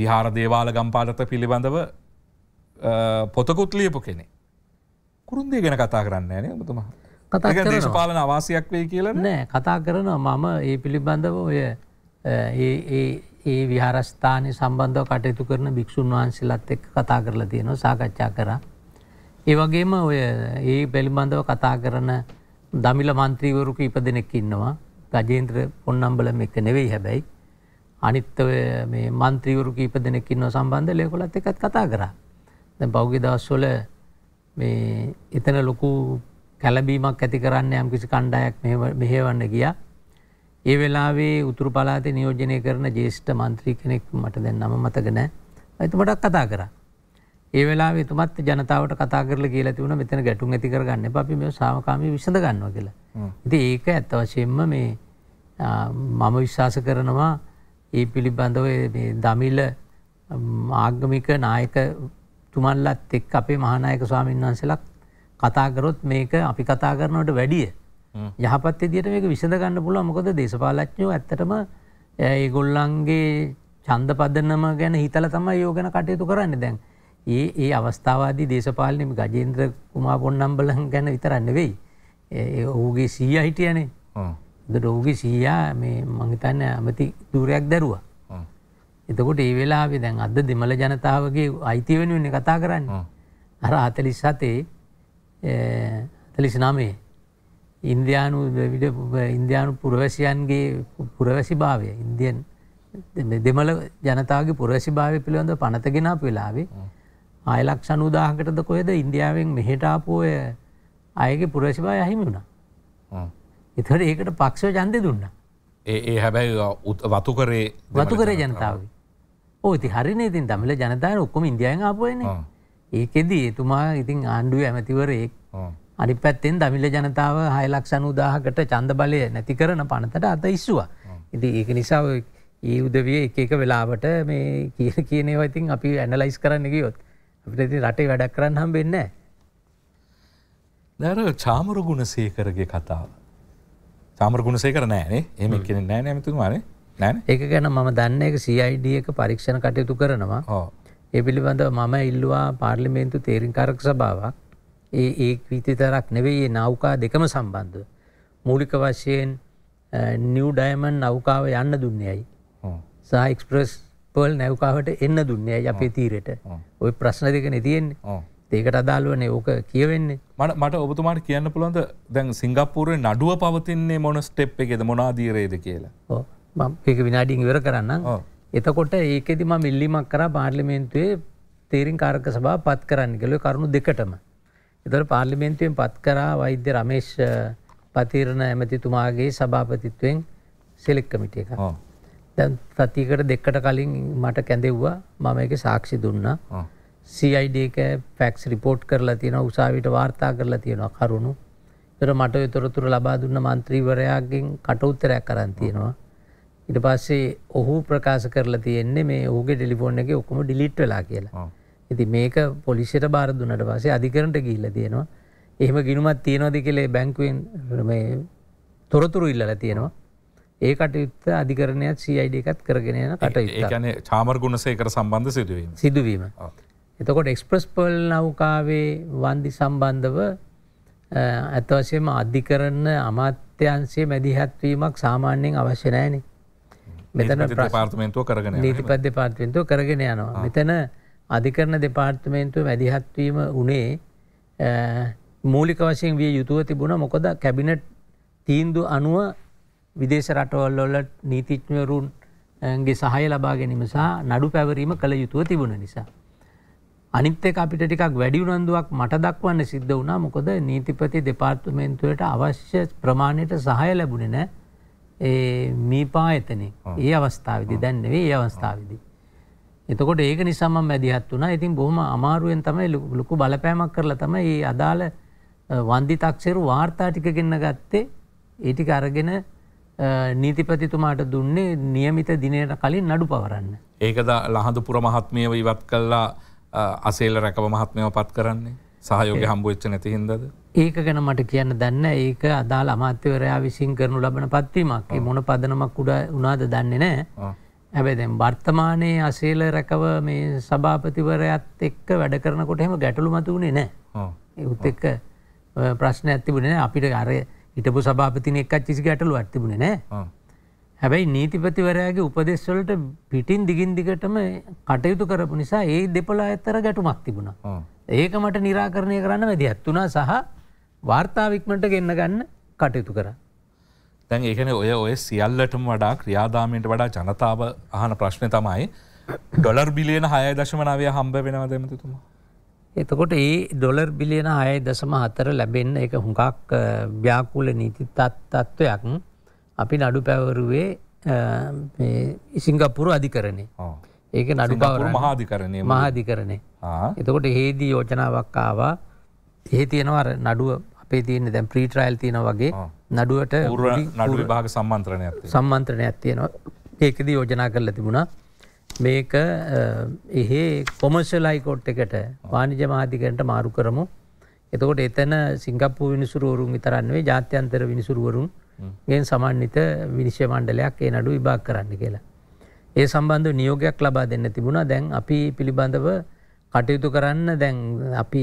විහාර දේවාල ගම්පාලත පිළිබඳව පොතකුත් ලියපු කෙනෙක්. කුරුන්දේ ගැන කතා කරන්නේ නැහැ නේද ඔබතුමා? කතා කරනවා. දේශපාලන අවාසියක් වෙයි කියලා නෑ කතා කරනවා. මම ඒ පිළිබඳව ඔය ඒ ඒ ඒ විහාරස්ථානයේ සම්බන්ධව කටයුතු කරන භික්ෂුන් වහන්සේලාත් එක්ක කතා කරලා තියෙනවා, සාකච්ඡා කරා. ඒ වගේම ඔය ඒ පිළිබඳව කතා කරන දමිළ මන්ත්‍රීවරුක ඉපදෙනෙක් ඉන්නවා. ගජේන්ද්‍ර පොන්නම්බලම එක නෙවෙයි හැබැයි අනිත් මේ മന്ത്രിවරු කීප දෙනෙක් ඉන්නව සම්බන්ධ ලේකොලත් එක්කත් කතා කරා. දැන් පහුගිය දවස්වල මේ එතන ලොකු කැළඹීමක් ඇති කරන්න යම් කිසි කණ්ඩායමක් මෙහෙවන්න ගියා. ඒ වෙලාවේ උතුරු පළාතේ නියෝජනය කරන ජ්‍යෙෂ්ඨ മന്ത്രി කෙනෙක් මට දැන් නම මතක නැහැ. එතුමටත් කතා කරා. ඒ වෙලාවේ එතුමත් ජනතාවට කතා කරලා කියලා තිබුණා මෙතන ගැටුම් ඇති කරගන්න එපා, අපි මේ සාමකාමී විසඳ ගන්නවා කියලා. ඉතින් ඒක ඇත්ත වශයෙන්ම මේ මම විශ්වාස කරනවා ඒ පිළිබඳව මේ දමිළ ආගමික නායකතුමන්ලත් එක්ක අපේ මහානායක ස්වාමීන් වහන්සේලා කතා කරොත් මේක අපි කතා කරනවට වැඩිය යහපත් විදියට මේක විසඳ ගන්න පුළුවන්. මොකද දේශපාලඥයෝ ඇත්තටම ඒගොල්ලන්ගේ ඡන්දපදනම ගැන හිතලා තමයි යෝගන කටයුතු කරන්නේ. දැන් ඒ ඒ අවස්ථාවාදී දේශපාලනේ ගජේන්ද්‍ර කුමාර පොන්නම්බලන් ගැන විතරක් නෙවෙයි. ඒ ඔහුගේ සීයා හිටියානේ. හ්ම්. ඒකට ඔහුගේ සීයා මේ මම හිතන්නේ අමති ධූරයක් දරුවා. එතකොට ඒ වෙලාවේ දැන් අද දෙමළ ජනතාවගේ අයිති වෙනුවෙන් කතා කරන්නේ. අර හතලිස් හතේ හතලිස් නවයේ ඉන්දියානු ඉන්දියානු පුරවැසියන්ගේ පුරවැසිභාවය ඉන්දියන් දෙමළ ජනතාවගේ පුරවැසිභාවය පිළිබඳව පනත ගෙනාපු වෙලාවේ ආයලක්ෂ අනූදාහකටද කොහෙද ඉන්දියාවෙන් මෙහෙට ආපු අය අයගේ පුරවැසිභාවය අහිමි වුණා. හ්ම්. ඒතර ඒකට පක්ෂව ඡන්දේ දුන්නා. ඒ ඒ හැබැයි වතුකරේ වතුකරේ ජනතාවගේ. ඔව් ඉතින් හරිනේ. ඉතින් දමිළ ජනතාවනේ ඔක්කොම ඉන්දියාවෙන් ආපු අයනේ. හ්ම්. ඒකෙදි එතුමා ඉතින් ආණ්ඩුවේ ඇමතිවරයෙක්. හ්ම්. අනිත් පැත්තෙන් දමිළ ජනතාව හය ලක්ෂ අනූදාහකට ඡන්ද බලය නැති කරන පනතට අත ඉස්සුවා. ඉතින් ඒක නිසා ඔය ඒ උදවිය එක එක වෙලාවට මේ කියන කියන ඒවා ඉතින් අපි ඇනලයිස් කරන්න ගියොත් අපිට ඉතින් රටේ වැඩක් කරන්න හම්බෙන්නේ නැහැ. දැන් චාමර ගුණසේකරගේ කතාව. චාමර ගුණසේකර නෑ නේ. එහෙම කියන්නේ නෑ නේ මිතුමා නේ. නෑනේ. ඒක ගැන මම දන්නේ ඒක සී අයි ඩී එක පරීක්ෂණ කටයුතු කරනවා. ඔව්. ඒ පිළිබඳව මම ඉල්ලුවා පාර්ලිමේන්තු තේරීකාරක සභාවක්. ඒ ඒ විතරක් නෙවෙයි නෞකා දෙකම සම්බන්ධව. මූලික වශයෙන් නිව් ඩයමන්ඩ් නෞකාව යන්න දුන්නේයි. ඔව්. සහ එක්ස්ප්‍රෙස් පොල් නෞකාවට එන්න දුන්නේ අය අපේ තීරයට. ওই ප්‍රශ්න දෙකනේ තියෙන්නේ. ඔව්. ඒකට අදාළවනේ ඕක කියවෙන්නේ. මට මට ඔබතුමාට කියන්න පුළුවන්ද දැන් සිංගප්පූරුවේ නඩුව පවතින්නේ මොන ස්ටෙප් එකේද මොන ආදීරේද කියලා? ඔව්. මම ඒක විනාඩියෙන් ඉවර කරන්නම්. ඔව්. එතකොට ඒකෙදි මම ඉල්ලීමක් කරා පාර්ලිමේන්තුවේ තීරින් කාර්ක සභාව පත් කරන්න කියලා කරුණු දෙකටම. එතකොට පාර්ලිමේන්තුවෙන් පත් කරා වෛද්‍ය රමේෂ් පතිරණ ඇමතිතුමාගේ සභාපතිත්වයෙන් සෙලෙක්ට් කමිටි එකක්. ඔව්. දැන් සතියකට දෙකකට කලින් මට කැඳෙව්වා මම ඒකේ සාක්ෂි දුන්නා. ඔව්. C I D එක ෆැක්ස් රිපෝට් කරලා තියෙනවා උසාවියට වාර්තා කරලා තියෙනවා කරුණු. ඒතර මට ඒතරතුර ලබා දුන්න മന്ത്രിවරයාගෙන් කට උත්තරයක් අරන් තියෙනවා. ඊට පස්සේ ඔහු ප්‍රකාශ කරලා තියෙන්නේ මේ ඔහුගේ ටෙලිෆෝන් එකේ ඔක්කොම ඩිලීට් වෙලා කියලා. ඔව්. ඉතින් මේක පොලිසියට බාර දුන්නාට පස්සේ අධිකරණයට ගිහිල්ලා තියෙනවා. එහෙම ගිනුමක් තියෙනවද කියලා බැංකුවෙන් මේ තොරතුරු ඉල්ලලා තියෙනවා. ඒ කටයුත්ත අධිකරණයත් C I D එකත් කරගෙන යන කටයුත්ත. ඒ කියන්නේ චාමර් ගුණසේකර සම්බන්ධ සිදුවීම. සිදුවීම. ඔව්. එතකොට එක්ස්ප්‍රස් පර්ල් නෞකාවේ වන්දි සම්බන්ධව අත් වශයෙන්ම අධිකරණ අමාත්‍යාංශයේ මැදිහත් වීමක් සාමාන්‍යයෙන් අවශ්‍ය නැහැ නේ. මෙතන දෙපාර්තමේන්තුව කරගෙන යනවා. නීතිපද දෙපාර්තමේන්තුව කරගෙන යනවා. මෙතන අධිකරණ දෙපාර්තමේන්තුව මැදිහත්වීම උනේ මූලික වශයෙන් විය යුතුව තිබුණා. මොකද කැබිනට් තීන්දුව අනුව විදේශ රටවල් වල නීතිඥවරුන්ගේ සහාය ලබා ගැනීම සහ නඩු පැවරීම කළ යුතුව තිබුණ නිසා. අනිත් එක අපිට ටිකක් වැඩි උනන්දුවක් මට දක්වන්න සිද්ධ වුණා. මොකද නීතිපති දෙපාර්තමේන්තුවට අවශ්‍ය ප්‍රමාණයට සහාය ලැබුණේ නැහැ. ඒ මීපා එතනේ. ඒ අවස්ථාවේදී දැන් නෙවෙයි ඒ අවස්ථාවේදී. එතකොට ඒක නිසා මම මැදිහත් වුණා. ඉතින් බොහොම අමාරුවෙන් තමයි ලොකු බලපෑමක් කරලා තමයි මේ අදාළ වන්දි තක්සේරු වාර්තා ටික ගෙන්න ගත්තේ. ඒ ටික අරගෙන නීතිපතිතුමාට දුන්නේ નિયમિત දිනයට කලින් නඩු පවරන්න. ඒක ලහඳුපුර මහත්මියව ඉවත් කළා අසේල රැකව මහත්මියව පත් කරන්නේ සහයෝගය හම්බ වෙච්ච නැති හින්දාද? ඒක ගැන මට කියන්න දන්නේ ඒක අදාළ අමාත්‍යවරයා විසින් කරනු ලබන පත්වීමක්. ඒ මොන පදනමක් උඩ වුණාද දන්නේ නැහැ. හැබැයි දැන් වර්තමානයේ අසීල රැකව මේ සභාපතිවරයාත් එක්ක වැඩ කරනකොට එහෙම ගැටලු මතුනේ නැහැ. ඔව්. ඒත් එක්ක ප්‍රශ්නයක් තිබුණේ නැහැ. අපිට අර හිටපු සභාපතිනේ එක්ක කිසි ගැටලුවක් තිබුණේ නැහැ. ඔව්. හැබැයි නීතිපතිවරයාගේ උපදෙස් වලට පිටින් දිගින් දිගටම කටයුතු කරපු නිසා ඒ දෙපළ අතර ගැටුමක් තිබුණා. ඔව්. ඒක මට निराකරණය කරන්න වැදගත් වුණා සහ වාර්තාව ඉක්මනට ගෙන්න ගන්න කටයුතු කරා. දැන් ඒ කියන්නේ ඔය ඔය සියල්ලටම වඩා ක්‍රියාදාමයට වඩා ජනතාව අහන ප්‍රශ්නේ තමයි ඩොලර් බිලියන හය දශම නවය හම්බ වෙනවද එමෙතුතුමා? එතකොට ඒ ඩොලර් බිලියන හය දශම හතර ලැබෙන්න ඒක හුඟක් ව්‍යාකූල නීති තත්ත්වයක්. අපි නඩු පැවරුවේ මේ සිංගප්පූරු අධිකරණේ. ඔව්. ඒක නඩු පැවරුම මහා අධිකරණේ. මහා අධිකරණේ. ආ. එතකොට හේදී යෝජනාවක් ආවා. එහෙ තියෙනවා නඩුව අපේ තියෙන දැන් ප්‍රී ට්‍රයිල් තියෙනවා වගේ නඩුවට නඩු විභාග සම්මන්ත්‍රණයක් තියෙනවා. සම්මන්ත්‍රණයක් තියෙනවා. ඒකදී යෝජනා කරලා තිබුණා මේක එහෙ කොමර්ෂල් හයිකෝට් එකට වාණිජ්‍ය මහාධිකරණයට මාරු කරමු. එතකොට එතන සිංගප්පූරු විනිසුරුවරුන් විතරක් නෙවෙයි ජාත්‍යන්තර විනිසුරුවරුන් ගෙන් සමන්විත විනිශ්චය මණ්ඩලයක් ඒ නඩු විභාග කරන්න කියලා. ඒ සම්බන්ධව නියෝගයක් ලබා දෙන්න තිබුණා. දැන් අපි පිළිබඳව කටයුතු කරන්න දැන් අපි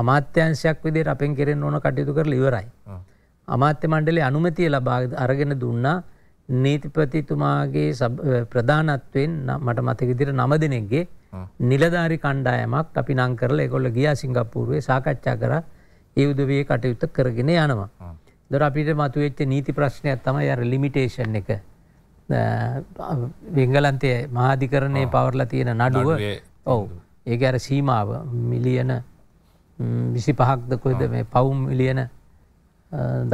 අමාත්‍යංශයක් විදිහට අපෙන් කෙරෙන්න ඕන කටයුතු කරලා ඉවරයි. අමාත්‍ය මණ්ඩලයේ අනුමැතිය ලබා අරගෙන දුන්නා නීතිපතිතුමාගේ ප්‍රධානත්වයෙන් මට මතක විදිහට නව දිනෙකගේ නිලධාරි කණ්ඩායමක් අපි නම් කරලා ඒගොල්ලෝ ගියා සිංගප්පූරුවේ සාකච්ඡා කරා ඒ උදවියේ කටයුතු කරගෙන යනවා. ඒතර අපිට මතුවෙච්ච නීති ප්‍රශ්නයක් තමයි අර ලිමිටේෂන් එක. එංගලන්තයේ මහාධිකරණයේ පවර්ලා තියෙන නඩුව. ඔව්. ඒක අර සීමාව මිලියන විසිපහක්ද කොහෙද මේ පවුම් මිලියන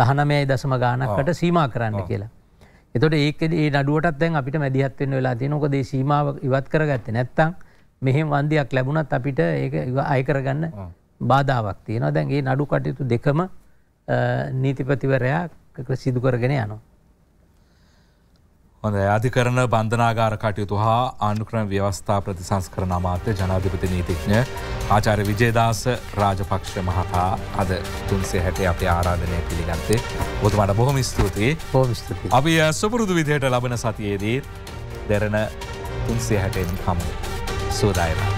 දහනවය දශම ගානකට සීමා කරන්න කියලා. එතකොට ඒකේ ඒ නඩුවටත් දැන් අපිට මැදිහත් වෙන්න වෙලා තියෙනවා. මොකද මේ සීමාව ඉවත් කරගත්තේ නැත්නම් මෙහෙම වන්දියක් ලැබුණත් අපිට ඒක අය කරගන්න බාධාවක් තියෙනවා. දැන් මේ නඩු කටයුතු දෙකම නීතිපතිවරයා සිදු කරගෙන යනවා. හොඳයි. අධිකරණ බන්ධනාගාර කටයුතු හා ආණ්ඩුක්‍රම ව්‍යවස්ථා ප්‍රතිසංස්කරණ අමාත්‍ය ජනාධිපති නීතිඥ ආචාර්ය විජයදාස රාජපක්ෂ මහතා අද තුන්සිය හැට අපේ ආරාධනය පිළිගත්තේ. ඔබතුමාට බොහොම ස්තුතියි. බොහොම ස්තුතියි. අපි සුපුරුදු විදිහට ලබන සතියේදී දරන තුන්සිය හැට න් හමු. සුවදායම්.